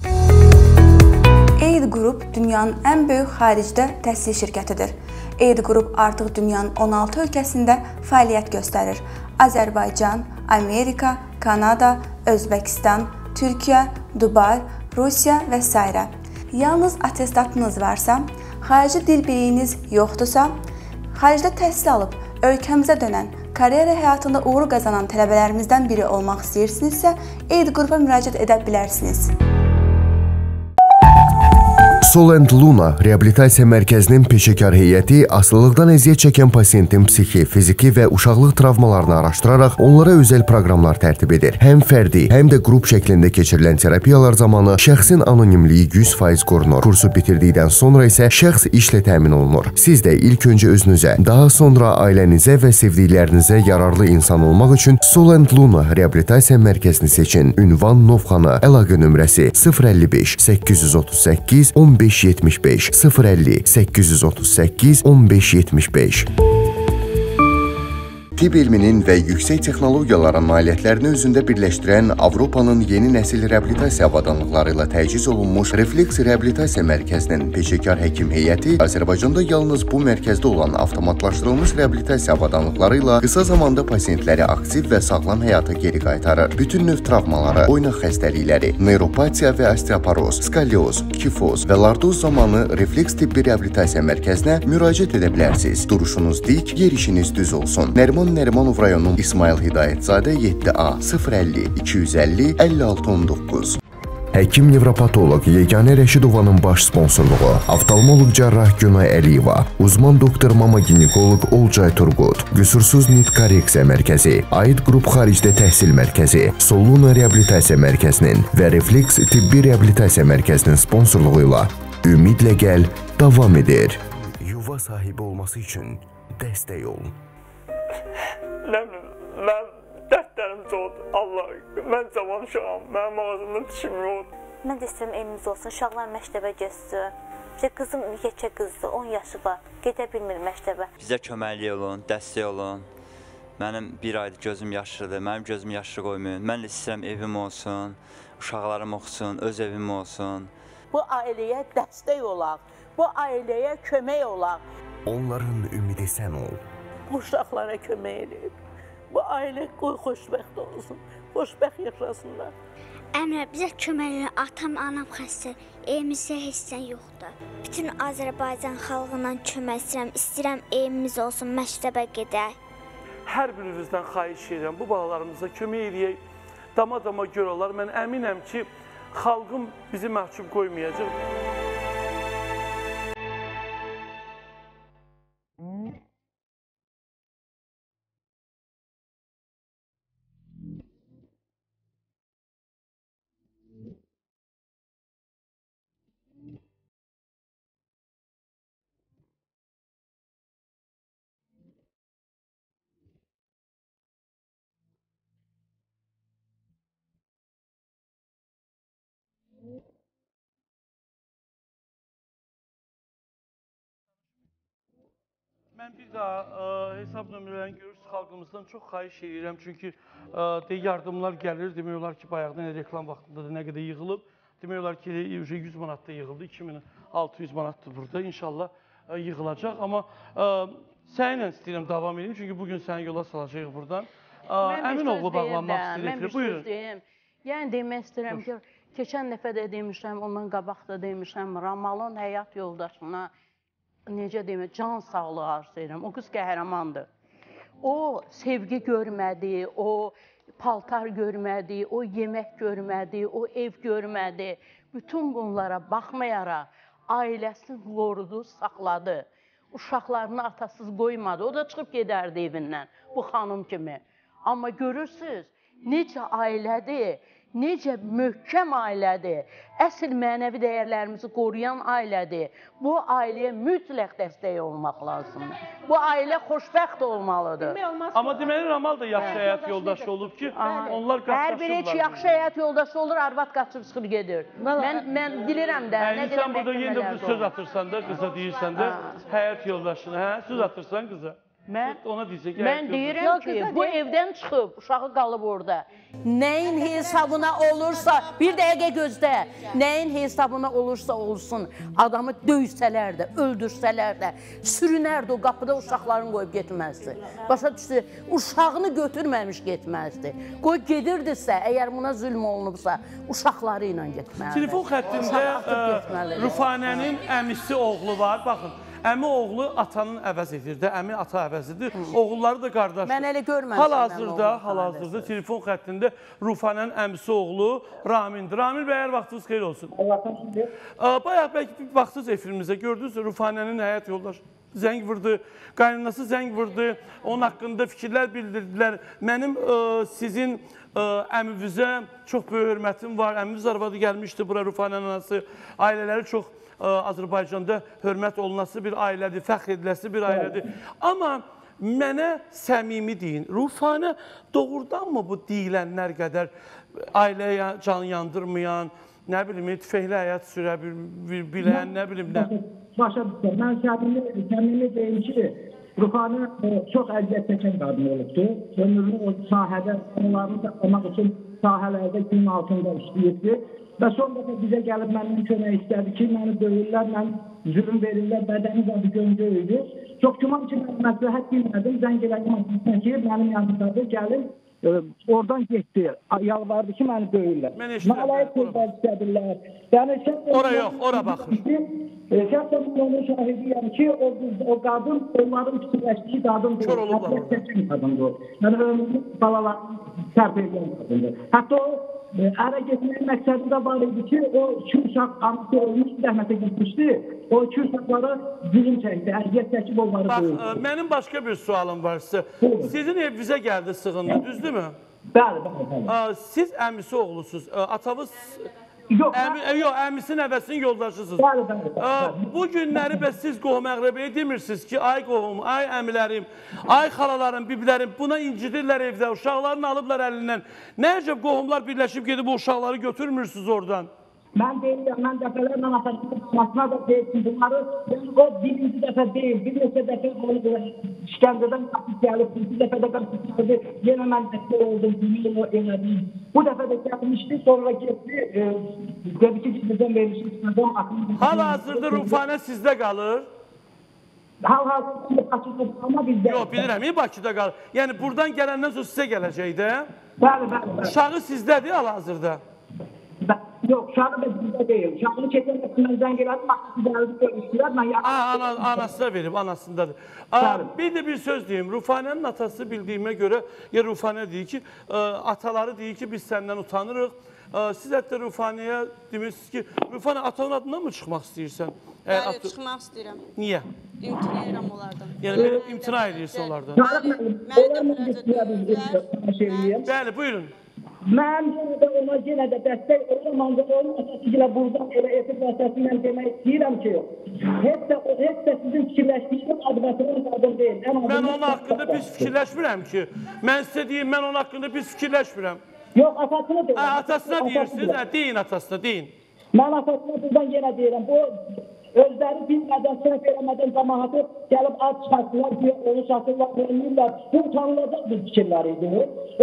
Aid Group dünyanın ən böyük xaricdə təhsil şirkətidir. Aid Group artıq dünyanın 16 ölkəsində fəaliyyət göstərir. Azərbaycan, Amerika, Kanada, Özbəkistan, Türkiyə, Dubai, Rusiya və s. Yalnız atestatınız varsa, xarici dil biliyiniz yoxdursa, xaricdə təhsil alıb ölkəmizə dönən, karyera həyatında uğur qazanan tələbələrimizdən biri olmaq istəyirsinizsə, Aid Group-a müraciət edə bilərsiniz. Sol & Luna Rehabilitasiya Mərkəzinin peşəkar heyəti asılılıqdan əziyyət çəkən pasiyentin psixi, fiziki və uşaqlıq travmalarını araşdıraraq onlara özəl proqramlar tərtib edir. Həm fərdi, həm də qrup şəklində keçirilən terapiyalar zamanı şəxsin anonimliyi 100% qorunur. Kursu bitirdikdən sonra isə şəxs işlə təmin olunur. Siz də ilk öncə özünüzə, daha sonra ailənizə və sevdiklərinizə yararlı insan olmaq üçün Sol & Luna Rehabilitasiya Mərkəzini seçin. Ünvan Novxana, əlaqə nömrəsi 055-838-1575, 050-838-1575. Tibb elminin və yüksək texnologiyaların nailiyyətlərini özündə birləşdirən Avropanın yeni nəsil reabilitasiya avadanlıqları ilə təchiz olunmuş Refleks Reabilitasiya Mərkəzinin peşəkar həkim heyəti Azərbaycanda yalnız bu mərkəzdə olan avtomatlaşdırılmış reabilitasiya avadanlıqları ilə qısa zamanda pasiyentləri aktiv və sağlam həyata geri qaytarır. Bütün növ travmaları, oynaq xəstəlikləri, neuropatiya və osteoporoz, skalyoz, kifoz və lardoz zamanı Refleks Tibbi Reabilitasiya Mərkəzinə müraciət edə bilərsiniz. Duruşunuz dik, yerişiniz düz olsun. Nərimanov rayonunun İsmail Hidayətzadə 7A 050-250-5619. Həkim nevropatoloq Yeganə Rəşidovanın baş sponsorluğu, oftalmoloq cərrah Günay Əliyeva, uzman doktor mamaginekoloq Olcay Turqut, Qüsursuz Nit Korreksiya Mərkəzi, Aid Group Xaricdə Təhsil Mərkəzi, Sol & Luna Rehabilitasiya Mərkəzinin və Refleks Tibbi Rehabilitasiya Mərkəzinin sponsorluğu ilə Ümidlə Gəl davam edir. Yuva sahibi olması üçün dəstək olun. Mən dərdlərim çoxdur, Allah, mən cavan uşağım, mənim ağzımdan dişim yoxdur. Mən də istəyirəm elimiz olsun, uşaqlar məktəbə getsin. Bizə qızım yekə qızdır, 10 yaşı var, gedə bilmir məktəbə. Bizə köməklik olun, dəstək olun. Mənim bir aydır gözüm yaşlıdır, mənim gözüm yaşlı qoymayın. Mən də istəyirəm evim olsun, uşaqlarım oxusun, öz evim olsun. Bu ailəyə dəstək olaq, bu ailəyə kömək olaq. Onların ümidi sən ol. Uşaqlara kömək edib. Bu ailə qoy xoşbəxt olsun, xoşbəxt yaşasınlar. Əmrə, bizə kömək edin, atam, anam xəstə, evimizdə hissən yoxdur. Bütün Azərbaycan xalqından kömək istəyirəm, evimiz olsun, məktəbə gedək. Hər birinizdən xahiş edirəm, bu bağlarımıza kömək edək, dama-dama görələr. Mən əminəm ki, xalqım bizi məhcub qoymayacaq. Mən bir daha hesab nömrələrini görürsünüz, xalqımızdan çox xahiş edirəm. Çünki yardımlar gəlir, demək olar ki, bayaqda reklam vaxtında da nə qədər yığılıb. Demək olar ki, 100 manatda yığıldı, 2600 manatdır burada. İnşallah yığılacaq. Amma səninlə istəyirəm, davam edin. Çünki bugün səni yola salacaq buradan. Əmin oğlu bağlanmaq istəyirəm. Buyurun. Yəni demək istəyirəm ki, keçən dəfə də demişəm, ondan qabaq da demişəm, Ramalın həyat yoldaşına necə demək, can sağlığı arzu edirəm. O qız qəhrəmandır. O sevgi görmədi, o paltar görmədi, o yemək görmədi, o ev görmədi. Bütün bunlara baxmayaraq ailəsini qorudu, saxladı. Uşaqlarını atasız qoymadı. O da çıxıb gedərdi evindən bu xanım kimi. Amma görürsünüz, necə ailədir, necə möhkəm ailədir, əsl mənəvi dəyərlərimizi qoruyan ailədir. Bu ailəyə mütləq dəstək olmaq lazımdır. Bu ailə xoşbəxt olmalıdır. Amma deməli, Ramal da yaxşı həyat yoldaşı olub ki, onlar qaçırırlar. Hər biri heç yaxşı həyat yoldaşı olur, arvad qaçır, çıxır, gedir. Mən bilirəm də, nə deyirəm, burada yenə bir söz atırsan da, qıza deyirsən də, həyat yoldaşına, söz atırsan qıza. Mən deyirəm ki, bu evdən çıxıb, uşağı qalıb orada. Nəyin hesabına olursa, bir dəqiqə gözlə, nəyin hesabına olursa olsun, adamı döysələr də, öldürsələr də, sürünərdi o qapıda uşaqlarını qoyub getməzdi. Başa düşdü, uşağını götürməmiş getməzdi. Qoy gedirdisə, əgər buna zülm olunubsa, uşaqları ilə getməlidir. Telefon xəttində Rufanənin əmisi oğlu var, baxın. Əmi oğlu atanın əvəz edir də, əmi ata əvəzidir, oğulları da qardaşdır. Mən elə görməmişəm. Hal-hazırda telefon xəttində Rufanənin əmisi oğlu Ramindir. Ramil bəy, hər vaxtınız xeyir olsun. Bayaq bəlkə bir vaxtınız efirimizə gördünüz, Rufanənin həyat yoldaşı zəng vurdu, qaynanası zəng vurdu, onun haqqında fikirlər bildirdilər. Mənim sizin əminizə çox böyük hörmətim var, əmimiz arvadı gəlmişdi bura, Rufanənin anası, ailələri çox Azərbaycanda hörmət olunası bir ailədir, fəxr ediləsi bir ailədir. Amma mənə səmimi deyin, Rufanə doğrudanmı bu deyilənlər qədər ailəyə can yandırmayan, nə bilim, tüfeğlə həyat sürə bilən, nə bilim, nə? Başa düşürəm, mən səmimi deyim ki, Rufanə çox əziyyət çəkən qadın olubdur. Ömrünü sahədə, onlarını saxlamaq üçün sahələrdə günün altında işləyirdi. Və son dəfə bizə gəlib mənim kömək istədi ki, məni döyürlər, məni zülüm verirlər, bədəni zəbi göngə öydür. Çox güman ki, mən məsləhət bilmədim, zəng elədim ki, mənim yanımdadır, gəlin, oradan getdi, yalvardı ki, məni döyürlər. Mən eşitlədirlər. Ora yox, ora baxır. Şəhətlə bunun şahidiyəm ki, o qadın, onların fikirləşdiyi qadındır. Kör olub da orada. Yəni, ömrünün balalarını sərf edən qadındır. Hətta o, ərə getməyin məqsədi də var idi ki, o iki uşaq amca olmuş, zəhmətə gitmişdi. O iki uşaqlara dilim çəkdi, əziyyət çəkib onları duyurdu. Bax, mənim başqa bir sualım var sizə. Sizin evinizə gəldi sığındı, düzdür mü? Bəli, bəli. Siz əmisi oğlusunuz, atanız... Yox, əmisinin əvəsinin yoldaşısınız. Bəli, bəli. Bu günləri bəs siz qohum-əqrəbəyə demirsiniz ki, ay qohum, ay əmilərim, ay xalalarım, biblərim, buna incidirlər evdə, uşaqlarını alıblar əlindən. Nəcəb qohumlar birləşib gedib bu uşaqları götürmürsünüz oradan? Mən deyirəm, mən dəfələrlə atmasına da deyirəm bunları, o birinci dəfə deyil, bir neçə dəfə işkəncədən qapı gəlib, bir dəfə də qapı gəlib, yenə mən dəfə oldum, bilmiyim o elədiyim. Bu dəfə də gəlmişdi, sonra getdi, dedi ki, bizdən vermişim, sizdən atmışım. Hal-hazırda Rufanə sizdə qalır. Hal-hazırda Bakıda qalma bizdə. Yox, bilirəm, Bakıda qalır. Yəni, buradan gələndən sonra sizə gələcək də. Bəli, bəli. Uşağı sizdədir hal-hazırda. Yox, uşağı da bizdə deyil. Uşağını keçən dəfədən zəng elədim, baxdı, görmüşdülər, mən yaxın... Anasına verib, anasındadır. Bir də bir söz deyim, Rufanənin atası bildiyimə görə, ya Rufanə deyir ki, ataları deyir ki, biz səndən utanırıq. Siz hətta Rufanəyə demişsiniz ki, Rufanə, atanın adından mı çıxmaq istəyirsən? Bəli, çıxmaq istəyirəm. Niyə? İmtina edirəm onlardan. Yəni, imtina edirsən onlardan. Bəli, buyurun. Mən ona yenə də dəstək olum, ancaq onun əsası ilə buradan elə etib əsası mən demək istəyirəm ki, heç də sizin fikirləşdiyiniz advasının qadın deyil. Mən onun haqqında biz fikirləşmirəm ki, mən sizə deyim, mən onun haqqında biz fikirləşmirəm. Yox, atasına deyil. Atasına deyirsiniz, deyin atasına, deyin. Mən atasına buradan yenə deyirəm, bu özləri bilmədən, səhv eləmədən cəmaatı gəlib ad çıxartdılar, onu çatırlar, verilirlər. Bu utanılacaq bir fikirlər idi.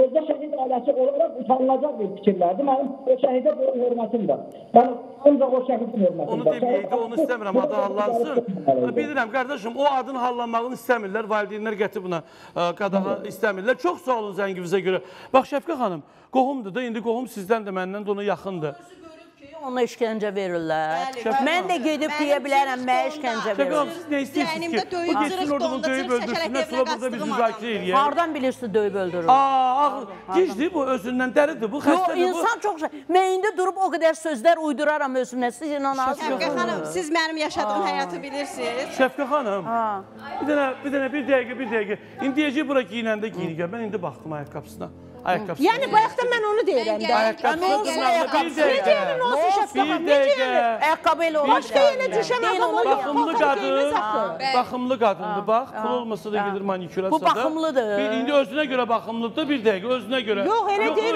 Özdə şəhid ailəsi olaraq utanılacaq bir fikirlərdir. Mənim o şəhidə bu hörmətim var. Mən ancaq o şəhidin hörmətim var. Onu deməyəkdə, onu istəmirəm, adı hallansın. Bilirəm, qardaşım, o adın hallanmağını istəmirlər, valideynlər gətir buna qadağa istəmirlər. Çox sağ olun zəngimizə görə. Bax, Şəfqə xanım, qohumdur da, indi qohum sizdən də, məndən də ona yaxındır. Ona işkence verirler. Ben de gidip diyebilirim, ben işkence veririm. Ne istiyorsunuz ki? Bu geçsin orada bunu döyüp öldürsün. Ne sonra burada bir müzakere ediyor. Hardan bilirsin döyüp öldürür? Gizli bu, özündən dəridir bu, xəstədir bu. Yo, insan çox şey. Mən indi durub o qədər sözlər uyduraram özümlə. Siz inanasınız. Şəfqə xanım, siz mənim yaşadığım həyatı bilirsiniz. Şəfqə xanım, bir dəqiqə. İndi deyəcək bura giyinəndə giyinir. Mən indi baxdım ayaqqabısına. Yəni bayaqdan mən onu deyirəm də. Necəyənin olsun Şəfqə, necəyənin? Ayaqqabı elə olacaq. Başqa yenə düşəməz ama o yox. Baxımlı qadındır, bax. Pul olmasa da gedir manikürə sada. Bu baxımlıdır. İndi özünə görə baxımlıdır, bir dəqiqə, özünə görə. Yox, elə deyil.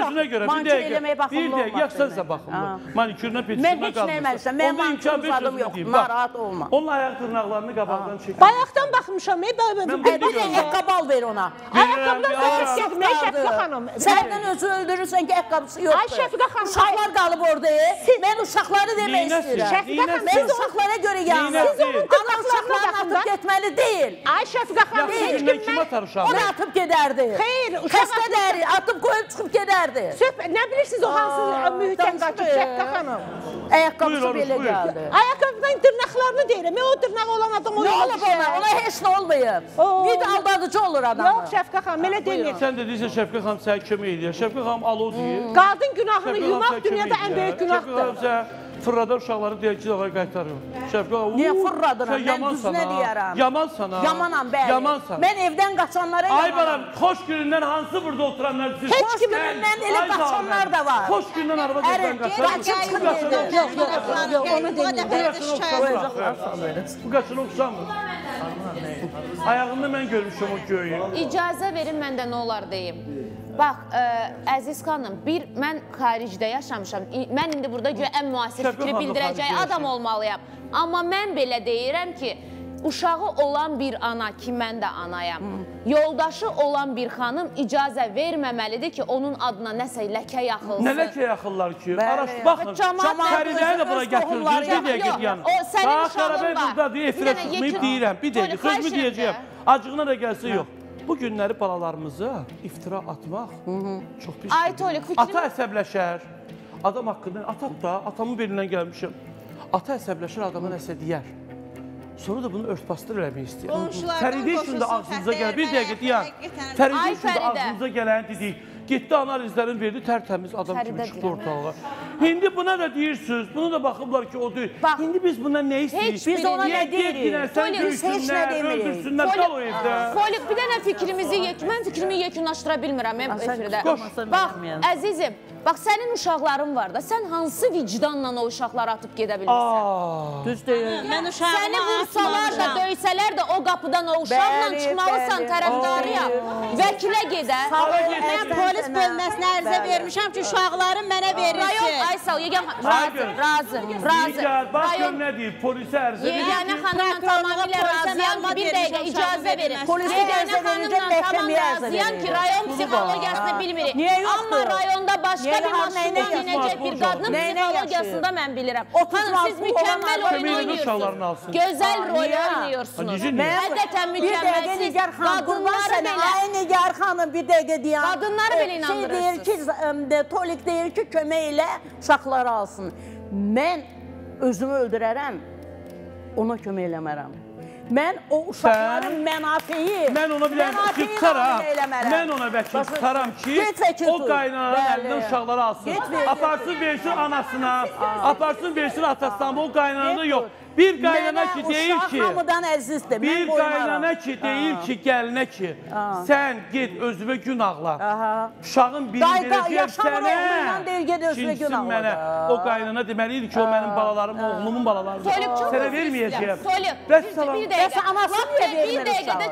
Manikür eləməyə baxımlı olmaq. Bir dəqiqə, yaxsansa baxımlı. Manikürünə, peçinə qalmışsın. Mən heç nə eləməlisəm, mənim manikürüm yox, narahat olma. Onun ayaq tırnaqlarını qabaqdan çəkir. Bayaqdan baxmışam, ayaqqabal ver ona. Ayaqqabdan senden özü öldürürsen ki ayakkabısı yoktur. Ay Şəfiqə xanım. Uşaqlar qalıb orada. Ben uşaqları demək istəyirəm. Şəfiqə xanım. Ben uşaqlara göre yalnız. Ana uşaqlarını atıp getmeli değil. Ay Şəfiqə xanım. O da atıp gederdi. Hayır. Xəstə dəyəri atıp koyup çıkıp gederdi. Ne bilirsiniz o hansı mühitən qaçıb Şəfiqə xanım? Ayakkabısı belə geldi. Ayakkabıdan dırnaqlarını deyirəm. O dırnaq olan adam ona olacaq. Ona heç nə olmayıb. Bir də aldadıcı olur adamı. Yox Şəfiqə xanım elə demir. Sən de deyirsən Şəfiqə xanım səni kömək edir. Şəfiqə xanım alo deyir. Qadın günahını yumaq dünyada ən böyük günahdır. Şəfiqə xanım sən fırrada uşaqları deyir ki, davay qaytarıyorum. Şəfiqə xanım niyə fırradıram? Mən düzünə deyərəm. Yamansan ha. Yamanam bəli. Mən evdən qaçanlara yamanam. Ay balam, xoş günündən hansı burada oturanlar siz? Heç kimdən elə qaçanlar da var. Xoş gündən araba gözdən qaçanlar. Yox, onu demir. Bu qaçını oxusamır. Ayağını mən görmüşüm o göğü. İcazə verin məndə nə olar deyim. Bax, Əziz xanım, mən xaricdə yaşamışam. Mən indi burada güya ən müasir fikri bildirəcək adam olmalıyam. Amma mən belə deyirəm ki, uşağı olan bir ana ki, mən də anayam. Yoldaşı olan bir xanım icazə verməməlidir ki, onun adına nəsə ləkə yaxılsın. Nə ləkə yaxıllar ki? Baxın, Fəridəyə də buna gətirdiniz, bir dəqiqə yanım. Daha xarabə buradadır, efirə çıxmayıb deyirəm. Bir dəqiqə, sözümü deyəcəyəm. Acığına da gəlsə yox. Bu günləri balalarımıza iftira atmaq çox pis. Ata əsəbləşər, adam haqqında, atamın belindən gəlmişim. Ata əsəbləşər, adama nəsə deyər. Sonra da bunu örtbastır eləmək istəyir. Fəridə üçün də ağzınıza gələn, bir dəqiq deyək, Fəridə üçün də ağzınıza gələn dedik. Getdi analizlərin verdi, tərtəmiz adam kimi çıxdı ortalığa. İndi buna da deyirsiniz, buna da baxıblar ki, o deyil. İndi biz buna nə istəyirik? Biz ona nə deyirik? Folik, heç nə demirik. Folik, bir dənə fikrimizi, mən fikrimi yekunlaşdıra bilmirəm. Bax, əzizim, bax, sənin uşaqların var da, sən hansı vicdanla o uşaqları atıb gedə bilirsən? Düz deyil. Səni vursalar da, döysələr də o qapıdan o uşaqla çıxmalısan tərəfdarıya. Vəkilə gedə. Mən polis bölməsinə ərizə vermişəm ki, uşaqların mənə verilsin. Aysal, yegan xanım, razı. Bax gör nə deyir, polisə ərizə verir. Yeganə xanımdan tamamilə razıyam ki, bir dəqiqə icazə verin. Yeganə xanımdan tamamilə razıyam ki, rayon psixologiyasını bilmirik. Amma rayonda başqa bir maşında dinəcək bir qadının psixologiyasında mən bilirəm. Xanım, siz mükəmməl oyun oynuyorsunuz. Gözəl rol oynuyorsunuz. Həqiqətən mükəmməlsiz. Qadınlar belə inandırırsınız. Tolik deyir ki, kömək ilə uşaqları alsın. Mən özümü öldürərəm, ona kömək eləmərəm. Mən o uşaqların mənafeyi, mən ona vəkil tutaram ki, o qaynananın əlindən uşaqları alsın. Aparsın, versin anasına, aparsın, versin atasına, o qaynananı yox. Bir qaynana ki, deyil ki, gəlinə ki, sən ged özüvə gün ağla, uşağın birini verəcəyəm sənə, cinsin mənə. O qaynana deməli idi ki, o mənim balalarım, oğlumun balalarıdır, sənə verməyəcəyəm. Bəs salam,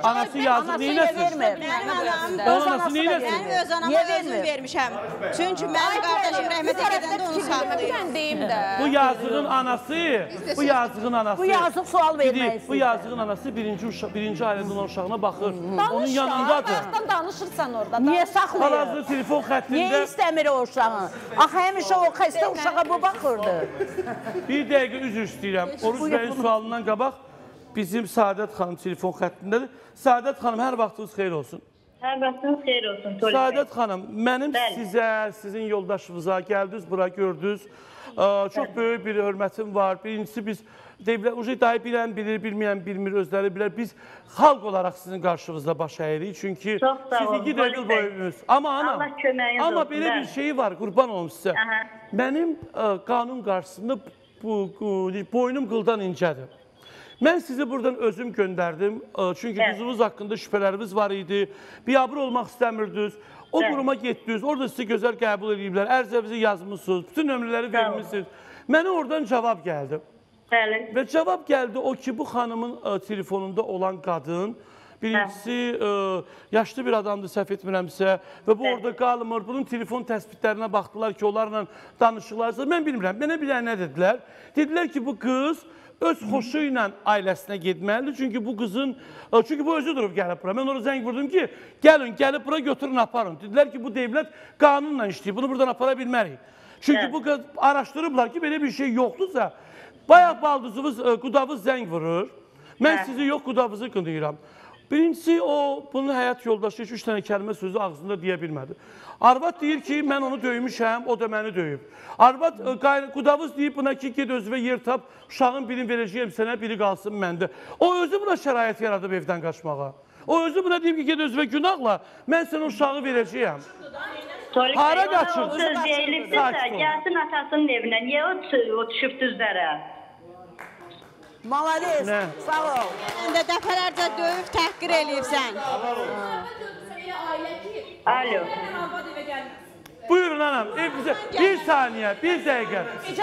anası yazıq, neynəsin? Anası neynəsin? Mən öz anama özüm vermişəm, çünki mənim qardaşım rəhmətə gedəndə onu saxlayıb. Bu yazığın anası, bu yazığın anası. Bu yazıq sual vermək istəyir. Bu yazığın anası birinci ailədən olan uşağına baxır. Onun yanındadır. Danışdan danışırsan orada. Niyə saxlayır? Palazlı telefon xəttində. Niyə istəmir o uşağın? Axı həmişə o xəstə uşağa bu baxırdı. Bir dəqiqə üzr istəyirəm. Oruc bəyin sualından qabaq bizim Səadət xanım telefon xəttindədir. Səadət xanım, hər vaxtınız xeyir olsun. Hər vaxtınız xeyir olsun. Səadət xanım, mənim sizə, sizin yoldaşınıza gəldiniz, bura gördünüz. Çox böyük bir hörmətim var. Birincisi biz deyiblər, ucayı bilən bilir, bilməyən bilmir, özləri bilər. Biz xalq olaraq sizin qarşınızda baş əyirik. Çünki siz 2 yıl boyunuz. Amma belə bir şey var, qurban olum sizə. Mənim qanun qarşısında boynum qıldan incədir. Mən sizi buradan özüm gönderdim. Çünkü kızımız hakkında şüphelerimiz var idi. Biabır olmak istemirdiniz. O duruma getdiniz. Orada sizi güzel kabul ediblər. Ərzəvizi yazmışsınız. Bütün ömrüleri vermişsiniz. Mənə oradan cevap geldi. Bəli. Ve cevap geldi o ki bu hanımın telefonunda olan kadın. Birincisi yaşlı bir adamdır, səhv etmirəmsə və bu orada qalmır. Bunun telefon təsbitlərinə baxdılar ki, onlarla danışıqlarsa. Mən bilmirəm, mənə bilən nə dedilər? Dedilər ki, bu qız öz xoşu ilə ailəsinə getməlidir. Çünki bu qızın, çünki bu özü durub gəlib bura. Mən ona zəng vurdum ki, gəlin, gəlib bura götürün, aparın. Dedilər ki, bu devlət qanunla işləyir, bunu buradan apara bilmərik. Çünki bu qız araşdırıblar ki, belə bir şey yoxdursa, bayaq baldızınız, qudavız zəng vurur. Mən sizi yox, qudavızı qınayıram. Birincisi, o bunun həyat yoldaşı 3 tane kəlmə sözü ağzında deyə bilmədi. Arvad deyir ki, mən onu döymüşəm, o da məni döyüb. Arvad, qudavız deyib buna ki, ged özüvə yer tap, uşağın birini verəcəyəm sənə, biri qalsın məndə. O özü buna şərait yaradıb evdən qaçmağa. O özü buna deyib ki, ged özüvə günahla, mən sənə uşağı verəcəyəm. Hara qaçırdı? O söz deyilibdirsə, gəlsin atasının evinə, niyə o düşüb düzlərə? Malaliz, sağ ol. Sən də dəfələrcə döyüb təhqir eləyibsən. Alo. Buyurun anam, bir saniyə, bir dəqiqə.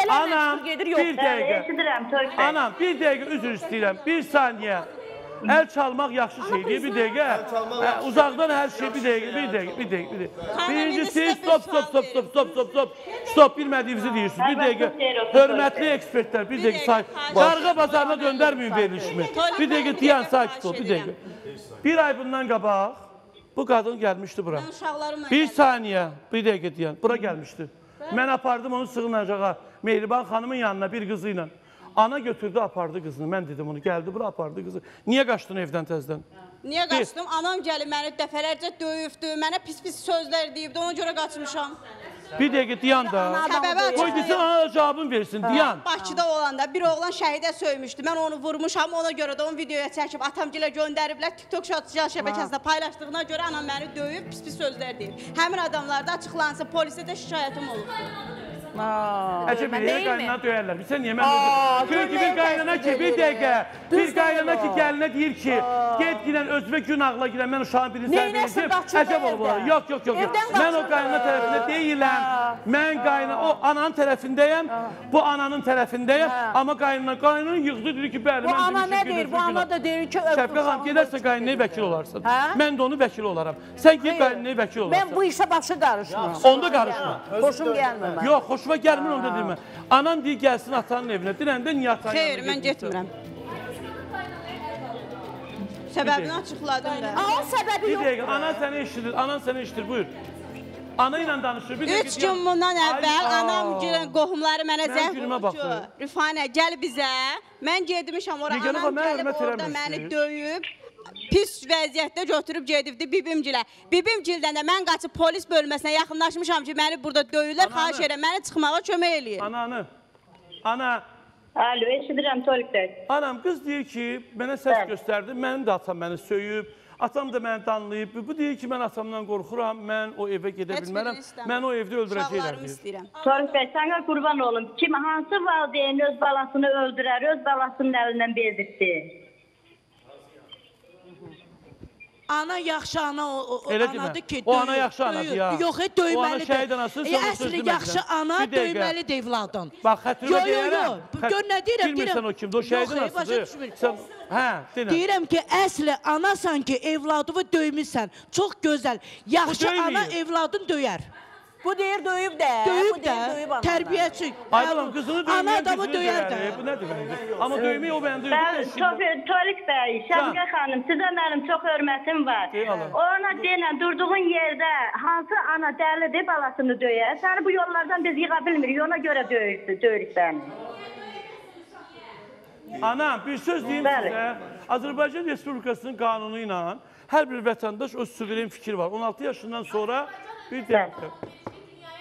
Anam, bir dəqiqə. Anam, bir dəqiqə üzr istəyirəm, bir saniyə. Əl çalmaq yaxşı şeydir, bir dəqiqə. Uzaqdan hər şey, bir dəqiqə, bir dəqiqə, bir dəqiqə. Birincisi, stop, bilmədiyinizi deyirsiniz, bir dəqiqə. Hörmətli ekspertlər, bir dəqiqə, qarğa bazarına döndərməyin verilişimi. Bir dəqiqə, deyən sakit ol, bir dəqiqə. Bir ay bundan qabaq, bu qadın gəlmişdi bura. Bir saniyə, bir dəqiqə deyən, bura gəlmişdi. Mən apardım onu sığınacağa, Mehriban xanımın yanına, bir qızı ilə. Ana götürdü, apardı qızını. Mən dedim onu, gəldi bura, apardı qızı. Niyə qaçdın evdən təzdən? Niyə qaçdım? Anam gəlib məni dəfələrcə döyübdü, mənə pis-pis sözlər deyibdi, ona görə qaçmışam. Bir dəqiqə, Diyan da. Qoy desin, ana cavabını versin, Diyan. Bakıda olanda bir oğlan şəhidə söymüşdü, mən onu vurmuşam, ona görə də onu videoya çəkib, atam gilə göndəriblər, TikTok şəbəkəsində paylaşdığına görə anam məni döyüb, pis-pis sözlər deyib. Həmin adamlarda açıqlansın, polisə də şikayətim olubdur. Əcəb, elə qaynana döyərlər. Bir sən yemən özür. Çünki bir qaynana ki, bir dəqiqə, bir qaynana ki, gəlinə deyir ki, get gilən, özümə günahla gilən, mən uşağın birini sən verəcəyim. Əcəb olub olaraq, yox. Mən o qaynana tərəfində deyiləm, mən qaynana, o ananın tərəfindəyəm, bu ananın tərəfindəyəm, amma qaynana yığdı, dedi ki, bəli, mən demişim, günahla gilən. Bu ana da deyir ki, öpür. Şəfqə xanım, gedərsə qaynanaya vəkil olarsan, mən də onu vəkil olaram. Sən ki, qaynanaya vəkil olarsan. Şuva gəlmir onda deyilmə. Anam deyil, gəlsin atanın evinə. Dinəndə niyə atanın evinə? Xeyr, mən getmirəm. Səbəbini açıqladım da. Aa, səbəbi yoxdur. Bir dəqiqə, anan səni eşidir, buyur. Ana ilə danışır. 3 gün bundan əvvəl anam qohumları mənə zəng vurdu ki, Rüfanə, gəl bizə. Mən gedmişəm ora, anam gəlib orada məni döyüb. Pis vəziyyətdə götürüb gedibdi bibimgilə. Bibimgildən də mən qaçıb polis bölməsinə yaxınlaşmışam ki, məni burada döyürlər, xahiş edirəm, məni çıxmağa kömək eləyir. Ana. Alo, eşidirəm, Tolik bəy. Anam, qız deyir ki, mənə səs göstərdi, mənim də atam məni söyüb, atam da məni danlayıb, bu deyir ki, mən atamdan qorxuram, mən o evə gedə bilmərəm, mən o evdə öldürəcəklər deyir. Tolik bəy, sənə qurban olum, kim hansı valideyn öz balasını öldürər, öz balasının əlindən bezdirdi? Ana yaxşı anadır ki, döyür. Yox, döyməlidir. Əsli yaxşı ana döyməlidir evladın. Bax, xətrimə deyərəm. Gör, nə deyirəm? Bilmirsən o kimdir, o şəhidin asıdır. Deyirəm ki, əsli anasan ki, evladını döymüşsən. Çox gözəl. Yaxşı ana evladını döyər. Bu deyir, döyüb də. Döyüb də. Tərbiyyəçi. Ayıqlam, qızını döyər də. Bu nədir bəndə? Amma döymək o bəndə ödür də. Tolik bəy, Şəfqə xanım, sizə mənim çox hörmətim var. Ona deyilən, durduğun yerdə hansı ana dəlidir balasını döyər? Səni bu yollardan biz yığa bilmirik, ona görə döyürük bəni. Anam, bir söz deyim sizə. Azərbaycan Respublikasının qanunu ilə Her bir vətəndaş öz suveren fikri var. 16 yaşından sonra bir de...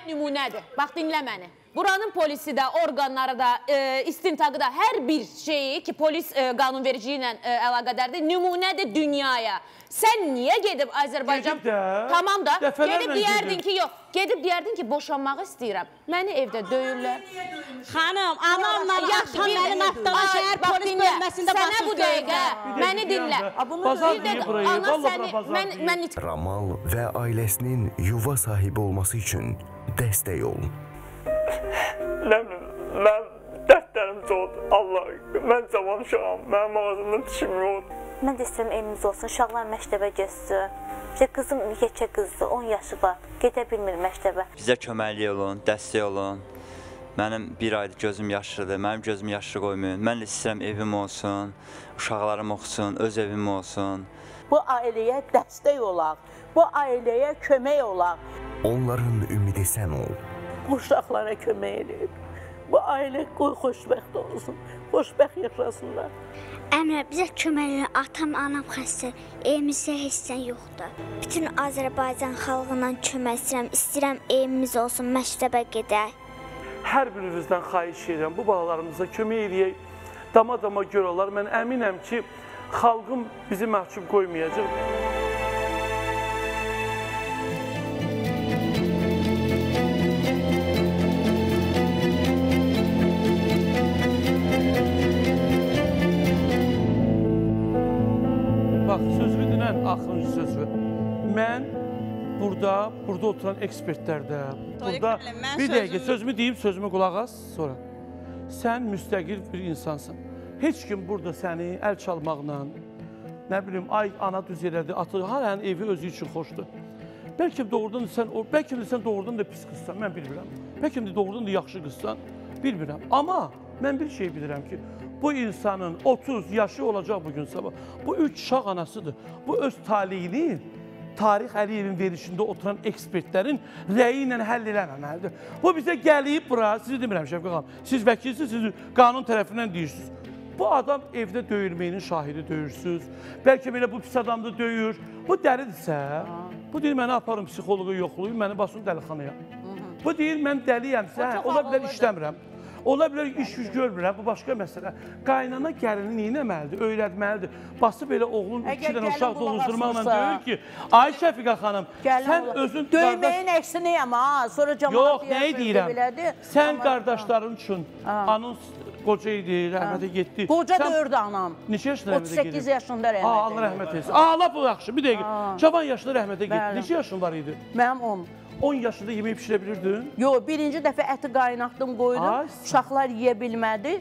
Nümunədir. Bax, dinlə məni. Buranın polisi də, orqanları da, istintaqı da, hər bir şeyi ki, polis qanunvericiliyi ilə əlaqədardır, nümunədir dünyaya. Sən niyə gedib Azərbaycan... Tamam da, gedib deyərdin ki, yox, gedib deyərdin ki, boşanmağı istəyirəm. Məni evdə döyürlər. Xanım, anamla yaxşı bilir. Bax, dinlə, sənə bu dəqiqə, məni dinlə. Bazar deyib burayı, valla bazar deyib. Ramal və ailəsinin yuva sahibi olması üçün dəstək olun. Mən dərdlərim çoxdur, Allah, mən cavan uşağım, mənim ağzımdan dişim yoxdur. Mən də istəyirəm evimiz olsun, uşaqlar məktəbə getsin. Qızım yekə qızdır, 10 yaşı var, gedə bilmir məktəbə. Bizə köməklik olun, dəstək olun. Mənim bir aydır gözüm yaşlıdır, mənim gözüm yaşlı qoymayın. Mən də istəyirəm evim olsun, uşaqlarım oxusun, öz evim olsun. Bu ailəyə dəstək olaq, bu ailəyə kömək olaq. Onların ümidi sən ol. Uşaqlara kömək edib. Bu ailə xoşbəxt olsun, xoşbəxt yaşasınlar. Əmrə, bizə köməklə atam, anam xəstə, evimizdə hissən yoxdur. Bütün Azərbaycan xalqından kömək istəyirəm, evimiz olsun, məktəbə gedək. Hər birinizdən xahiş edirəm, bu bağlarımıza kömək edək, dama-dama görələr. Mən əminəm ki, xalqım bizi məhcub qoymayacaq. Axırıncı sözü. Mən burada oturan ekspertlərdə, burada bir dəqiqə sözümü deyib, sözümü qulaq as, sonra. Sən müstəqil bir insansın. Heç kim burada səni əl çalmaqla, nə bilim, ay ana düz elədi, atı, hələn evi özü üçün xoşdur. Bəlkə doğrudan da pis qızsan, mən bilmirəm. Bəlkə doğrudan da yaxşı qızsan, bilmirəm. Amma mən bir şey bilirəm ki, bu insanın 30 yaşı olacaq bugün sabah. Bu 3 uşaq anasıdır. Bu öz talihini Tarix Əliyevin verişində oturan ekspertlərin rəyi ilə həll edilməlidir. Bu bizə gəlib bura, sizi demirəm Şəfqə xanım, siz vəkilsiniz, siz qanun tərəfindən deyirsiniz. Bu adam evdə döyülməyinin şahidi döyürsünüz. Bəlkə belə bu pis adamda döyür. Bu dəlidirsə, bu deyir məni aparın psixologa yoxlayın, məni basın dəlixanaya. Bu deyir mən dəliyəmsə, ola bilər işləmirəm. Ola bilər, iş-güc görmürəm, bu başqa məsələ. Qaynana gəlini neynəməlidir, öyrətməlidir. Basıb elə oğlun 2 dənə uşaq doğuzdurmaqla döyür ki, ay Şəfiqə xanım, sən özün... Döyməyin əksiniyəm, ha, sonra camana deyəsən, belədir. Sən qardaşların üçün anons qoca idi, rəhmətə getdi. Qoca döyürdü anam. Neçə yaşında rəhmətə getdi? 38 yaşında rəhmətə getdi. Allah rəhmət etsin. Allah bu yaxşı, bir dəqiqə. Cavan yaşında rəhmətə getdi. Neçə yaşın var idi? Mənim 10. 10 yaşında yemək pişirə bilirdin? Yox, birinci dəfə əti qaynaqdım, qoydum, uşaqlar yiyə bilmədi,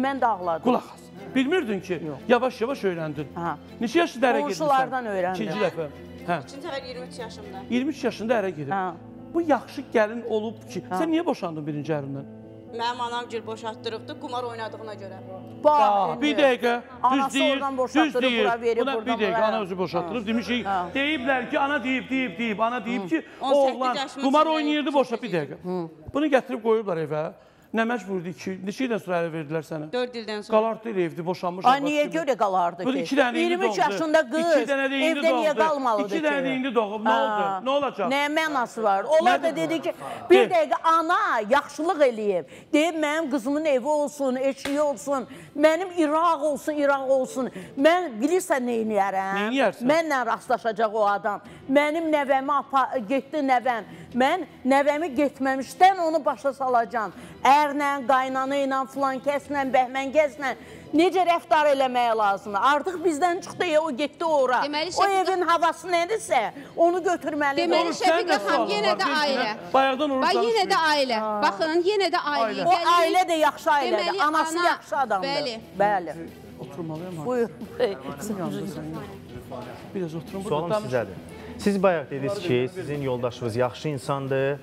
mən də ağladım. Qulaq as, bilmirdin ki, yavaş-yavaş öyrəndin. Neçə yaşında ərə girdin sən? Qonşulardan öyrəndim. İkinci dəfə? İkinci dəfə 23 yaşımda. 23 yaşında ərə girdin. Bu yaxşı gəlin olub ki, sən niyə boşandın birinci ərindən? Mənim anam gül boşaltdırıbdı, qumar oynadığına görə. Bir dəqiqə, düz deyir, buna bir dəqiqə, ana özü boşaltdırıb, demişik, deyiblər ki, ana deyib ki, oğlan qumar oynayırdı, boşa bir dəqiqə. Bunu gətirib qoyublar evə, nə məcburdu ki, neçə ildən sonra ələ verdilər sənə? 4 ildən sonra. Qalardı elə evdir, boşanmış. Ay, niyə görə qalardı ki? 23 yaşında qız, evdə niyə qalmalıdır ki? 2 dənə indi doğub, nə oldu? Nə olacaq? Nə mənası var? Onlar da dedi ki, bir dəqiqə, ana yaxşılıq eləyib. Deyib, mənim qızımın evi olsun, eşiyi olsun, mənim İraq olsun. Mən bilirsən neyniyərəm? Neyniyərsən? Mənlə rastlaşacaq o adam. Mənim nəvəmi getdi nəvəm. Mən nəvəmi getməmişdən onu başa salacam. Ərlə, qaynanı ilə, flankəslə, bəhməngəslə necə rəftar eləməyə lazımdır. Artıq bizdən çıxdı, o getdi ora. O evin havası nədirsə, onu götürməlidir. Deməli, Şəfiqə xanım, yenə də ailə. Yenə də ailə. Baxın, yenə də ailə. O ailə də yaxşı ailədir. Anası yaxşı adamdır. Bəli. Oturmalıyam. Buyur. Biraz oturun. Sualım sizədir. Siz bayaq dediniz ki, sizin yoldaşınız yaxşı insandır.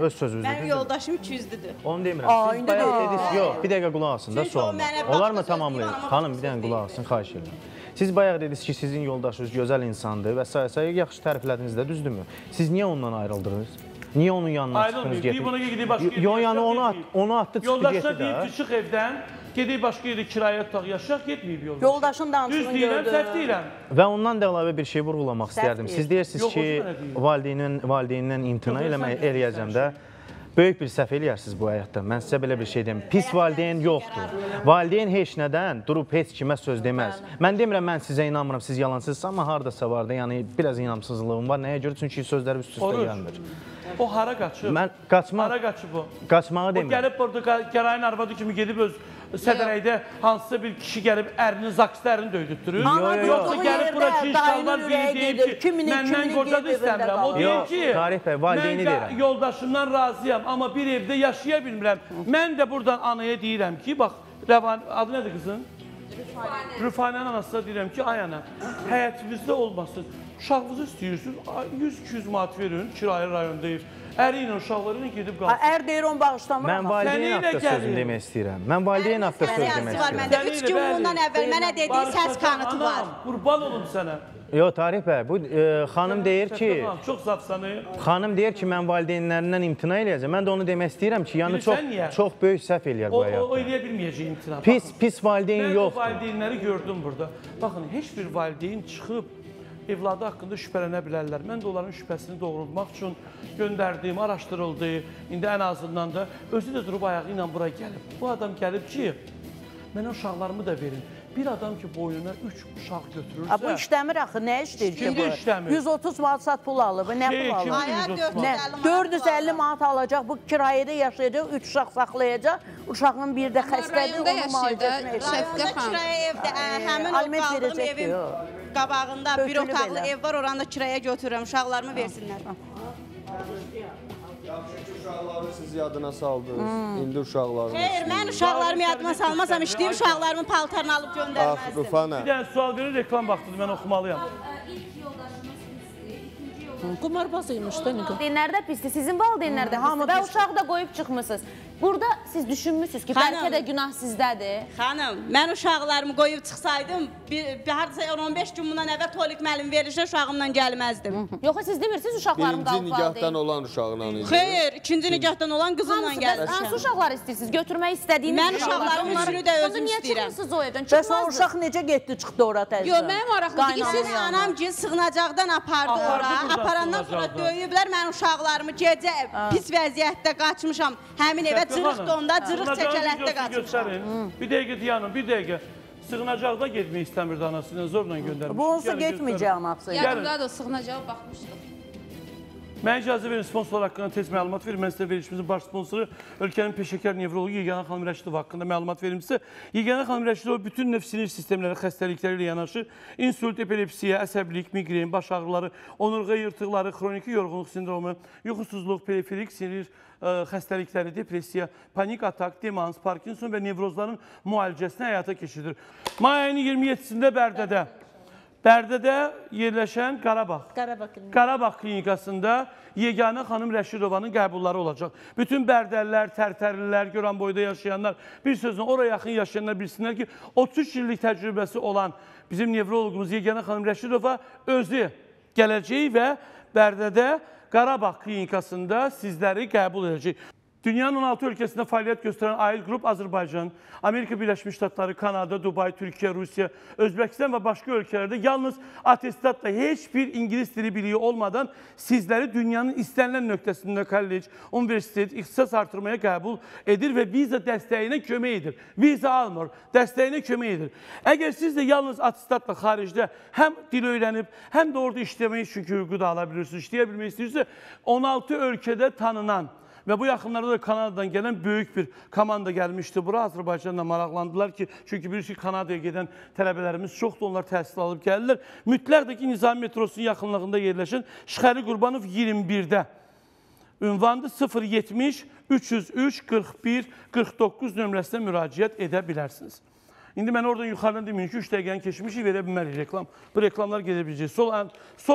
Öz sözümüzdür. Mənim yoldaşım 200-lüdür. Onu demirəm. Siz bayaq dediniz, yox, bir dəqiqə qulaq asın da sualım. Onlar mı tamamlayın? Xanım, bir dəqiqə qulaq asın, xahiş edirəm. Siz bayaq dediniz ki, sizin yoldaşınız gözəl insandır və s.ə. yaxşı təriflədiniz də, düzdürmü? Siz niyə ondan ayrıldınız? Niyə onun yanına çıxdınız, getdiniz? Ayrılmıyım, deyib ona gedib başqa evdən. Yox, yəni onu atdı, çıxdı, getdi də. Yoldaşına deyib ki, çıx evdən. Gedib başqa yerdə kirayə tutaq, yaşayaq yetməyib yolda. Yoldaşın danışığını gördüm. Düz deyirəm, səhv deyirəm. Və ondan da əlavə bir şey vurğulamaq istərdim. Siz deyirsiniz ki, valideynindən imtina eləmək eləyəcəm də. Böyük bir səhv eləyərsiniz bu həyatda. Mən sizə belə bir şey deyim. Pis valideyn yoxdur. Valideyn heç nədən durub heç kimə söz deməz. Mən demirəm, mən sizə inanmıram, siz yalansızsınız, amma haradasa var da, yəni biraz inamsızlığım var. Nəyə görə? Çünki sözlər üst-üstə gəlmir. O hara qaçıb? Hara qaçıb o? Qaçmağı demirəm. O gəlib burada, Gərayın arvadı kimi gedib öz Sədərəkdə hansısa bir kişi gəlib ərinin, zaksda ərini döydüktürür. Yoxsa gəlib bura ki, işgallar biri deyib ki, məndən qocadı istəmirəm. O deyib ki, mən yoldaşımdan razıyam, amma bir evdə yaşaya bilmirəm. Mən də buradan anaya deyirəm ki, bax, adı nədir qızın? Rüfanənin anasına deyirəm ki, ay ana, həyətinizdə olmasın. Uşağınızı istəyirsiniz, 100-200 manat verin, kirayə rayonda ev. Əri ilə uşaqlarını gedib qalsın. Ər deyir, onu bağışlamır. Mən valideyn haqda sözünü demək istəyirəm. Mən valideyn haqda sözünü demək istəyirəm. 3 gün bundan əvvəl mənə dediyi səs kanıtı var. Anam, qurban olum sənə. Yox, Tarix bəy, bu xanım deyir ki, mən valideynlərindən imtina eləyəcəm. Mən də onu demək istəyirəm ki, yəni çox böyük səhv eləyər bu həyatda. O eləyə bilməyəcək imtina. Pis valideyn yoxdur. Mən valideynləri gördüm burada. Baxın, heç bir valideyn çıxıb evladı haqqında şübhələnə bilərlər. Mən də onların şübhəsini doğrultmaq üçün göndərdiyim, araşdırıldı. İndi ən azından da özü də durub ayağı ilə bura gəlib. Bu adam gəlib ki, mənə uşaqlarımı da verin. Bir adam ki, boyuna 3 uşaq götürürsə... Bu işləmir axı, nə işləyir ki bu? 130 manat sat pul alıb, nə pul alıb? 450 manat alacaq, bu kirayədə yaşayacaq, 3 uşaq saxlayacaq, uşağın bir də xəstədir, onu müalicəsini edəcək. Rayonda kirayə evdə, həmin o qaldığım evim qabağında bir otaqlı ev var, oranda kirayə götürürəm, uşaqlarımı versinlər. Yaxşı ki, uşaqları siz yadına saldınız, indi uşaqlarınız. Xeyr, mən uşaqlarımı yadıma salmasam, işləyim uşaqlarımın paltarını alıb göndərməzdim. Bir dənə sual verir, reklam baxdıdır, mən oxumalıyam. İlk yoldaşımız pisdir. Qumarbazıymış da niqə. Valideynlərdə pisdir, sizin valideynlərdə pisdir və uşaq da qoyub çıxmışsınız. Burada siz düşünmüşsünüz ki, bəlkə də günah sizdədir. Xanım, mən uşaqlarımı qoyub çıxsaydım, 15 gün bundan əvvəl Tolik müəllim verilişinə uşağımla gəlməzdim. Yoxsa siz demirsiniz, uşaqlarım qalıb qaldı. Birinci nigahdan olan uşağınla idi. Xeyr, ikinci nigahdan olan qızınla gəlmişəm. Hansı uşaqları istəyirsiniz? Götürmək istədiyiniz uşaqlar. Mən uşaqlarım üçünü də özüm istəyirəm. Bəs o uşaq necə getdi, çıxdı ora təzdən? Yox, mənim maraqlıdır ki, siz anam ki, sığınacaqdan apardı ora. Aparandan sonra döyüblər mənim uşaqlarımı. Gecə pis vəziyyətdə qaçmışam. Həmin evə cırıq donda, cırıq çəkələtdə qaçmışam. Bir dəqiqə dayanın, bir dəqiqə. Sığınacaqda getmək istəmirdi anasını, zorla göndərmişdir. Bu olsa getməyəcək anası. Yadımda da sığınacağa baxmışdıq. Mən icazə verin, sponsor haqqında tez məlumat verin. Mən sizə verilişimizin baş sponsoru, ölkənin peşəkar nevroloqu Yeganə xanım Rəşidova haqqında məlumat verim sizə. Yeganə xanım Rəşidova bütün növ sinir sistemləri xəstəlikləri ilə yanaşır. İnsult, epilepsiya, əsəblik, miqren, baş ağrıları, onurğa yırtıqları, xroniki yorğunluq sindromu, yuxusuzluq, periferik sinir xəstəlikləri, depresiya, panik atak, demans, Parkinson və nevrozların müalicəsini həyata keçirir. May ayının 27-sində Bərdədə yerləşən Qarabağ klinikasında Yeganə xanım Rəşidovanın qəbulları olacaq. Bütün bərdəllər, tərtərlilər, görən boyda yaşayanlar, bir sözlə oraya yaxın yaşayanlar bilsinlər ki, 33 illik təcrübəsi olan bizim nevroloqumuz Yeganə xanım Rəşidova özü gələcək və Bərdədə Qarabağ klinikasında sizləri qəbul edəcək. Dünyanın 16 ölkəsində fəaliyyət göstərən AİL Qrup Azərbaycan, Amerika Birləşmiş Ştatları, Kanada, Dubay, Türkiyə, Rusiya, Özbəkistan və başqa ölkələrdə yalnız atestatla heç bir İngiliz dili biliyi olmadan sizləri dünyanın istənilən nöqtəsində kollec, universitet, ixtisas artırmaya qəbul edir və viza dəstəyinə kömək edir. Viza almır, dəstəyinə kömək edir. Əgər siz də yalnız atestatla xaricdə həm dil öyrənib, həm də orada işləmək üçün hüququ da ala bilirsiniz, işləyə bilmək istəyirsə, 16 ölkədə tanınan və bu yaxınlarda da Kanadadan gələn böyük bir komanda gəlmişdi. Bura Azərbaycanla maraqlandılar ki, çünki bilirsiniz ki, Kanadaya gedən tələbələrimiz çoxdur, onlar təhsil alıb gəlirlər. Mütləqdəki Nizami metrosunun yaxınlığında yerləşən Şəxəli Qurbanov 21-də. Ünvandı 070-303-41-49 nömrəsinə müraciət edə bilərsiniz. İndi mən oradan yuxarıdan deməyin ki, 3 dəqiqənin keçmişi verə bilməliyik reklam. Bu reklamlar gedə biləcək. Sol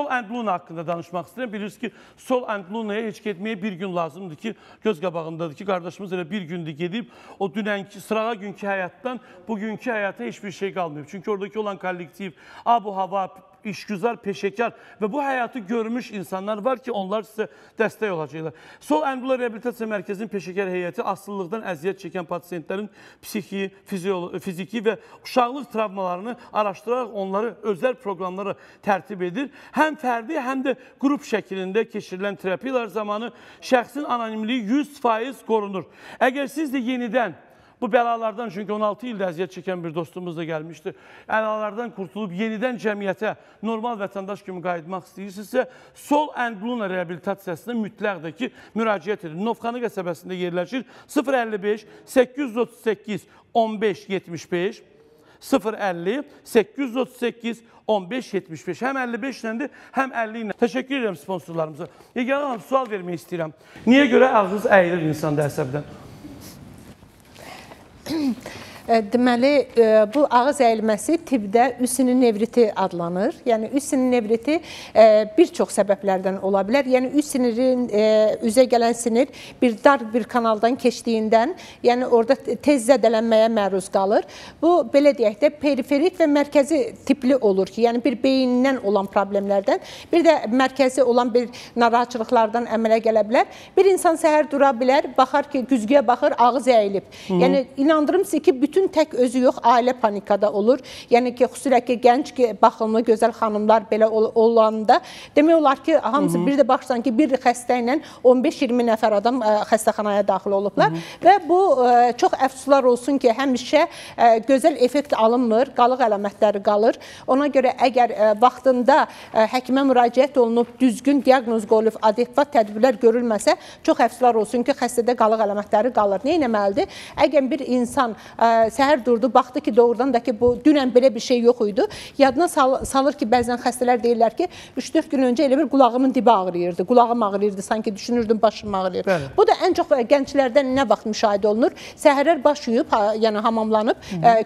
and Luna haqqında danışmaq istəyirəm. Bilirsiniz ki, Sol and Luna'ya heç getməyə bir gün lazımdır ki, göz qabağındadır ki, qardaşımız elə bir gündür gedib, o dünənki, sırağa günkü həyatdan bugünkü həyata heç bir şey qalmayıb. Çünki oradakı olan kollektiv, abu hava, işgüzar, peşekar ve bu hayatı görmüş insanlar var ki onlar size dəstək olacaqlar. Sol Əngüla Reabilitasiya Mərkəzinin peşəkar heyəti asılılıqdan əziyyət çəkən pasiyentlərin psixi, fiziki və uşaqlıq travmalarını araşdıraraq onları özəl proqramlara tərtib edir. Həm fərdi, həm də qrup şəklində keçirilən terapiyalar zamanı şəxsin anonimliyi 100% qorunur. Əgər siz də yenidən bu bəlalardan, çünki 16 ildə əziyyət çəkən bir dostumuz da gəlmişdi, əlalardan qurtulub yenidən cəmiyyətə normal vətəndaş kimi qayıtmaq istəyirsinizsə, Sol Əngüla Reabilitasiyasına mütləqdəki müraciət edin. Novxanı qəsəbəsində yerləşir. 055-838-1575, 050-838-1575. Həm 55 ilə, həm 50 ilə. Təşəkkür edirəm sponsorlarımıza. Yegan Hanım, sual vermək istəyirəm. Niyə görə ağız əyilir insanda əsəbdən? Deməli, bu ağız əyilməsi tibdə üsünün nevriti adlanır. Yəni, üsünün nevriti bir çox səbəblərdən ola bilər. Yəni, üs sinirin, üzə gələn sinir bir dar bir kanaldan keçdiyindən, yəni orada tez zədələnməyə məruz qalır. Bu, belə deyək də, periferik və mərkəzi tipli olur ki, yəni bir beyindən olan problemlərdən, bir də mərkəzi olan bir narahatçılıqlardan əmələ gələ bilər. Bir insan səhər dura bilər, baxar ki, güzgüyə baxır, ağız əyilib. Yəni, inandırım ki, bütün tək özü yox, ailə panikada olur. Yəni ki, xüsusilə ki, gənc, baxımlı, gözəl xanımlar belə olanda demək olar ki, hamısı bir də baxsan ki, bir xəstə ilə 15-20 nəfər adam xəstəxanaya daxil olublar və bu, çox əfsuslar olsun ki, həmişə gözəl effekt alınmır, qalıq əlamətləri qalır. Ona görə əgər vaxtında həkimə müraciət olunub, düzgün diaqnoz qoyulub, adekvat tədbirlər görülməsə, çox əfsuslar olsun ki, xəstədə qalıq əlamətləri qalır. Nə etməlidir? Əgər bir insan səhər durdu, baxdı ki, doğrudan da ki, bu dünən belə bir şey yox idi. Yadına salır ki, bəzən xəstələr deyirlər ki, 3-4 gün öncə elə bir qulağımın dibi ağrıyırdı, qulağım ağrıyırdı, sanki düşünürdüm başım ağrıyır. Bu da ən çox gənclərdən nə vaxt müşahidə olunur? Səhərlər baş yuyub, yəni hamamlanıb,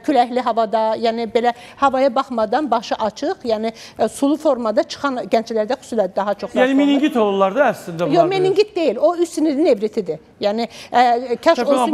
küləkli havada, yəni belə havaya baxmadan başı açıq, yəni sulu formada çıxan gənclərdə xüsusilə daha çox. Yəni meningit olurlar da əslində? Yox, meningit deyil, o üst sinir nevritidir. Yəni kəşf olsun.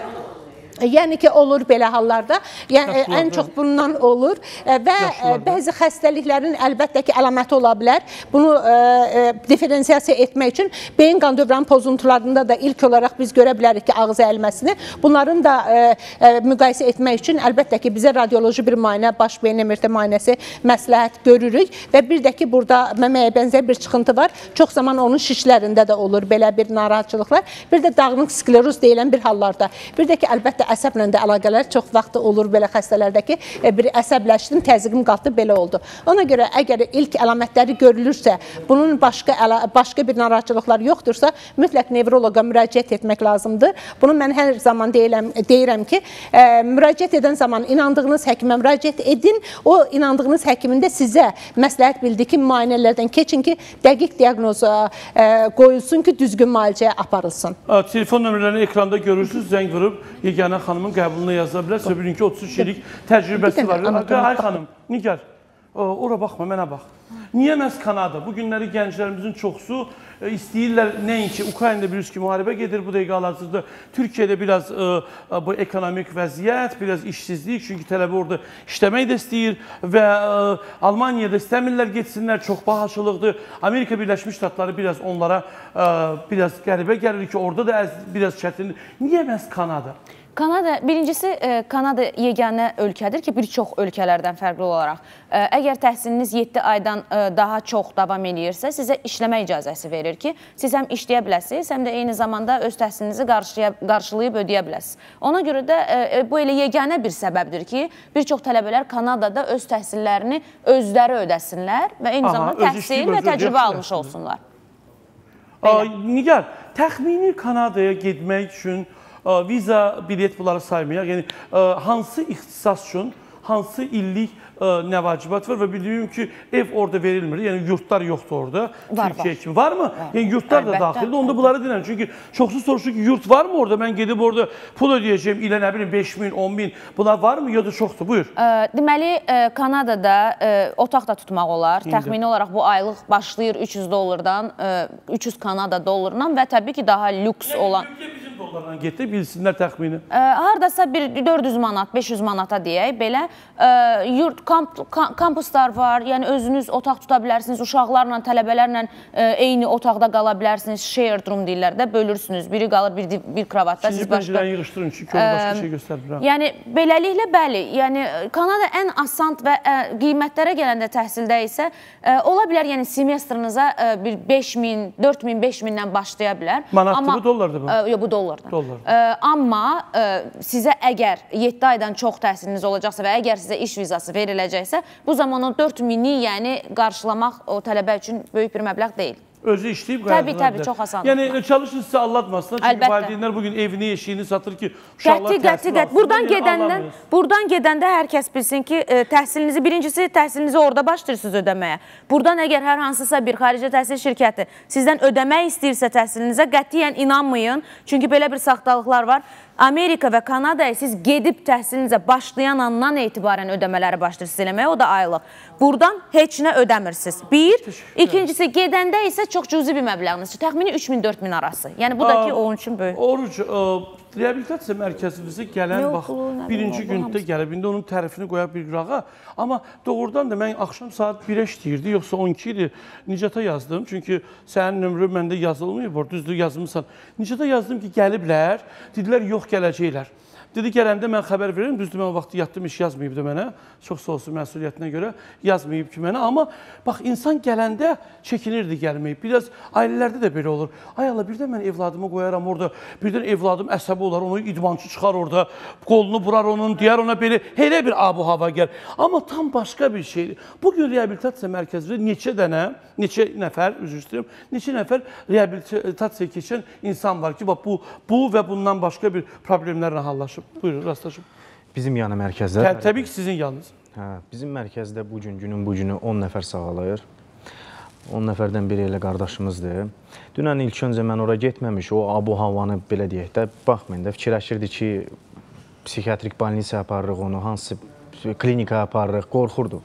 Yəni ki, olur belə hallarda. Ən çox bundan olur və bəzi xəstəliklərin əlbəttə ki, əlaməti ola bilər. Bunu diferensiyasiya etmək üçün beyin qan dövranı pozuntularında da ilk olaraq biz görə bilərik ki, ağız əyilməsini. Bunların da müqayisə etmək üçün əlbəttə ki, bizə radioloji bir müayinə, baş beyin MRT müayinəsi məsləhət görürük və bir də ki, burada məməyə bənzər bir çıxıntı var. Çox zaman onun şişlərində də olur belə bir narahatçılıqlar. Bir də dağınıq skleroz deyilən bir hallarda. Bir də ki, əlbəttə əsəblə də əlaqələr çox vaxt olur belə xəstələrdəki bir əsəbləşdim, təzyiqim qalxdı, belə oldu. Ona görə əgər ilk əlamətləri görülürsə, bunun başqa bir narahatçılıqlar yoxdursa, mütləq nevroloqa müraciət etmək lazımdır. Bunu mən hər zaman deyirəm ki, müraciət edən zaman inandığınız həkimə müraciət edin, o inandığınız həkimin də sizə məsləhət bildiyi ki, müayinələrdən keçin ki, dəqiq diaqnoza qoyulsun ki, düzgün müalicəyə aparılsın. Telefon nömrələrini ekranda görürsünüz, zəng vurub Yeganə xanımın qəbuluna yaza bilər. Söbürünki 33 illik təcrübəsi var. Ay xanım, Nigar, ora baxma, mənə bax. Niyə məhz Kanada? Bu günləri gənclərimizin çoxusu istəyirlər nəinki, Ukraynada bilirsiniz ki, müharibə gedir bu dəqiqələrdədir. Türkiyədə biraz bu ekonomik vəziyyət, biraz işsizlik, çünki tələbə orada işləmək də istəyir və Almaniyada istəmirlər getsinlər, çox bahaçılıqdır. Amerika Birləşmiş Ştatları biraz onlara biraz qəribə gəlir ki, orada da biraz çətindir. Niyə məhz Kanada? Kanada, birincisi, Kanada yeganə ölkədir ki, bir çox ölkələrdən fərqli olaraq. Əgər təhsiliniz 7 aydan daha çox davam edirsə, sizə işləmə icazəsi verir ki, siz həm işləyə biləsiniz, həm də eyni zamanda öz təhsilinizi qarşılayıb ödəyə biləsiniz. Ona görə də bu elə yeganə bir səbəbdir ki, bir çox tələbələr Kanadada öz təhsillərini özləri ödəsinlər və eyni zamanda təhsil və təcrübə almış olsunlar. Nigar, təxmini Kanadaya getmək üçün viza, bilet bunları saymayaq. Yəni, hansı ixtisas üçün, hansı illik nə vacibat var və bildiyim ki, ev orada verilmir. Yəni, yurtlar yoxdur orada. Türkiyə kimi. Var mı? Yəni, yurtlar da daxildir. Onda bunları dinləm. Çünki çoxsu soruşur ki, yurt var mı orada? Mən gedib orada pul ödəyəcəyim ilə, nə bilim, 5.000, 10.000. Bunlar var mı? Ya da çoxdur. Buyur. Deməli, Kanadada otaq da tutmaq olar. Təxmini olaraq bu aylıq başlayır 300 Kanada dollarından və təbii ki, daha lüks olan... $50 getirib bilsinlər təxmini. Haradasa bir 400 manat, 500 manata deyək, belə yurt kampuslar var. Yəni özünüz otaq tuta bilərsiniz, uşaqlarla, tələbələrlə eyni otaqda qala bilərsiniz. Share room deyirlər də, bölürsünüz. Biri qalır bir kravatda, siz başqa. Siz bəlkə yığışdırın çünki onu başqa şey göstərdirəm. Yəni beləliklə bəli, yəni Kanada ən asant və qiymətlərə gələndə təhsildə isə ola bilər, yəni semestrınıza 5000, 4000, 5000-dən başlaya bilər. Manatlı bu dollardır bu? Yox, bu dollardır. Amma sizə əgər 7 aydan çox təhsiliniz olacaqsa və əgər sizə iş vizası veriləcəksə, bu zaman o 4000-i yəni qarşılamaq o tələbə üçün böyük bir məbləğ deyil. Özü işleyip gayetler. Tabii, çok asanlıkla. Yani çalışın size anlatmasına. Çünkü valideynler bugün evini, yeşiğini satır ki uşaqlar təhsil alsın. Buradan gedəndə herkes bilsin ki, təhsilinizi, birincisi təhsilinizi orada başlayırsınız ödəməyə. Buradan eğer her hansısa bir xarici təhsil şirkəti sizden ödəmək istəyirsə təhsilinizə, qətiyyən inanmayın. Çünki belə bir saxtalıqlar var. Amerika və Kanadaya siz gedib təhsilinizə başlayan andan etibarən ödəmələri başlayırsınız eləməyə, o da aylıq. Buradan heç nə ödəmirsiniz. Bir, ikincisi gedəndə isə çox cüzi bir məbləğiniz. Təxmini 3000-4000 arası. Yəni bu da ki, onun üçün böyük. Oruc, reabilitasiya mərkəzimizə gələn, bax, birinci gündə gəlibində onun tərifini qoyaq bir qırağa. Amma doğrudan da mən axşam saat 1-ə işləyirdi, yoxsa 12-ydi. Nicata yazdım, çünki sənin nömrü məndə yazılmayıb, düzdür yazmışsan. Nicata yazdım ki, gəliblər, dedilər, yox gələcəklər. Dedi, gələndə mən xəbər verirəm, düzdür, mən o vaxt yatdım, iş yazmayıbdı mənə. Çox sağ olsun məsuliyyətinə görə yazmayıb ki mənə. Amma bax, insan gələndə çəkinirdi gəlməyib. Biraz ailələrdə də belə olur. Ay Allah, birdən mən evladımı qoyaram orada, birdən evladım əsəbi olar, onu idmançı çıxar orada, qolunu burar onun, deyər ona belə, elə bir abu hava gəl. Amma tam başqa bir şeydir. Bugün reabilitasiya mərkəzində neçə nəfər reabilitasiya keçən insan var ki, bu və bundan başqa bir problemlərlə hallaşır. Buyurun, rastlaşım. Bizim yanı mərkəzdə... Təbii ki, sizin yanınız. Bizim mərkəzdə bugün, günün 10 nəfər sağalayır. 10 nəfərdən biri elə qardaşımızdır. Dünən ilk öncə mən ora getməmiş, o abu havanı belə deyək də, baxmayın da, fikirləşirdi ki, psixiatrik balinisiya aparırıq onu, hansı klinika aparırıq, qorxurdu.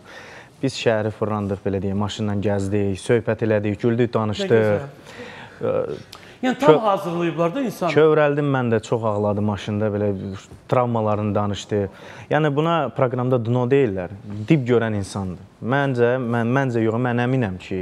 Biz şəhəri fırlandıq, belə deyək, maşından gəzdik, söhbət elədik, güldük, danışdıq. Yəni, tam hazırlayıblar da insan. Kövrəldim mən də, çox ağladı maşında, belə travmalarını danışdı. Yəni, buna proqramda dno deyirlər, dib görən insandır. Məncə yox, mən əminəm ki,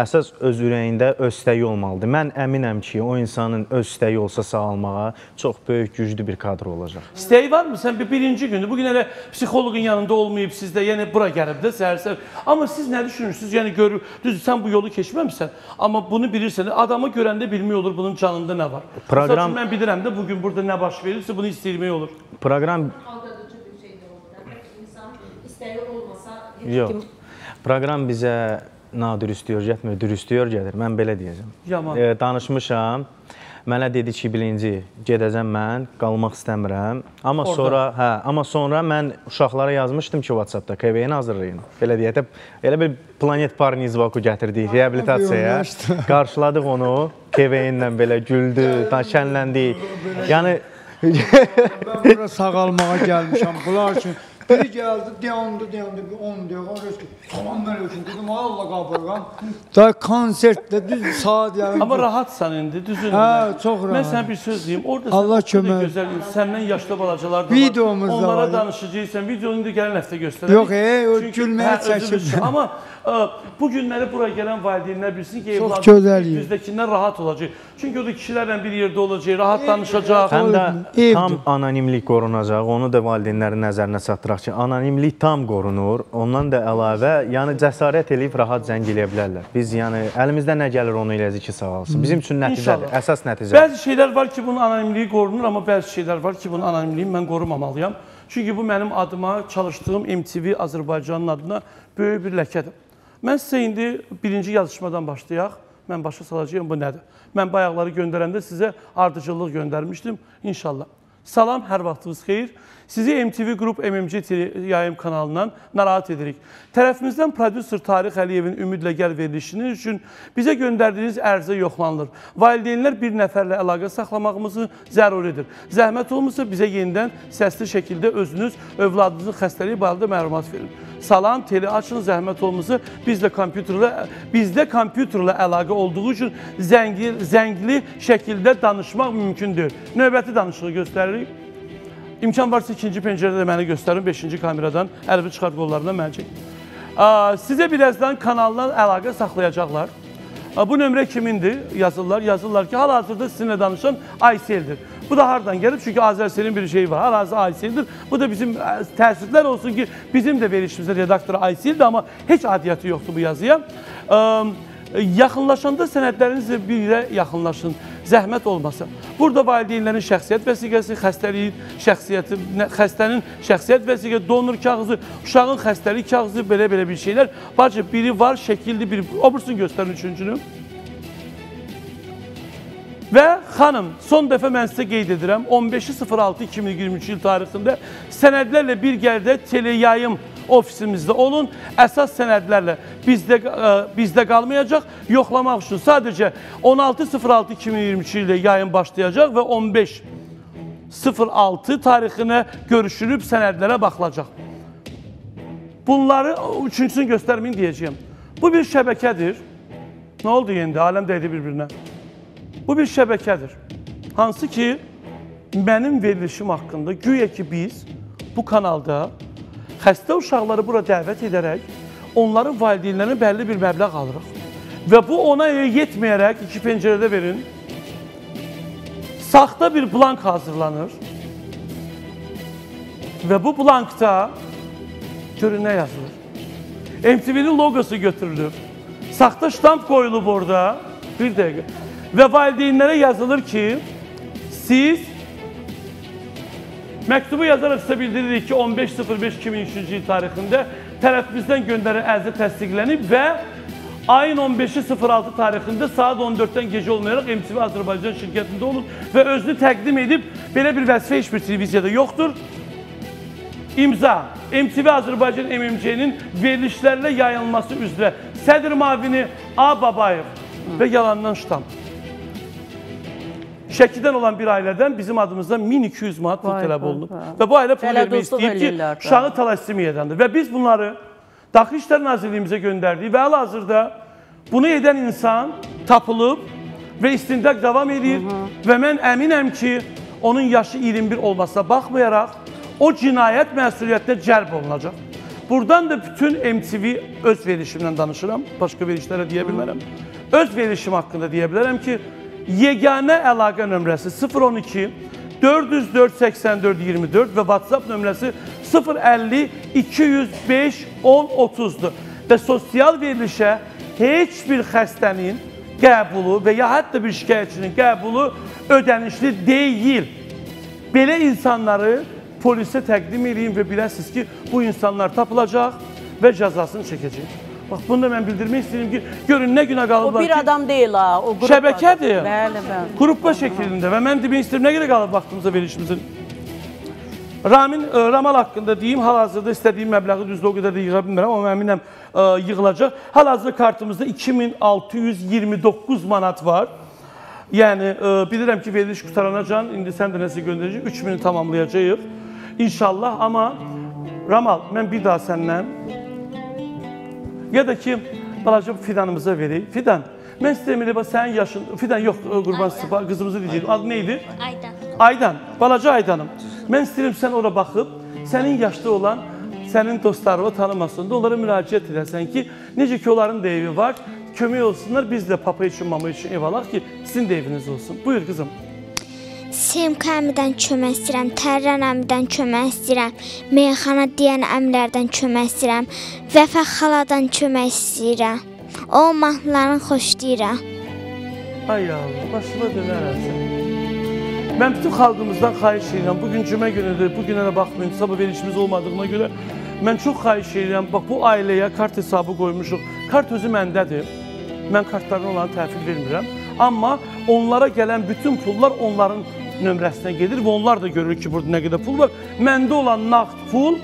əsas öz ürəyində öz istəyi olmalıdır. Mən əminəm ki, o insanın öz istəyi olsa sağalmağa çox böyük, güclü bir kadr olacaq. İstəyi varmı? Sən birinci gündür, bugün elə psixologun yanında olmayıb sizdə, yəni bura gəlib də səhər-səhər. Amma siz nə düşünürsünüz? Yəni, düzdür, sən bu yolu keçməmişsən, amma bunu bilirsən, adamı görəndə bilmək olur bunun canında nə var. Proqram... Mən bilirəm də, bugün burada nə baş verirsə, bunu istəyirmək olur. Proqram... Yox, proqram bizə nadürüst görmür, dürüst görmür, mən belə deyəcəm. Danışmışam, mənə dedi ki, birinci, gedəcəm mən, qalmaq istəmirəm. Amma sonra mən uşaqlara yazmışdım ki, WhatsApp-da, KV-ni hazırlayın. Belə deyək, elə bir planet parını izvaku gətirdik rehabilitasiyaya. Qarşıladıq onu, KV-nlə belə güldü, şənləndik. Yəni... Mən bura sağalmağa gəlmişəm, bunlar üçün... Biri gəldi, deyəndə bir 10 deyək, o rəz ki, salam mən ökün, dedim, ay Allah qabırqam. Da konsertdə, düz saat yəni... Amma rahatsan indi, düzünün. Hə, çox rahat. Mən sənə bir söz deyim, orada sənə gözəl, səndən yaşlı balacalar da var, onlara danışacaqsan, videonu indi gələn həftə göstərək. Yox, gülməyə çəkilmə. Amma bugünləri bura gələn valideynlər bilsin ki, evladım düzdəkindən rahat olacaq. Çünki o da kişilərlə bir yerdə olacaq, rahat danışacaq. Həm də tam anonimlik qorunacaq, onu da valideynlərin nəzərinə çatdıraq ki, anonimlik tam qorunur, ondan da əlavə, yəni cəsarət eləyib rahat zəng eləyə bilərlər. Biz yəni əlimizdə nə gəlir onu eləyəcək ki, sağalsın. Bizim üçün nəticədir, əsas nəticədir. Bəzi şeylər var ki, bunun anonimliyi qorunur, amma bəzi şeylər var ki, bunun anonimliyini mən qorumamalıyam. Çünki bu mənim adıma, çalışdığım MTV Azərbaycanın adına böyük bir ləkədir. Mən sizə indi birinci yazışmadan başlayaq, mən başa salacağım bu nədir. Mən bayaqları göndərəndə sizə ardıcıllıq göndərmişdim, inşallah. Salam, hər vaxtınız xeyir. Sizi MTV Group MMC yayım kanalından narahat edirik. Tərəfimizdən prodüser Tariq Əliyevin Ümidlə Gəl verilişinin üçün bizə göndərdiyiniz ərzə yoxlanılır. Valideynlər bir nəfərlə əlaqə saxlamağımızı zəruridir. Zəhmət olmasa bizə yenidən səsli şəkildə özünüz övladınızın xəstəliyi barədə məlumat verin. Salam, teli açın, zəhmət olmasa bizdə kompüterlə əlaqə olduğu üçün zəngli şəkildə danışmaq mümkündür. Növbəti danışığı göstərir. İmkan varsa ikinci pencerede məni göstərin, 5-ci kameradan əlbi çıxart qollarından məni çək. Sizə birazdan kanaldan əlaqə saxlayacaqlar. Bu nömrə kimindir? Yazırlar ki, hal-hazırda sizinlə danışan Aysel'dir. Bu da hardan gəlib? Çünki Azərsel'in bir şeyi var. Hal-hazır Aysel'dir. Bu da bizim təəssüflər olsun ki, bizim də verilişimizdə redaktor Aysel'dir, amma heç adiyyatı yoxdur bu yazıya. Yaxınlaşanda sənədlərinizlə birə yaxınlaşın, zəhmət olmasa. Burada valideynlərin şəxsiyyət vəsiqəsi, xəstənin şəxsiyyət vəsiqəsi, donor kağızı, uşağın xəstəlik kağızı, belə-belə bir şeylər. Bacı, biri var, şəkilli biri. Obursun göstərin üçüncünü. Və xanım, son dəfə mən sizə qeyd edirəm, 15.06.2023 il tarixində sənədlərlə bir yerdə teleyayım ofisimizdə olun. Əsas sənədlərlə bizdə qalmayacaq, yoxlamaq üçün sadəcə 16.06.2023 ilə yayın başlayacaq və 15.06 tarixinə görüşülüb sənədlərə baxılacaq. Bunları üçüncüsünü göstərməyin deyəcəyəm. Bu bir şəbəkədir. Nə oldu yenə? Aləm dəydi bir-birinə. Bu bir şəbəkədir. Hansı ki, mənim verilişim haqqında güya ki biz bu kanalda xəstə uşaqları bura dəvət edərək onların valideynlərinə bəlli bir məbləğ alırıq. Və bu ona yetməyərək, iki pəncərədə verin, saxta bir blank hazırlanır. Və bu blankda görün nə yazılır? MTV'nin logosu götürülür. Saxta ştamp qoyulub orada. Bir dəqiqə. Ve valideynlere yazılır ki, siz mektubu yazarak size bildiririk ki 15.05.2023 il tarixinde tərəfimizdən göndəri ərizə təsdiqlənib və ayın 15.06 tarixinde saat 14-dən gece olmayaraq MTV Azərbaycan şirkətində olur və özünü təqdim edib, belə bir vəzifə hiçbir televiziyada yoxdur. İmza, MTV Azərbaycan MMC-nin verilişlərlə yayılması üzrə sədr mavini A. Babayev və yalandan ştamp. Şəkidən olan bir ailədən bizim adımızda 1200 manat pul tələb olunub. Və bu ailə pul vermək istəyib ki, uşağı talasimiyədəndir. Və biz bunları Daxili İşlər Nazirliyimizə göndərdik və hal-hazırda bunu edən insan tapılıb və istintaq davam edir. Və mən əminəm ki, onun yaşı 21 olmasına baxmayaraq, o cinayət məsuliyyətinə cəlb olunacaq. Buradan da bütün MTV öz verilişimdən danışıram. Başqa verilişlərə deyə bilmərəm. Öz verilişim haqqında deyə bilərəm ki, yeganə əlaqə nömrəsi 012-404-84-24 və WhatsApp nömrəsi 050-205-10-30-dur. Və sosial verilişə heç bir xəstənin qəbulu və ya hətta bir şikayətçinin qəbulu ödənişli deyil. Belə insanları polisə təqdim edin və biləsiniz ki, bu insanlar tapılacaq və cəzasını çəkəcək. Bax, bunu da mən bildirmək istəyirəm ki, görün nə günə qalıblar ki... O bir adam deyil ha, o qruplar. Şəbəkədir. Bəli, bəli. Qrupla şəkilində və mən demək istəyirəm, nə qədər qalıb vaxtımıza verilişimizin. Ramal haqqında deyim, hal-hazırda istədiyim məbləği düzdə o qədər də yığa bilmirəm, amma əminəm yığılacaq. Hal-hazırda kartımızda 2629 manat var. Yəni, bilirəm ki, veriliş qutaranacan, indi sən də nəsə göndərəcək, 3000-i tamamlayacaq. İnşallah, amma Ramal, mən bir daha səndən... Ya da ki, balaca Fidanımıza vereyim. Fidan, mən istəyirəm, sənin yaşın... Fidan, yox, qurban qızımızı deyəcəyim. Adı neydi? Aydan. Aydan, balaca Aydanım. Mən istəyirəm, sən ora baxıb, sənin yaşda olan, sənin dostlarını tanımasın da onlara müraciət edəsən ki, necə ki, onların da evi var, kömək olsunlar, biz də papa üçün, mama üçün ev alaq ki, sizin də eviniz olsun. Buyur, qızım. Semka əmidən kömək istəyirəm, Tərran əmidən kömək istəyirəm, Meyxana deyən əmlərdən kömək istəyirəm, Vəfə xaladan kömək istəyirəm, o mahnılarını xoşlayıram. Ay Allah, başına dönərəsən. Mən bütün xalqımızdan xahiş edirəm, bugün cümə günüdür, bugünə də baxmayın, sabah verilişimiz olmadığına görə mən çox xahiş edirəm, bax bu ailəyə kart hesabı qoymuşuq, kart özü məndədir, mən kartlarına olanı təhvil vermirəm, amma onlara gələn bütün pullar onların nömrəsinə gedir və onlar da görür ki, burada nə qədər pul var. Məndə olan nağd pul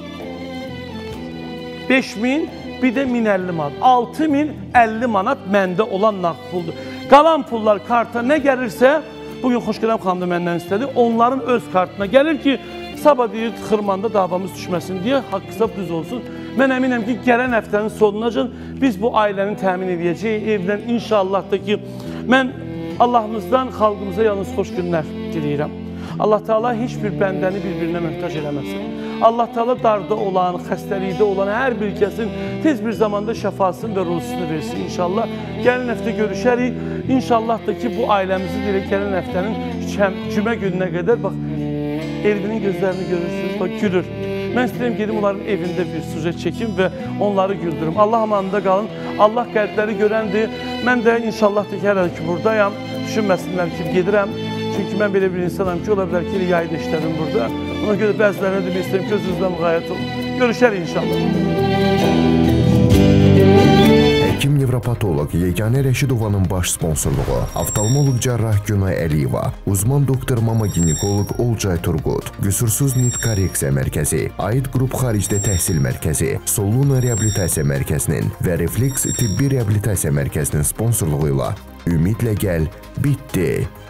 5000, bir də 1050 manat. 6050 manat məndə olan nağd puldur. Qalan pullar karta nə gəlirsə, bugün Xoşqədəm xanım da məndən istədi, onların öz kartına gəlir ki, sabah deyir, xırmanda davamız düşməsin deyə, haqq hesab düz olsun. Mən əminəm ki, gələn həftənin sonunacaq biz bu ailəni təmin edəcəyik evdən inşallah da ki, mən Allahımızdan, xalqımıza yalnız xoş günlər diləyirəm. Allah Teala heç bir bəndəni bir-birinə möhtac eləməsin. Allah Teala darda olan, xəstəlikdə olan hər bir kəsin tez bir zamanda şəfasını və ruhsunu versin inşallah. Gəlin həftə görüşərik. İnşallah da ki, bu ailəmizi deyək, gələn həftənin cümə gününə qədər, bax, Elvinin gözlərini görürsünüz, bax, gülür. Mən istəyirəm gedim onların evində bir süjet çəkim və onları güldürüm. Allah amanında qalın, Allah qəlbləri görəndir. Mən də inşallah ki, hər ki buradayam, düşünməsinlər ki, gedirəm. Çünki mən belə bir insanam ki, ola bilər ki, yayda işlərim burada. Ona görə bəzilərinə də bir istəyim ki, özünüzlə müqayət olun. Görüşərik inşallah. Həkim Nevropatoloq Yeganə Rəşidovanın baş sponsorluğu, oftalmoloq cərrah Günay Əliyeva, uzman doktor mama-ginekoloq Olcay Turqut, Qüsursuz Nit Korreksiya Mərkəzi, AİD Qrup Xaricdə Təhsil Mərkəzi, Soluna Reabilitasiya Mərkəzinin və Refleks Tibbi Reabilitasiya Mərkəzinin sponsorluğu ilə Ümidlə Gəl bitdi.